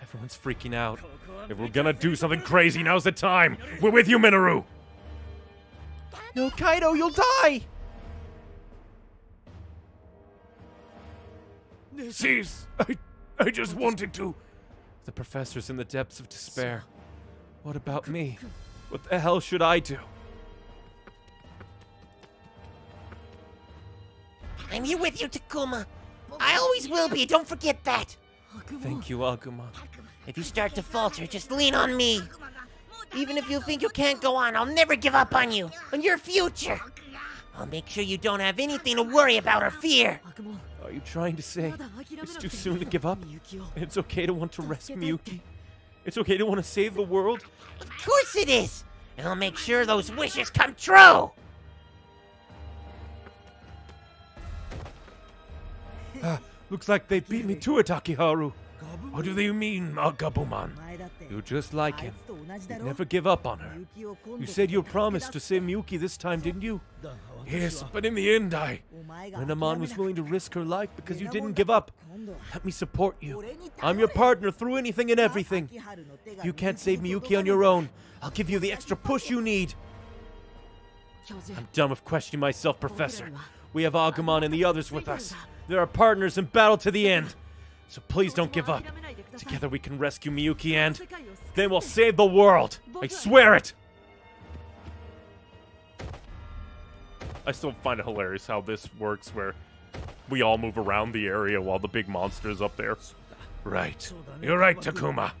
Everyone's freaking out. If we're gonna do something crazy, now's the time! We're with you, Minoru! No, Kaido, you'll die! Cease! I, I just wanted to... The professor's in the depths of despair. What about me? What the hell should I do? I'm here with you, Takuma. I always will be, don't forget that. Thank you, Agumon. If you start to falter, just lean on me. Even if you think you can't go on, I'll never give up on you, on your future. I'll make sure you don't have anything to worry about or fear. Are you trying to say it's too soon to give up? It's okay to want to rescue Miyuki. It's okay to want to save the world. Of course it is. And I'll make sure those wishes come true. Ah, looks like they beat me to it, Akiharu. What do they mean, Gabumon? You're just like him. You'd never give up on her. You said you promised to save Miyuki this time, didn't you? Yes, but in the end, I... Renamon was willing to risk her life because you didn't give up. Let me support you. I'm your partner through anything and everything. If you can't save Miyuki on your own, I'll give you the extra push you need. I'm done with questioning myself, Professor. We have Agumon and the others with us. They're our partners in battle to the end. So please don't give up. Together we can rescue Miyuki and... Then we'll save the world! I swear it! I still find it hilarious how this works where we all move around the area while the big monster is up there. Right. You're right, Takuma.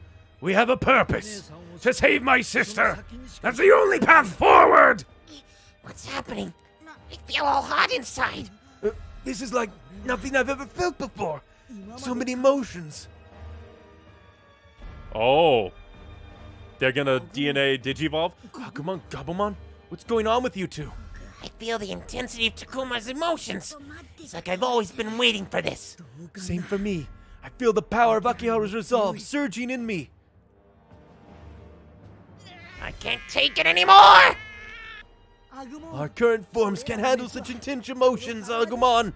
We have a purpose. To save my sister! That's the only path forward! What's happening? I feel all hot inside. Uh, this is like nothing I've ever felt before. So many emotions. Oh. They're gonna D N A digivolve? Agumon, Gabumon, what's going on with you two? I feel the intensity of Takuma's emotions. It's like I've always been waiting for this. Same for me. I feel the power of Akiharu's resolve surging in me. I can't take it anymore! Our current forms can't handle such intense emotions, Agumon.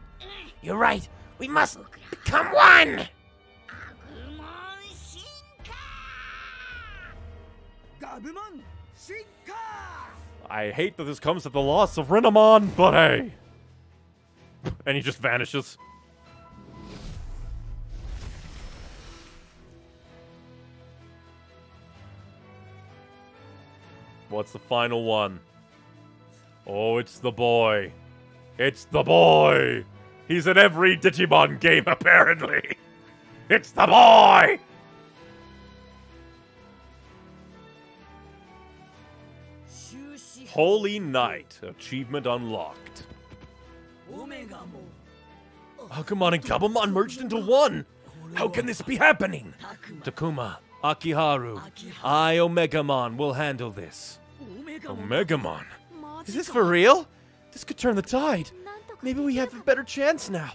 You're right. We must become one! I hate that this comes at the loss of Renamon, but hey! And he just vanishes. What's the final one? Oh, it's the boy. It's the boy! He's in every Digimon game, apparently! It's the boy! Holy Knight. Achievement unlocked. Agumon and Gabumon merged into one! How can this be happening? Takuma, Akiharu, I, Omegamon, will handle this. Omegamon? Is this for real? This could turn the tide. Maybe we have a better chance now.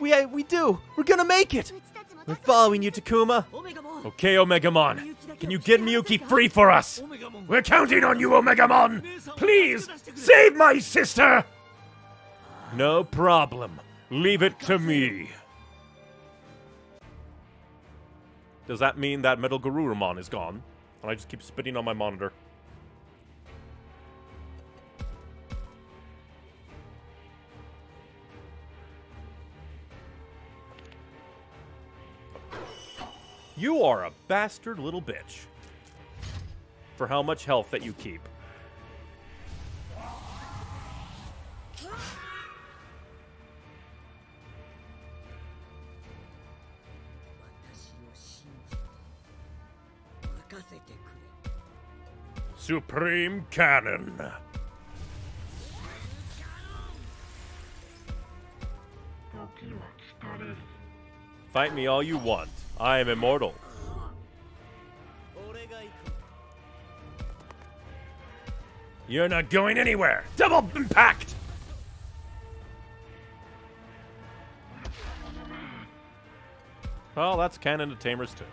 We uh, we do. We're gonna make it. We're following you, Takuma. Okay, Omegamon. Can you get Miyuki free for us? We're counting on you, Omegamon. Please, save my sister. No problem. Leave it to me. Does that mean that Metal Garurumon is gone? And I just keep spitting on my monitor. You are a bastard little bitch. for how much health that you keep. Supreme Cannon. Fight me all you want. I am immortal. You're not going anywhere. Double impact. Well, that's canon to Tamers too.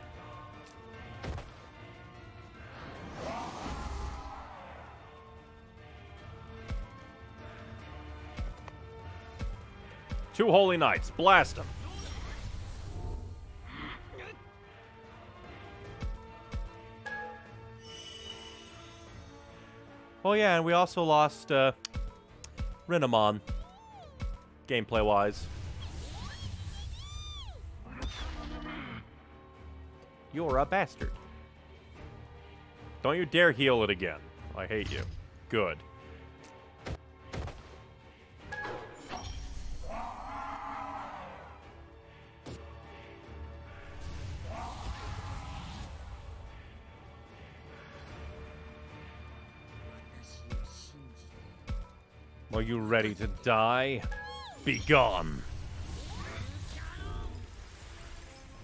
Two holy knights, blast them. Oh yeah, and we also lost uh, Renamon, gameplay-wise. You're a bastard. Don't you dare heal it again. I hate you. Good. Are you ready to die? Be gone.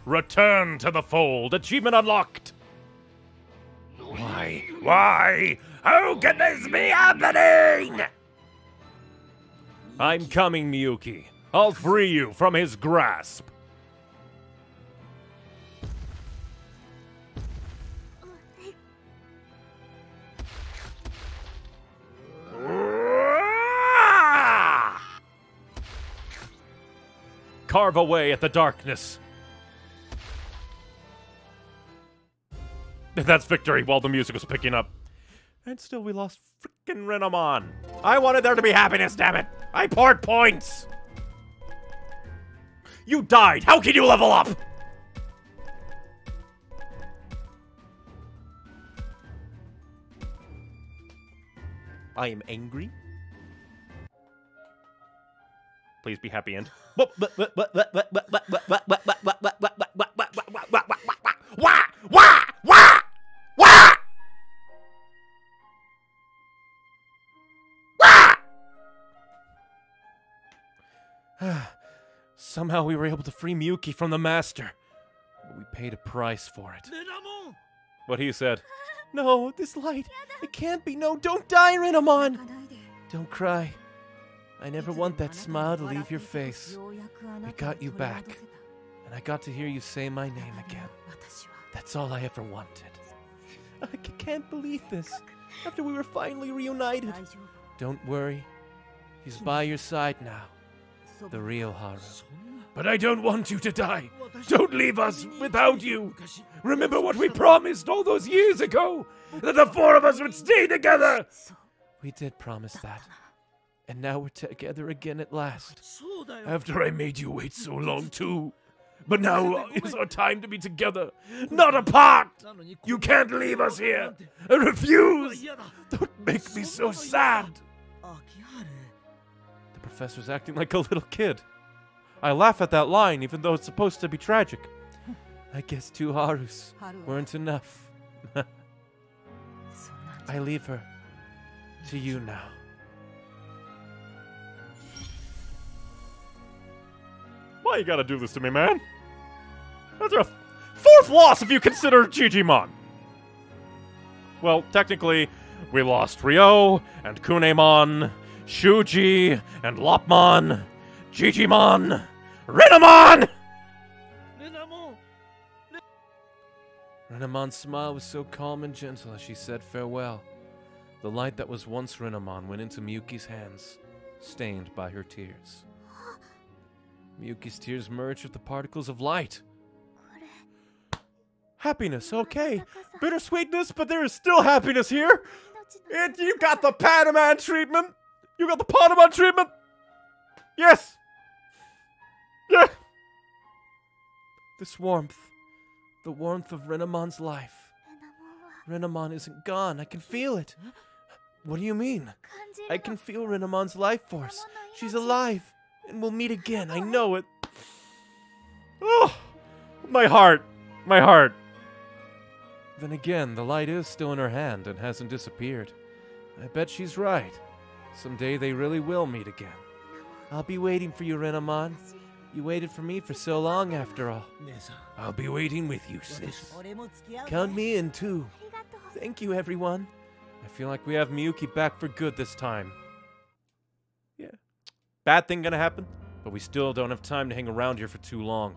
Return to the fold. Achievement unlocked. Why? Why? How can this be happening? I'm coming, Miyuki. I'll free you from his grasp. Carve away at the darkness. That's victory while the music was picking up. And still we lost frickin' Renamon. I wanted there to be happiness, damn it! I poured points! You died! How can you level up?! I am angry. Please be happy and. Somehow we were able to free Miyuki from the master. We paid a price for it. But he said, no, this light, it can't be. No, don't die, Renamon. Don't cry. I never want that smile to leave your face. I got you back, and I got to hear you say my name again. That's all I ever wanted. I can't believe this, after we were finally reunited. Don't worry, he's by your side now, the real Haru. But I don't want you to die. Don't leave us without you. Remember what we promised all those years ago, that the four of us would stay together. We did promise that. And now we're together again at last. After I made you wait so long too. But now is our time to be together, not apart! You can't leave us here! I refuse! Don't make me so sad! The professor's acting like a little kid. I laugh at that line even though it's supposed to be tragic. I guess two Harus weren't enough. I leave her to you now. Why you gotta do this to me, man? That's a fourth loss if you consider Gigimon. Well, technically, we lost Ryo, and Kunemon, Shuji, and Lopmon, Gigimon, Renamon! Renamon! Renamon's smile was so calm and gentle as she said farewell. The light that was once Renamon went into Miyuki's hands, stained by her tears. Miyuki's tears merged with the particles of light. Happiness, okay. Bittersweetness, but there is still happiness here. And you got the Patamon treatment. You got the Patamon treatment. Yes. Yeah. This warmth. The warmth of Renamon's life. Renamon isn't gone. I can feel it. What do you mean? I can feel Renamon's life force. She's alive. And we'll meet again. I know it. Oh, my heart. My heart. Then again, the light is still in her hand and hasn't disappeared. I bet she's right. Someday they really will meet again. I'll be waiting for you, Renamon. You waited for me for so long, after all. I'll be waiting with you, sis. Count me in, too. Thank you, everyone. I feel like we have Miyuki back for good this time. Yeah. Bad thing gonna happen, but we still don't have time to hang around here for too long.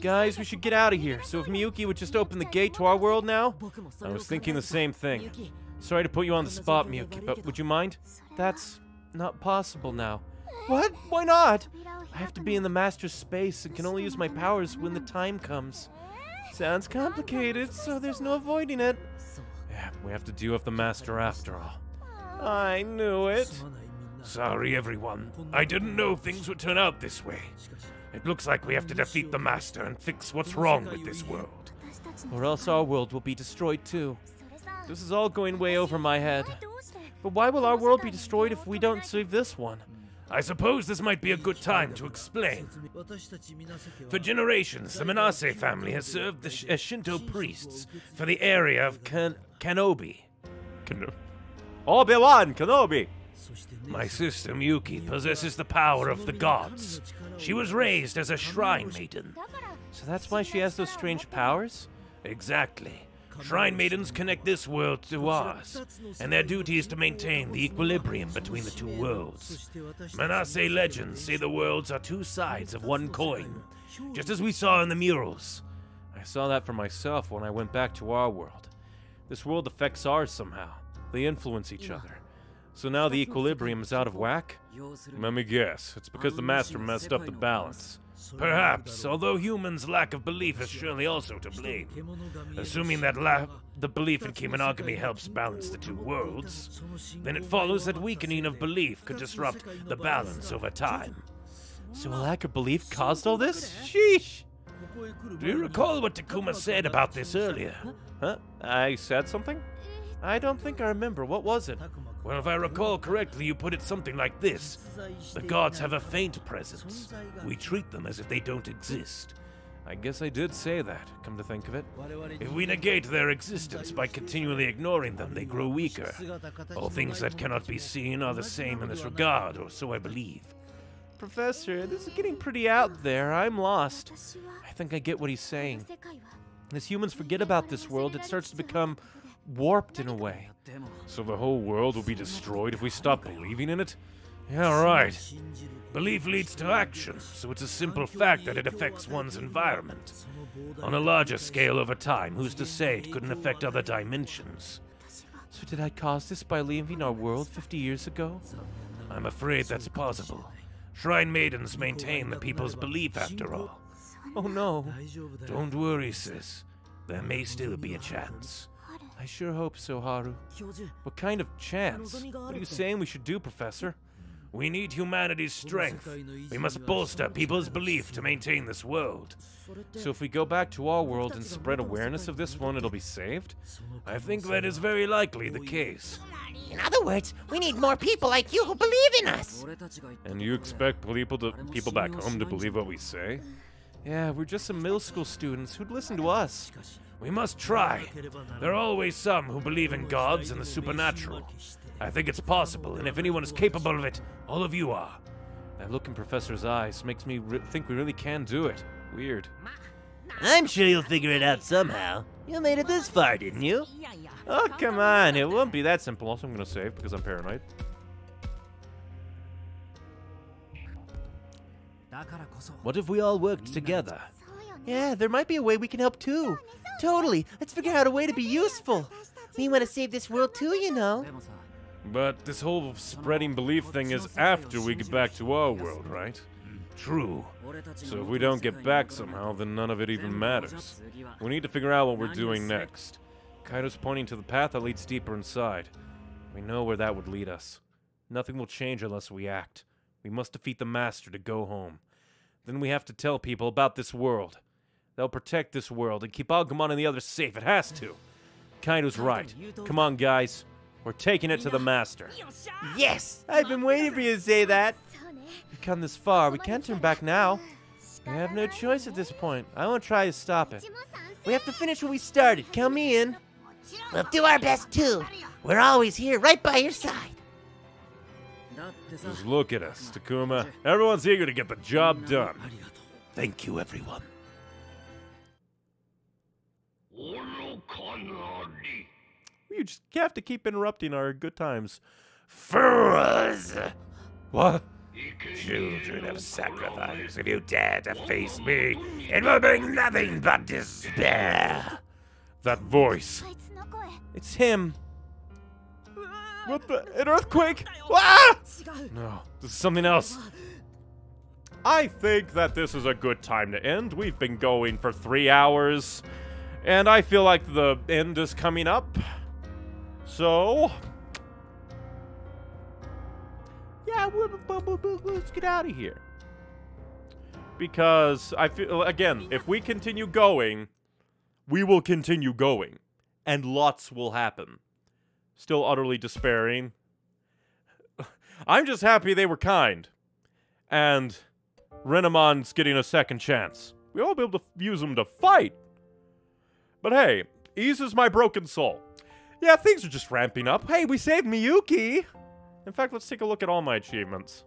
Guys, we should get out of here, so if Miyuki would just open the gate to our world now? I was thinking the same thing. Sorry to put you on the spot, Miyuki, but would you mind? That's not possible now. What? Why not? I have to be in the master's space and can only use my powers when the time comes. Sounds complicated, so there's no avoiding it. Yeah, we have to deal with the master after all. I knew it. Sorry, everyone. I didn't know things would turn out this way. It looks like we have to defeat the master and fix what's wrong with this world. Or else our world will be destroyed too. This is all going way over my head. But why will our world be destroyed if we don't save this one? I suppose this might be a good time to explain. For generations, the Minase family has served as sh Shinto priests for the area of Kan Kanobi. Kan Obi-Wan Kenobi! My sister Miyuki possesses the power of the gods. She was raised as a shrine maiden. So that's why she has those strange powers? Exactly. Shrine maidens connect this world to ours, and their duty is to maintain the equilibrium between the two worlds. Minase legends say the worlds are two sides of one coin, just as we saw in the murals. I saw that for myself when I went back to our world. This world affects ours somehow. They influence each other. So now the equilibrium is out of whack? Let me guess. It's because the master messed up the balance. Perhaps, although humans' lack of belief is surely also to blame. Assuming that la the belief in Kimonogami helps balance the two worlds, then it follows that weakening of belief could disrupt the balance over time. So a lack of belief caused all this? Sheesh! Do you recall what Takuma said about this earlier? Huh? I said something? I don't think I remember. What was it? Well, if I recall correctly, you put it something like this. The gods have a faint presence. We treat them as if they don't exist. I guess I did say that, come to think of it. If we negate their existence by continually ignoring them, they grow weaker. All things that cannot be seen are the same in this regard, or so I believe. Professor, this is getting pretty out there. I'm lost. I think I get what he's saying. As humans forget about this world, it starts to become warped in a way. So the whole world will be destroyed if we stop believing in it? Yeah, right. Belief leads to action, so it's a simple fact that it affects one's environment. On a larger scale over time, who's to say it couldn't affect other dimensions? So did I cause this by leaving our world fifty years ago? I'm afraid that's possible. Shrine maidens maintain the people's belief after all. Oh no. Don't worry, sis. There may still be a chance. I sure hope so, Haru. What kind of chance? What are you saying we should do, Professor? We need humanity's strength. We must bolster people's belief to maintain this world. So if we go back to our world and spread awareness of this one, it'll be saved? I think that is very likely the case. In other words, we need more people like you who believe in us! And you expect people, to, people back home to believe what we say? Yeah, we're just some middle school students who'd listen to us. We must try. There are always some who believe in gods and the supernatural. I think it's possible, and if anyone is capable of it, all of you are. That look in Professor's eyes makes me think we really can do it. Weird. I'm sure you'll figure it out somehow. You made it this far, didn't you? Oh, come on. It won't be that simple. Also, I'm going to save because I'm paranoid. What if we all worked together? Yeah, there might be a way we can help too. Totally. Let's figure out a way to be useful. We want to save this world too, you know. But this whole spreading belief thing is after we get back to our world, right? True. So if we don't get back somehow, then none of it even matters. We need to figure out what we're doing next. Kaido's pointing to the path that leads deeper inside. We know where that would lead us. Nothing will change unless we act. We must defeat the master to go home. Then we have to tell people about this world. They'll protect this world and keep Agumon and the others safe. It has to. Kaido's right. Come on, guys. We're taking it to the master. Yes! I've been waiting for you to say that. We've come this far. We can't turn back now. We have no choice at this point. I won't try to stop it. We have to finish what we started. Count me in. We'll do our best, too. We're always here, right by your side. Just look at us, Takuma. Everyone's eager to get the job done. Thank you, everyone. You just have to keep interrupting our good times. For us! What? Children of sacrifice, if you dare to face me, it will bring nothing but despair. That voice. It's him. What the? An earthquake? Ah! No, this is something else. I think that this is a good time to end. We've been going for three hours, and I feel like the end is coming up. So, yeah, let's get out of here. Because I feel, again, if we continue going, we will continue going, and lots will happen. Still utterly despairing. I'm just happy they were kind. And Renamon's getting a second chance. We won't be able to use him to fight. But hey, eases my broken soul. Yeah, things are just ramping up. Hey, we saved Miyuki. In fact, let's take a look at all my achievements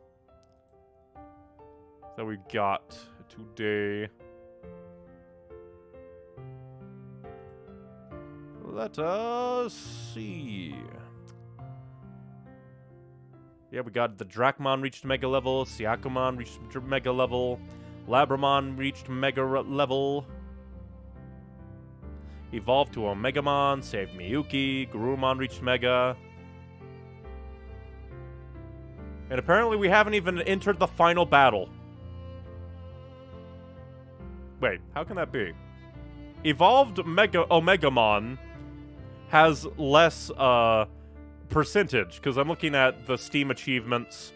that we got today. Let us see. Yeah, we got the Dracmon reached mega level, Syakomon reached mega level, Labramon reached mega level, evolved to Omegamon, saved Miyuki, Garurumon reached mega. And apparently we haven't even entered the final battle. Wait, how can that be? Evolved mega Omegamon has less uh, percentage, because I'm looking at the Steam achievements.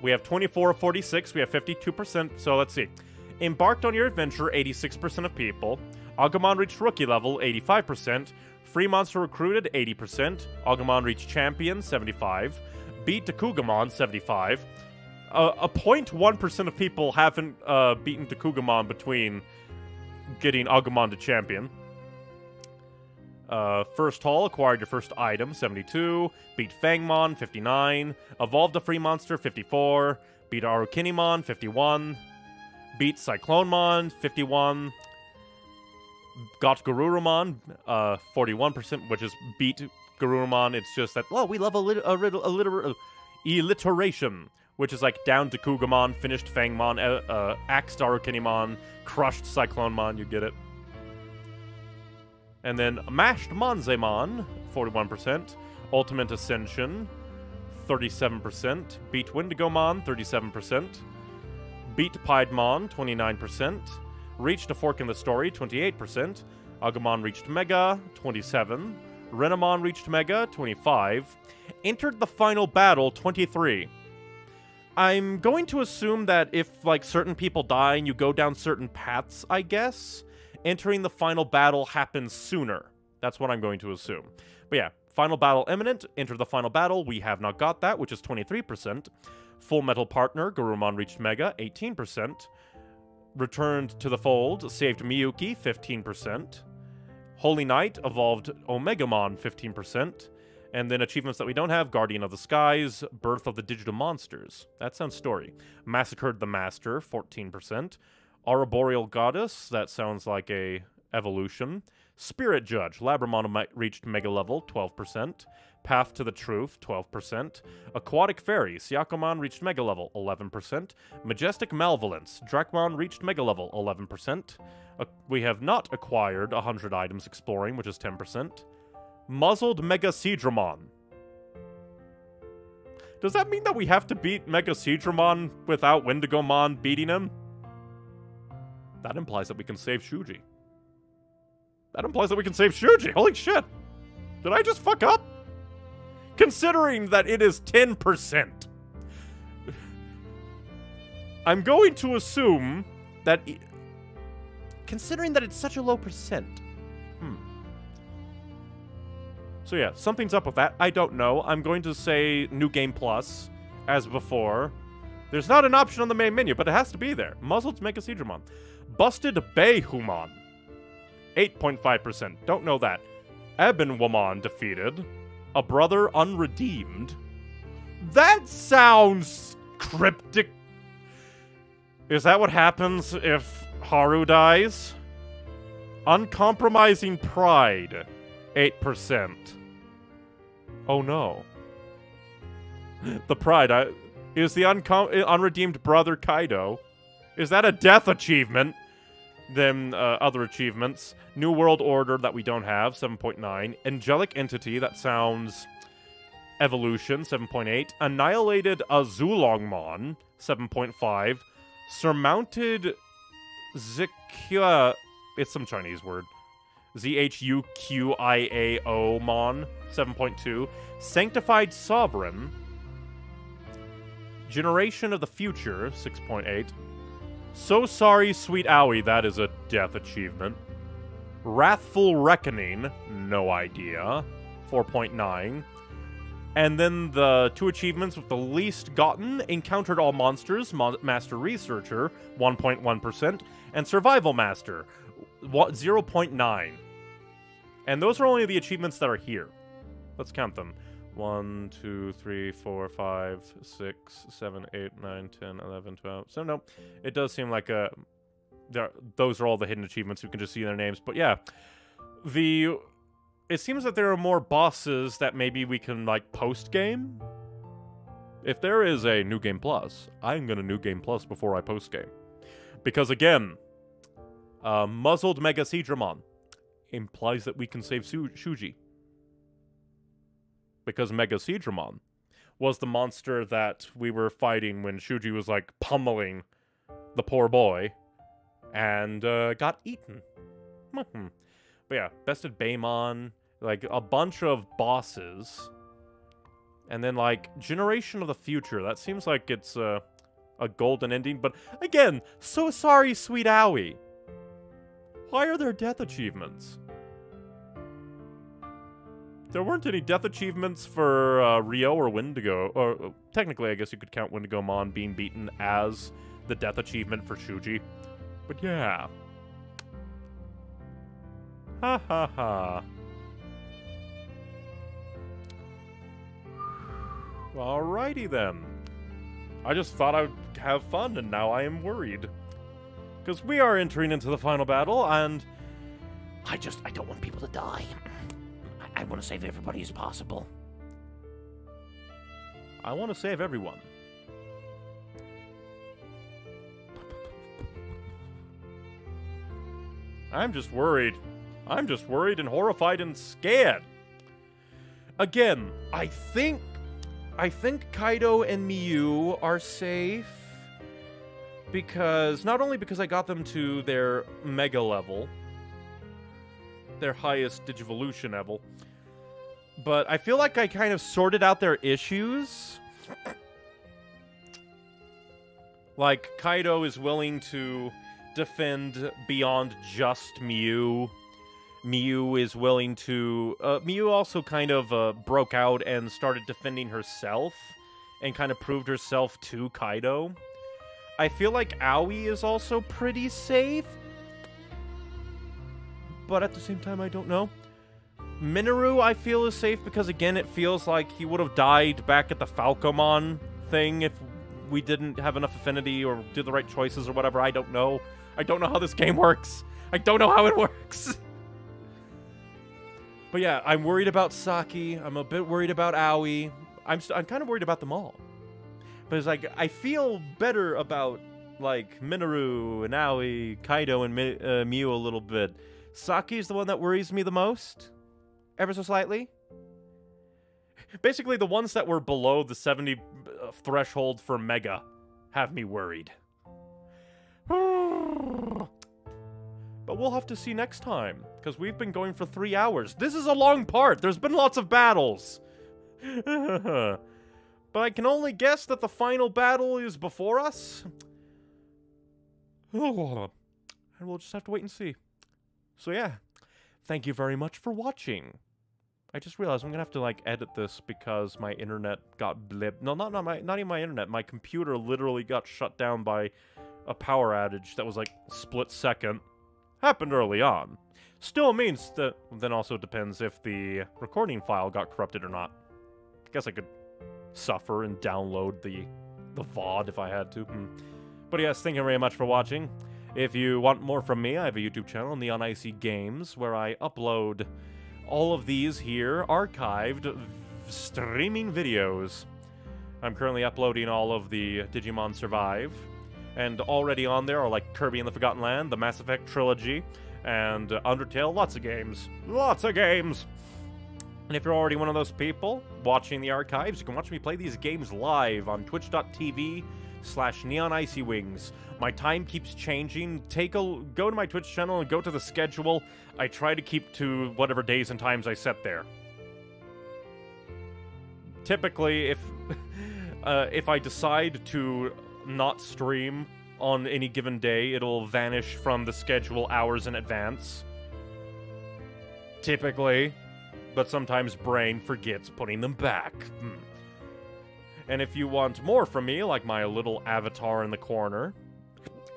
We have twenty-four of forty-six, we have fifty-two percent, so let's see. Embarked on your adventure, eighty-six percent of people. Agumon reached rookie level, eighty-five percent. Free monster recruited, eighty percent. Agumon reached champion, seventy-five. Beat Dokugumon, seventy-five. Uh, a zero point one percent of people haven't uh, beaten Dokugumon between getting Agumon to champion. Uh, first haul, acquired your first item, seventy-two. Beat Fangmon, fifty-nine. Evolved a free monster, fifty-four. Beat Arukinimon, fifty-one. Beat Cyclonemon, fifty-one. Got Garurumon, uh, forty-one percent, which is beat Garurumon. It's just that, well, we love allit allit allit alliteration, which is like down to Kugamon, finished Fangmon, uh, uh, axed Arukinimon, crushed Cyclonemon, you get it. And then mashed Monzemon, forty-one percent, Ultimate Ascension, thirty-seven percent, beat Windigomon, thirty-seven percent, beat Piedmon, twenty-nine percent, reached a fork in the story, twenty-eight percent. Agumon reached mega, twenty-seven. Renamon reached mega, twenty-five. Entered the final battle, twenty-three. I'm going to assume that if, like, certain people die and you go down certain paths, I guess, entering the final battle happens sooner. That's what I'm going to assume. But yeah, final battle imminent. Enter the final battle. We have not got that, which is twenty-three percent. Full metal partner, Garurumon reached mega, eighteen percent. Returned to the fold, saved Miyuki, fifteen percent. Holy Knight evolved Omegamon, fifteen percent. And then achievements that we don't have, Guardian of the Skies, Birth of the Digital Monsters. That sounds story. Massacred the Master, fourteen percent. Arboreal Goddess, that sounds like a evolution. Spirit Judge, Labramon reached mega level, twelve percent. Path to the Truth, twelve percent. Aquatic Fairy, Syakomon reached mega level, eleven percent. Majestic Malvolence, Dracmon reached mega level, eleven percent. Uh, we have not acquired one hundred items exploring, which is ten percent. Muzzled Mega Seedramon. Does that mean that we have to beat Mega Seedramon without Windigomon beating him? That implies that we can save Shuji. That implies that we can save Shuji! Holy shit! Did I just fuck up? Considering that it is ten percent. I'm going to assume that... E considering that it's such a low percent. Hmm. So yeah, something's up with that. I don't know. I'm going to say New Game Plus, as before. There's not an option on the main menu, but it has to be there. Muzzled to make a Seedramon. Busted Beihumon. eight point five percent. Don't know that. Ebonwamon defeated. A brother unredeemed. That sounds cryptic. Is that what happens if Haru dies? Uncompromising pride. eight percent. Oh no. The pride I, is the uncom unredeemed brother Kaido. Is that a death achievement? Then uh, other achievements. New World Order that we don't have, seven point nine. Angelic Entity, that sounds... Evolution, seven point eight. Annihilated Azulongmon, seven point five. Surmounted Zikia... It's some Chinese word. Z H U Q I A O Mon, seven point two. Sanctified Sovereign. Generation of the Future, six point eight. So Sorry, Sweet Aoi, that is a death achievement. Wrathful Reckoning, no idea, four point nine. And then the two achievements with the least gotten, Encountered All Monsters, Mon Master Researcher, one point one percent, and Survival Master, zero point nine. And those are only the achievements that are here. Let's count them. one, two, three, four, five, six, seven, eight, nine, ten, eleven, twelve. So no, it does seem like a... There, those are all the hidden achievements. You can just see their names. But yeah, the... It seems that there are more bosses that maybe we can, like, post-game. If there is a New Game Plus, I'm gonna New Game Plus before I post-game. Because, again, uh, Muzzled Mega Seedramon implies that we can save Su Shuji. Because Mega Seedramon was the monster that we were fighting when Shuji was, like, pummeling the poor boy and uh, got eaten. Mm-hmm. But yeah, bested Baemon, like a bunch of bosses, and then like Generation of the Future. That seems like it's uh, a golden ending, but again, So Sorry, Sweet Aoi. Why are there death achievements? There weren't any death achievements for uh, Ryo or Wendigo, or uh, technically I guess you could count Wendigomon being beaten as the death achievement for Shuji, but yeah. Ha ha ha. Alrighty then. I just thought I would have fun, and now I am worried. Because we are entering into the final battle, and... I just, I don't want people to die. I, I want to save everybody as possible. I want to save everyone. I'm just worried. I'm just worried and horrified and scared. Again, I think... I think Kaido and Miu are safe. Because... Not only because I got them to their mega level. Their highest Digivolution level. But I feel like I kind of sorted out their issues. Like, Kaido is willing to defend beyond just Miu. Miu is willing to... Uh, Miu also kind of uh, broke out and started defending herself and kind of proved herself to Kaido. I feel like Aoi is also pretty safe, but at the same time, I don't know. Minoru, I feel, is safe because, again, it feels like he would have died back at the Falcomon thing if we didn't have enough affinity or did the right choices or whatever. I don't know. I don't know how this game works. I don't know how it works. But yeah, I'm worried about Saki. I'm a bit worried about Aoi. I'm st I'm kind of worried about them all. But it's like, I feel better about, like, Minoru and Aoi, Kaido and Mi uh, Miu a little bit. Saki is the one that worries me the most. Ever so slightly. Basically, the ones that were below the seventy uh, threshold for Mega have me worried. But we'll have to see next time, because we've been going for three hours. This is a long part. There's been lots of battles. But I can only guess that the final battle is before us. And we'll just have to wait and see. So yeah, thank you very much for watching. I just realized I'm gonna have to like edit this because my internet got blipped. No, not not my not even my internet. My computer literally got shut down by a power outage that was like split second. Happened early on. Still means that. Then also depends if the recording file got corrupted or not. I guess I could suffer and download the the V O D if I had to. Hmm. But yes, thank you very much for watching. If you want more from me, I have a YouTube channel, Neon Icy Games, where I upload all of these here, archived, streaming videos. I'm currently uploading all of the Digimon Survive, and already on there are like Kirby and the Forgotten Land, the Mass Effect Trilogy, and Undertale, lots of games. Lots of games! And if you're already one of those people watching the archives, you can watch me play these games live on twitch.tv slash Neon Icy Wings. My time keeps changing. Take a go to my Twitch channel and go to the schedule. I try to keep to whatever days and times I set there. Typically, if uh, if I decide to not stream on any given day, it'll vanish from the schedule hours in advance. Typically, but sometimes brain forgets putting them back. Hmm. And if you want more from me, like my little avatar in the corner,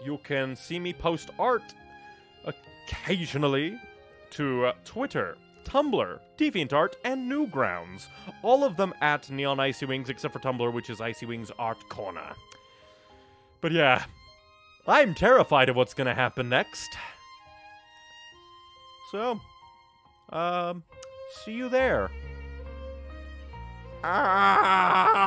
you can see me post art occasionally to uh, Twitter, Tumblr, DeviantArt, and Newgrounds. All of them at Neon Icy Wings, except for Tumblr, which is Icy Wings Art Corner. But yeah, I'm terrified of what's gonna happen next. So, um, see you there. Ah!